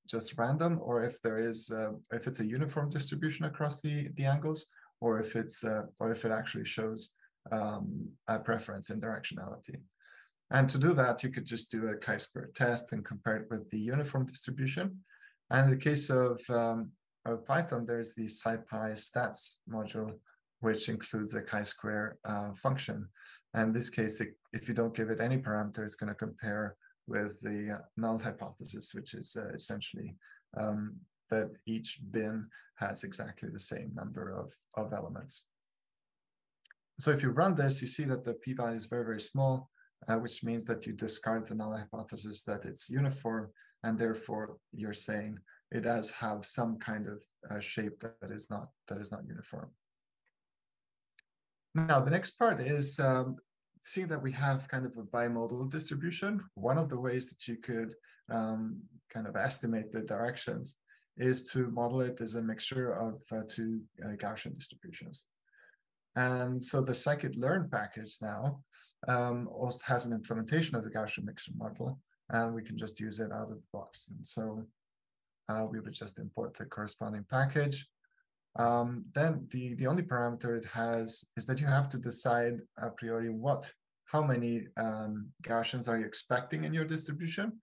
just random, or if there is, if it's a uniform distribution across the angles, or if it's, or if it actually shows a preference in directionality. And to do that, you could just do a chi-square test and compare it with the uniform distribution. And in the case of Python, there's the SciPy stats module, which includes a chi-square function. And in this case, if you don't give it any parameter, it's going to compare with the null hypothesis, which is essentially that each bin has exactly the same number of elements. So if you run this, you see that the p-value is very, very small, which means that you discard the null hypothesis that it's uniform, and therefore you're saying it does have some kind of shape that is not uniform. Now the next part is seeing that we have kind of a bimodal distribution. One of the ways that you could kind of estimate the directions is to model it as a mixture of two Gaussian distributions. And so the scikit-learn package now also has an implementation of the Gaussian mixture model, and we can just use it out of the box. And so we would just import the corresponding package. Then the only parameter it has is that you have to decide a priori how many Gaussians are you expecting in your distribution.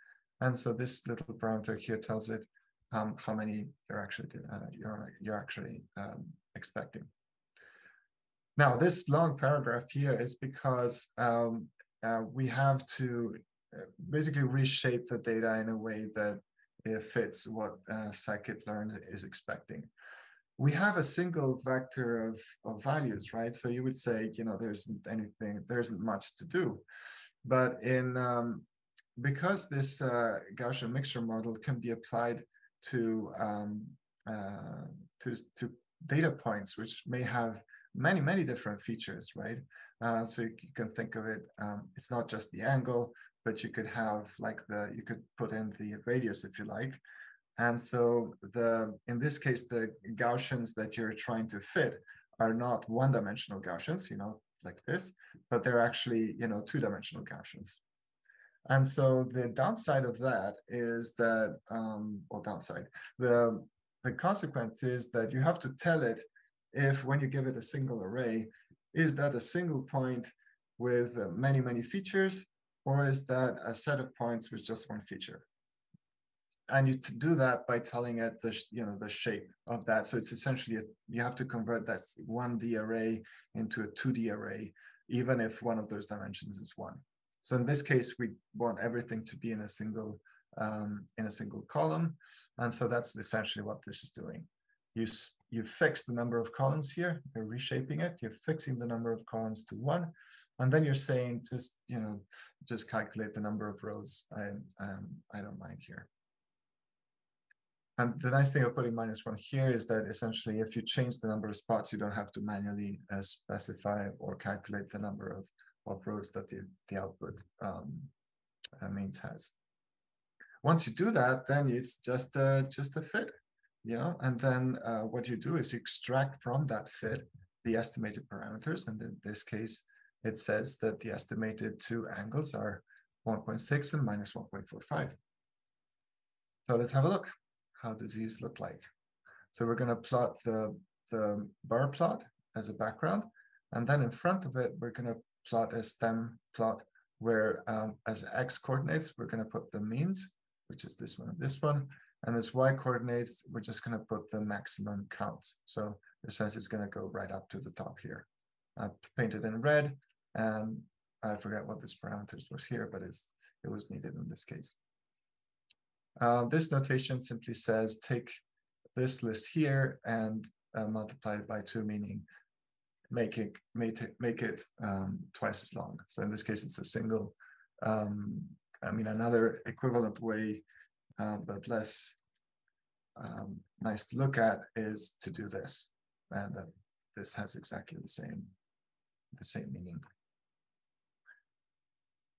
And so this little parameter here tells it how many you're actually expecting. Now this long paragraph here is because we have to basically reshape the data in a way that it fits what scikit-learn is expecting. We have a single vector of values, right? So you would say, you know, there isn't much to do. But because this Gaussian mixture model can be applied to data points, which may have many, many different features, right? So you can think of it, it's not just the angle, but you could have like you could put in the radius if you like. And so in this case, the Gaussians that you're trying to fit are not one-dimensional Gaussians, you know, like this, but they're actually, you know, two-dimensional Gaussians. And so the downside of that is that, the consequence is that you have to tell it if when you give it a single array, is that a single point with many, many features, or is that a set of points with just one feature? And you do that by telling it the shape of that. So it's essentially, you have to convert that 1D array into a 2D array, even if one of those dimensions is one. So in this case, we want everything to be in a single column, and so that's essentially what this is doing. You fix the number of columns here. You're reshaping it. You're fixing the number of columns to one, and then you're saying just calculate the number of rows. I don't mind here. And the nice thing of putting -1 here is that essentially, if you change the number of spots, you don't have to manually specify or calculate the number of rows that the output mains has. Once you do that, then it's just a fit, you know. And then what you do is you extract from that fit the estimated parameters. And in this case, it says that the estimated two angles are 1.6 and -1.45. So let's have a look. How does these look like? So we're going to plot the bar plot as a background, and then in front of it, we're going to plot a stem plot where as x coordinates, we're going to put the means, which is this one and this one, and as y coordinates, we're just going to put the maximum counts. So this is going to go right up to the top here. I painted in red, and I forgot what this parameters was here, but it was needed in this case. This notation simply says take this list here and multiply it by 2, meaning make it twice as long. So in this case, it's a single. Another equivalent way, but less nice to look at, is to do this, and this has exactly the same meaning.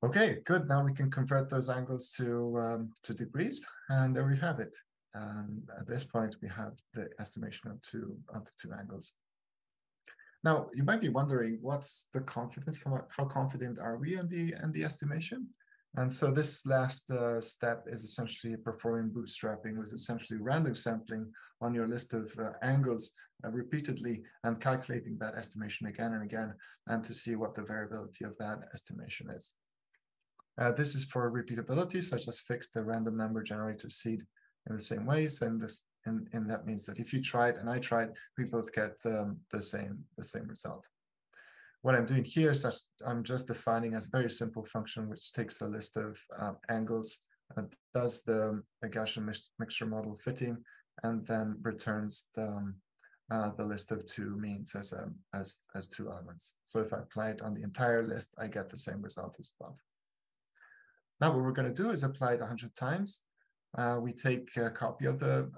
Okay, good. Now we can convert those angles to degrees, and there we have it. And at this point, we have the estimation of the two angles. Now you might be wondering, what's the confidence? How confident are we in the estimation? And so this last step is essentially performing bootstrapping, with essentially random sampling on your list of angles repeatedly and calculating that estimation again and again, and to see what the variability of that estimation is. This is for repeatability, so I just fixed the random number generator seed in the same ways, and that means that if you tried and I tried, we both get the same result. What I'm doing here is I'm just defining a very simple function which takes a list of angles, does the Gaussian mixture model fitting, and then returns the list of two means as two elements. So if I apply it on the entire list, I get the same result as above. Now what we're going to do is apply it 100 times, we take a copy of the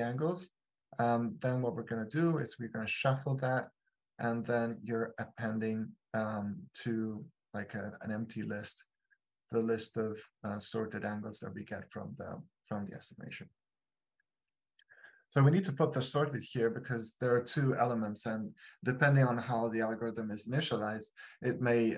angles. Then what we're going to do is we're going to shuffle that, and then you're appending to like an empty list, the list of sorted angles that we get from the estimation. So we need to put the sorted here because there are two elements, and depending on how the algorithm is initialized, it may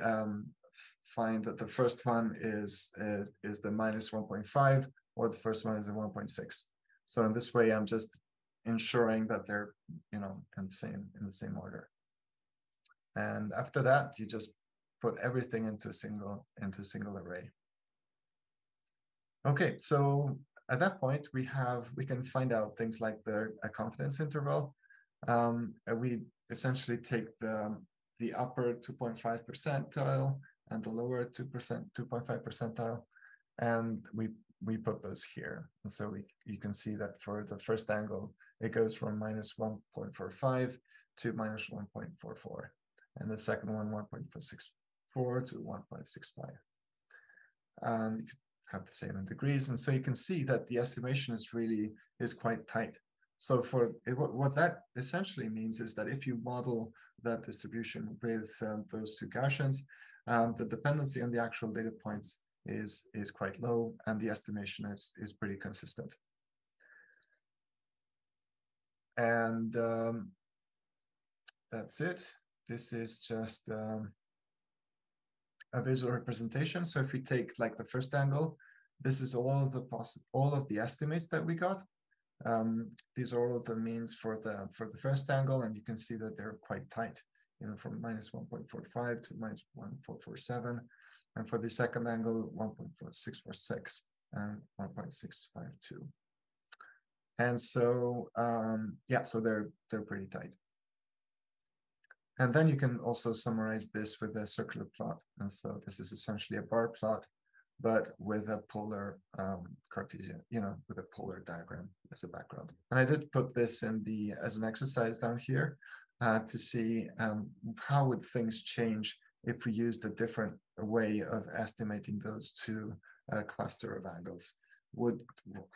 find that the first one is the -1.5 or the first one is the 1.6. So in this way, I'm just ensuring that they're, you know, in the same order. And after that, you just put everything into a single array. Okay, so at that point, we can find out things like a confidence interval. We essentially take the upper 2.5 percentile and the lower 2.5 percentile, and we put those here. And so you can see that for the first angle, it goes from -1.45 to -1.44, and the second one 1.464 to 1.65. You have the same in degrees, and so you can see that the estimation is quite tight. So for what that essentially means is that if you model that distribution with those two Gaussians, the dependency on the actual data points is quite low, and the estimation is pretty consistent. And that's it. This is just a visual representation. So if we take like the first angle, this is all of the estimates that we got. These are all of the means for the first angle, and you can see that they're quite tight, you know, from -1.45 to -1.447, and for the second angle, 1.4646 and 1.652. And so yeah, so they're pretty tight. And then you can also summarize this with a circular plot. And so this is essentially a bar plot, but with a polar Cartesian, you know, with a polar diagram as a background. And I did put this as an exercise down here to see how would things change if we used a different way of estimating those two cluster of angles.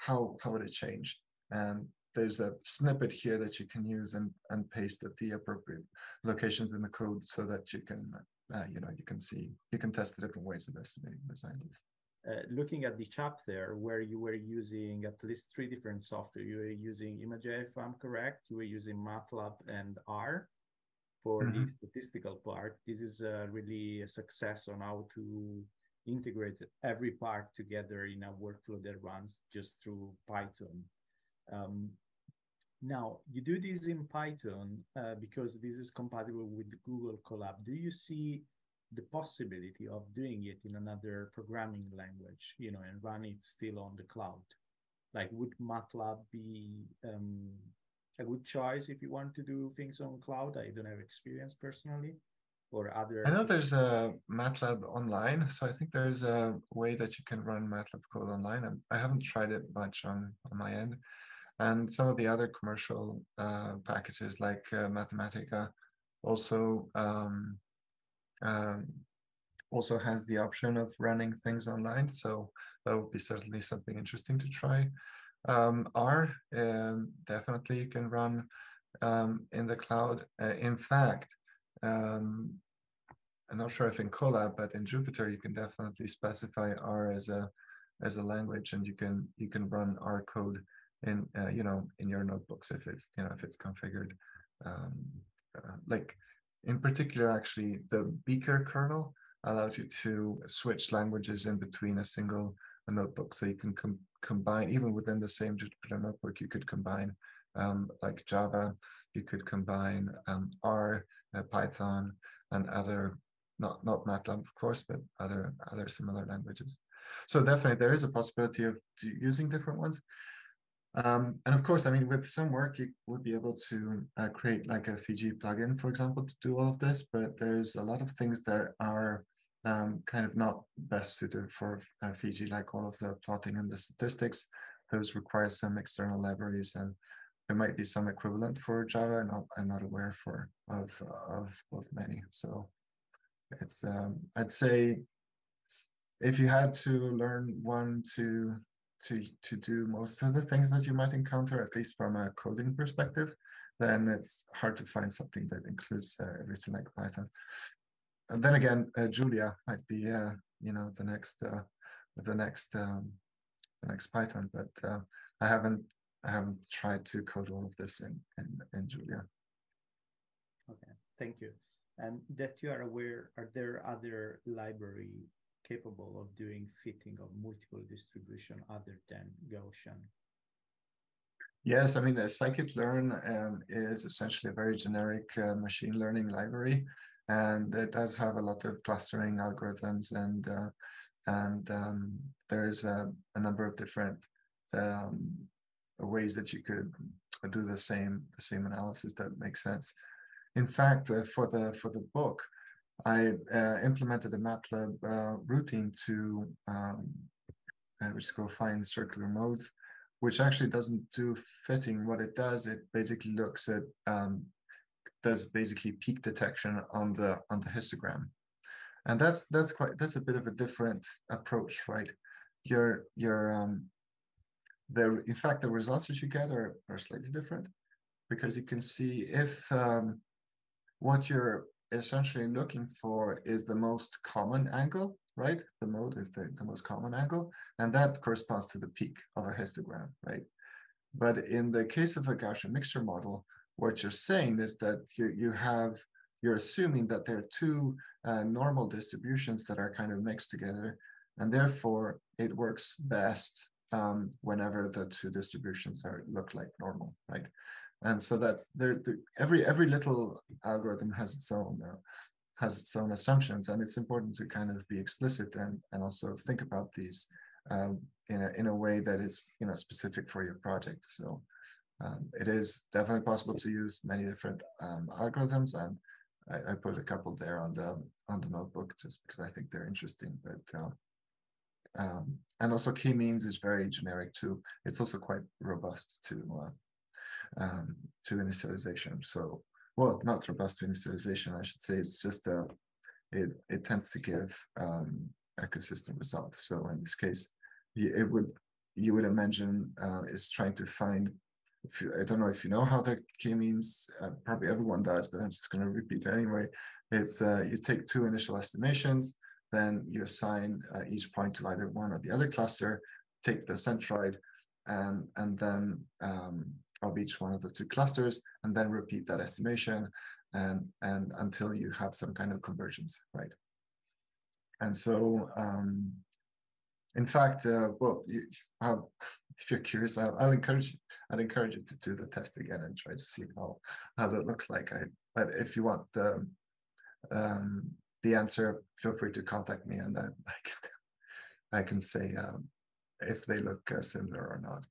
How would it change? And there's a snippet here that you can use and paste at the appropriate locations in the code so that you can, you know, you can test the different ways of estimating those angles. Looking at the chap there, where you were using at least three different software, you were using ImageJ, if I'm correct, you were using MATLAB and R for mm-hmm. the statistical part. This is really a success on how to integrate every part together in a workflow that runs just through Python. Now, you do this in Python because this is compatible with Google Colab. Do you see the possibility of doing it in another programming language, you know, and run it still on the cloud? Like, would MATLAB be a good choice if you want to do things on cloud? I don't have experience personally, or other. I know there's a MATLAB online, so I think there's a way that you can run MATLAB code online. I haven't tried it much on my end. And some of the other commercial packages like Mathematica also has the option of running things online. So that would be certainly something interesting to try. R, definitely you can run in the cloud. In fact, I'm not sure if in Colab, but in Jupyter, you can definitely specify R as a language, and you can run R code in you know, in your notebooks if it's configured. Like in particular, actually, the Beaker kernel allows you to switch languages in between a single notebook, so you can combine even within the same Jupyter notebook. You could combine like Java, you could combine R, Python, and other not MATLAB of course, but other similar languages. So definitely there is a possibility of using different ones. And of course, I mean, with some work, you would be able to create like a Fiji plugin, for example, to do all of this. But there's a lot of things that are kind of not best suited for Fiji, like all of the plotting and the statistics. Those require some external libraries, and there might be some equivalent for Java. I'm not aware of many. So it's I'd say if you had to learn one to to do most of the things that you might encounter, at least from a coding perspective, then it's hard to find something that includes everything like Python. And then again, Julia might be, you know, the next Python, but I haven't tried to code all of this in Julia. Okay, thank you. And that you are aware, are there other library capable of doing fitting of multiple distribution other than Gaussian? Yes, I mean, scikit-learn is essentially a very generic machine learning library, and it does have a lot of clustering algorithms, and there's a number of different ways that you could do the same analysis that makes sense. In fact, for the book, I implemented a MATLAB routine to which go find circular modes, which actually doesn't do fitting. What it does, it basically looks at does basically peak detection on the histogram, and that's a bit of a different approach, right? In fact, the results that you get are slightly different, because you can see if what you're essentially looking for is the most common angle, right? The mode is the most common angle, and that corresponds to the peak of a histogram, right? But in the case of a Gaussian mixture model, what you're saying is that you're assuming that there are two normal distributions that are kind of mixed together, and therefore it works best whenever the two distributions look like normal, right? And so that's every little algorithm has its own assumptions, and it's important to kind of be explicit and also think about these in a way that is, you know, specific for your project. So it is definitely possible to use many different algorithms, and I put a couple there on the notebook just because I think they're interesting. But and also k-means is very generic too. It's also quite robust to initialization. So, well, not robust to initialization, I should say. It's just it tends to give a consistent result. So in this case, you would imagine is trying to find. I don't know if you know how the k-means. Probably everyone does, but I'm just going to repeat it anyway. It's you take two initial estimations, then you assign each point to either one or the other cluster. Take the centroid, and then of each one of the two clusters, and then repeat that estimation and until you have some kind of convergence, right? And so, in fact, well, if you're curious, I'd encourage you to do the test again and try to see how that looks like. But if you want the answer, feel free to contact me, and I can say if they look similar or not.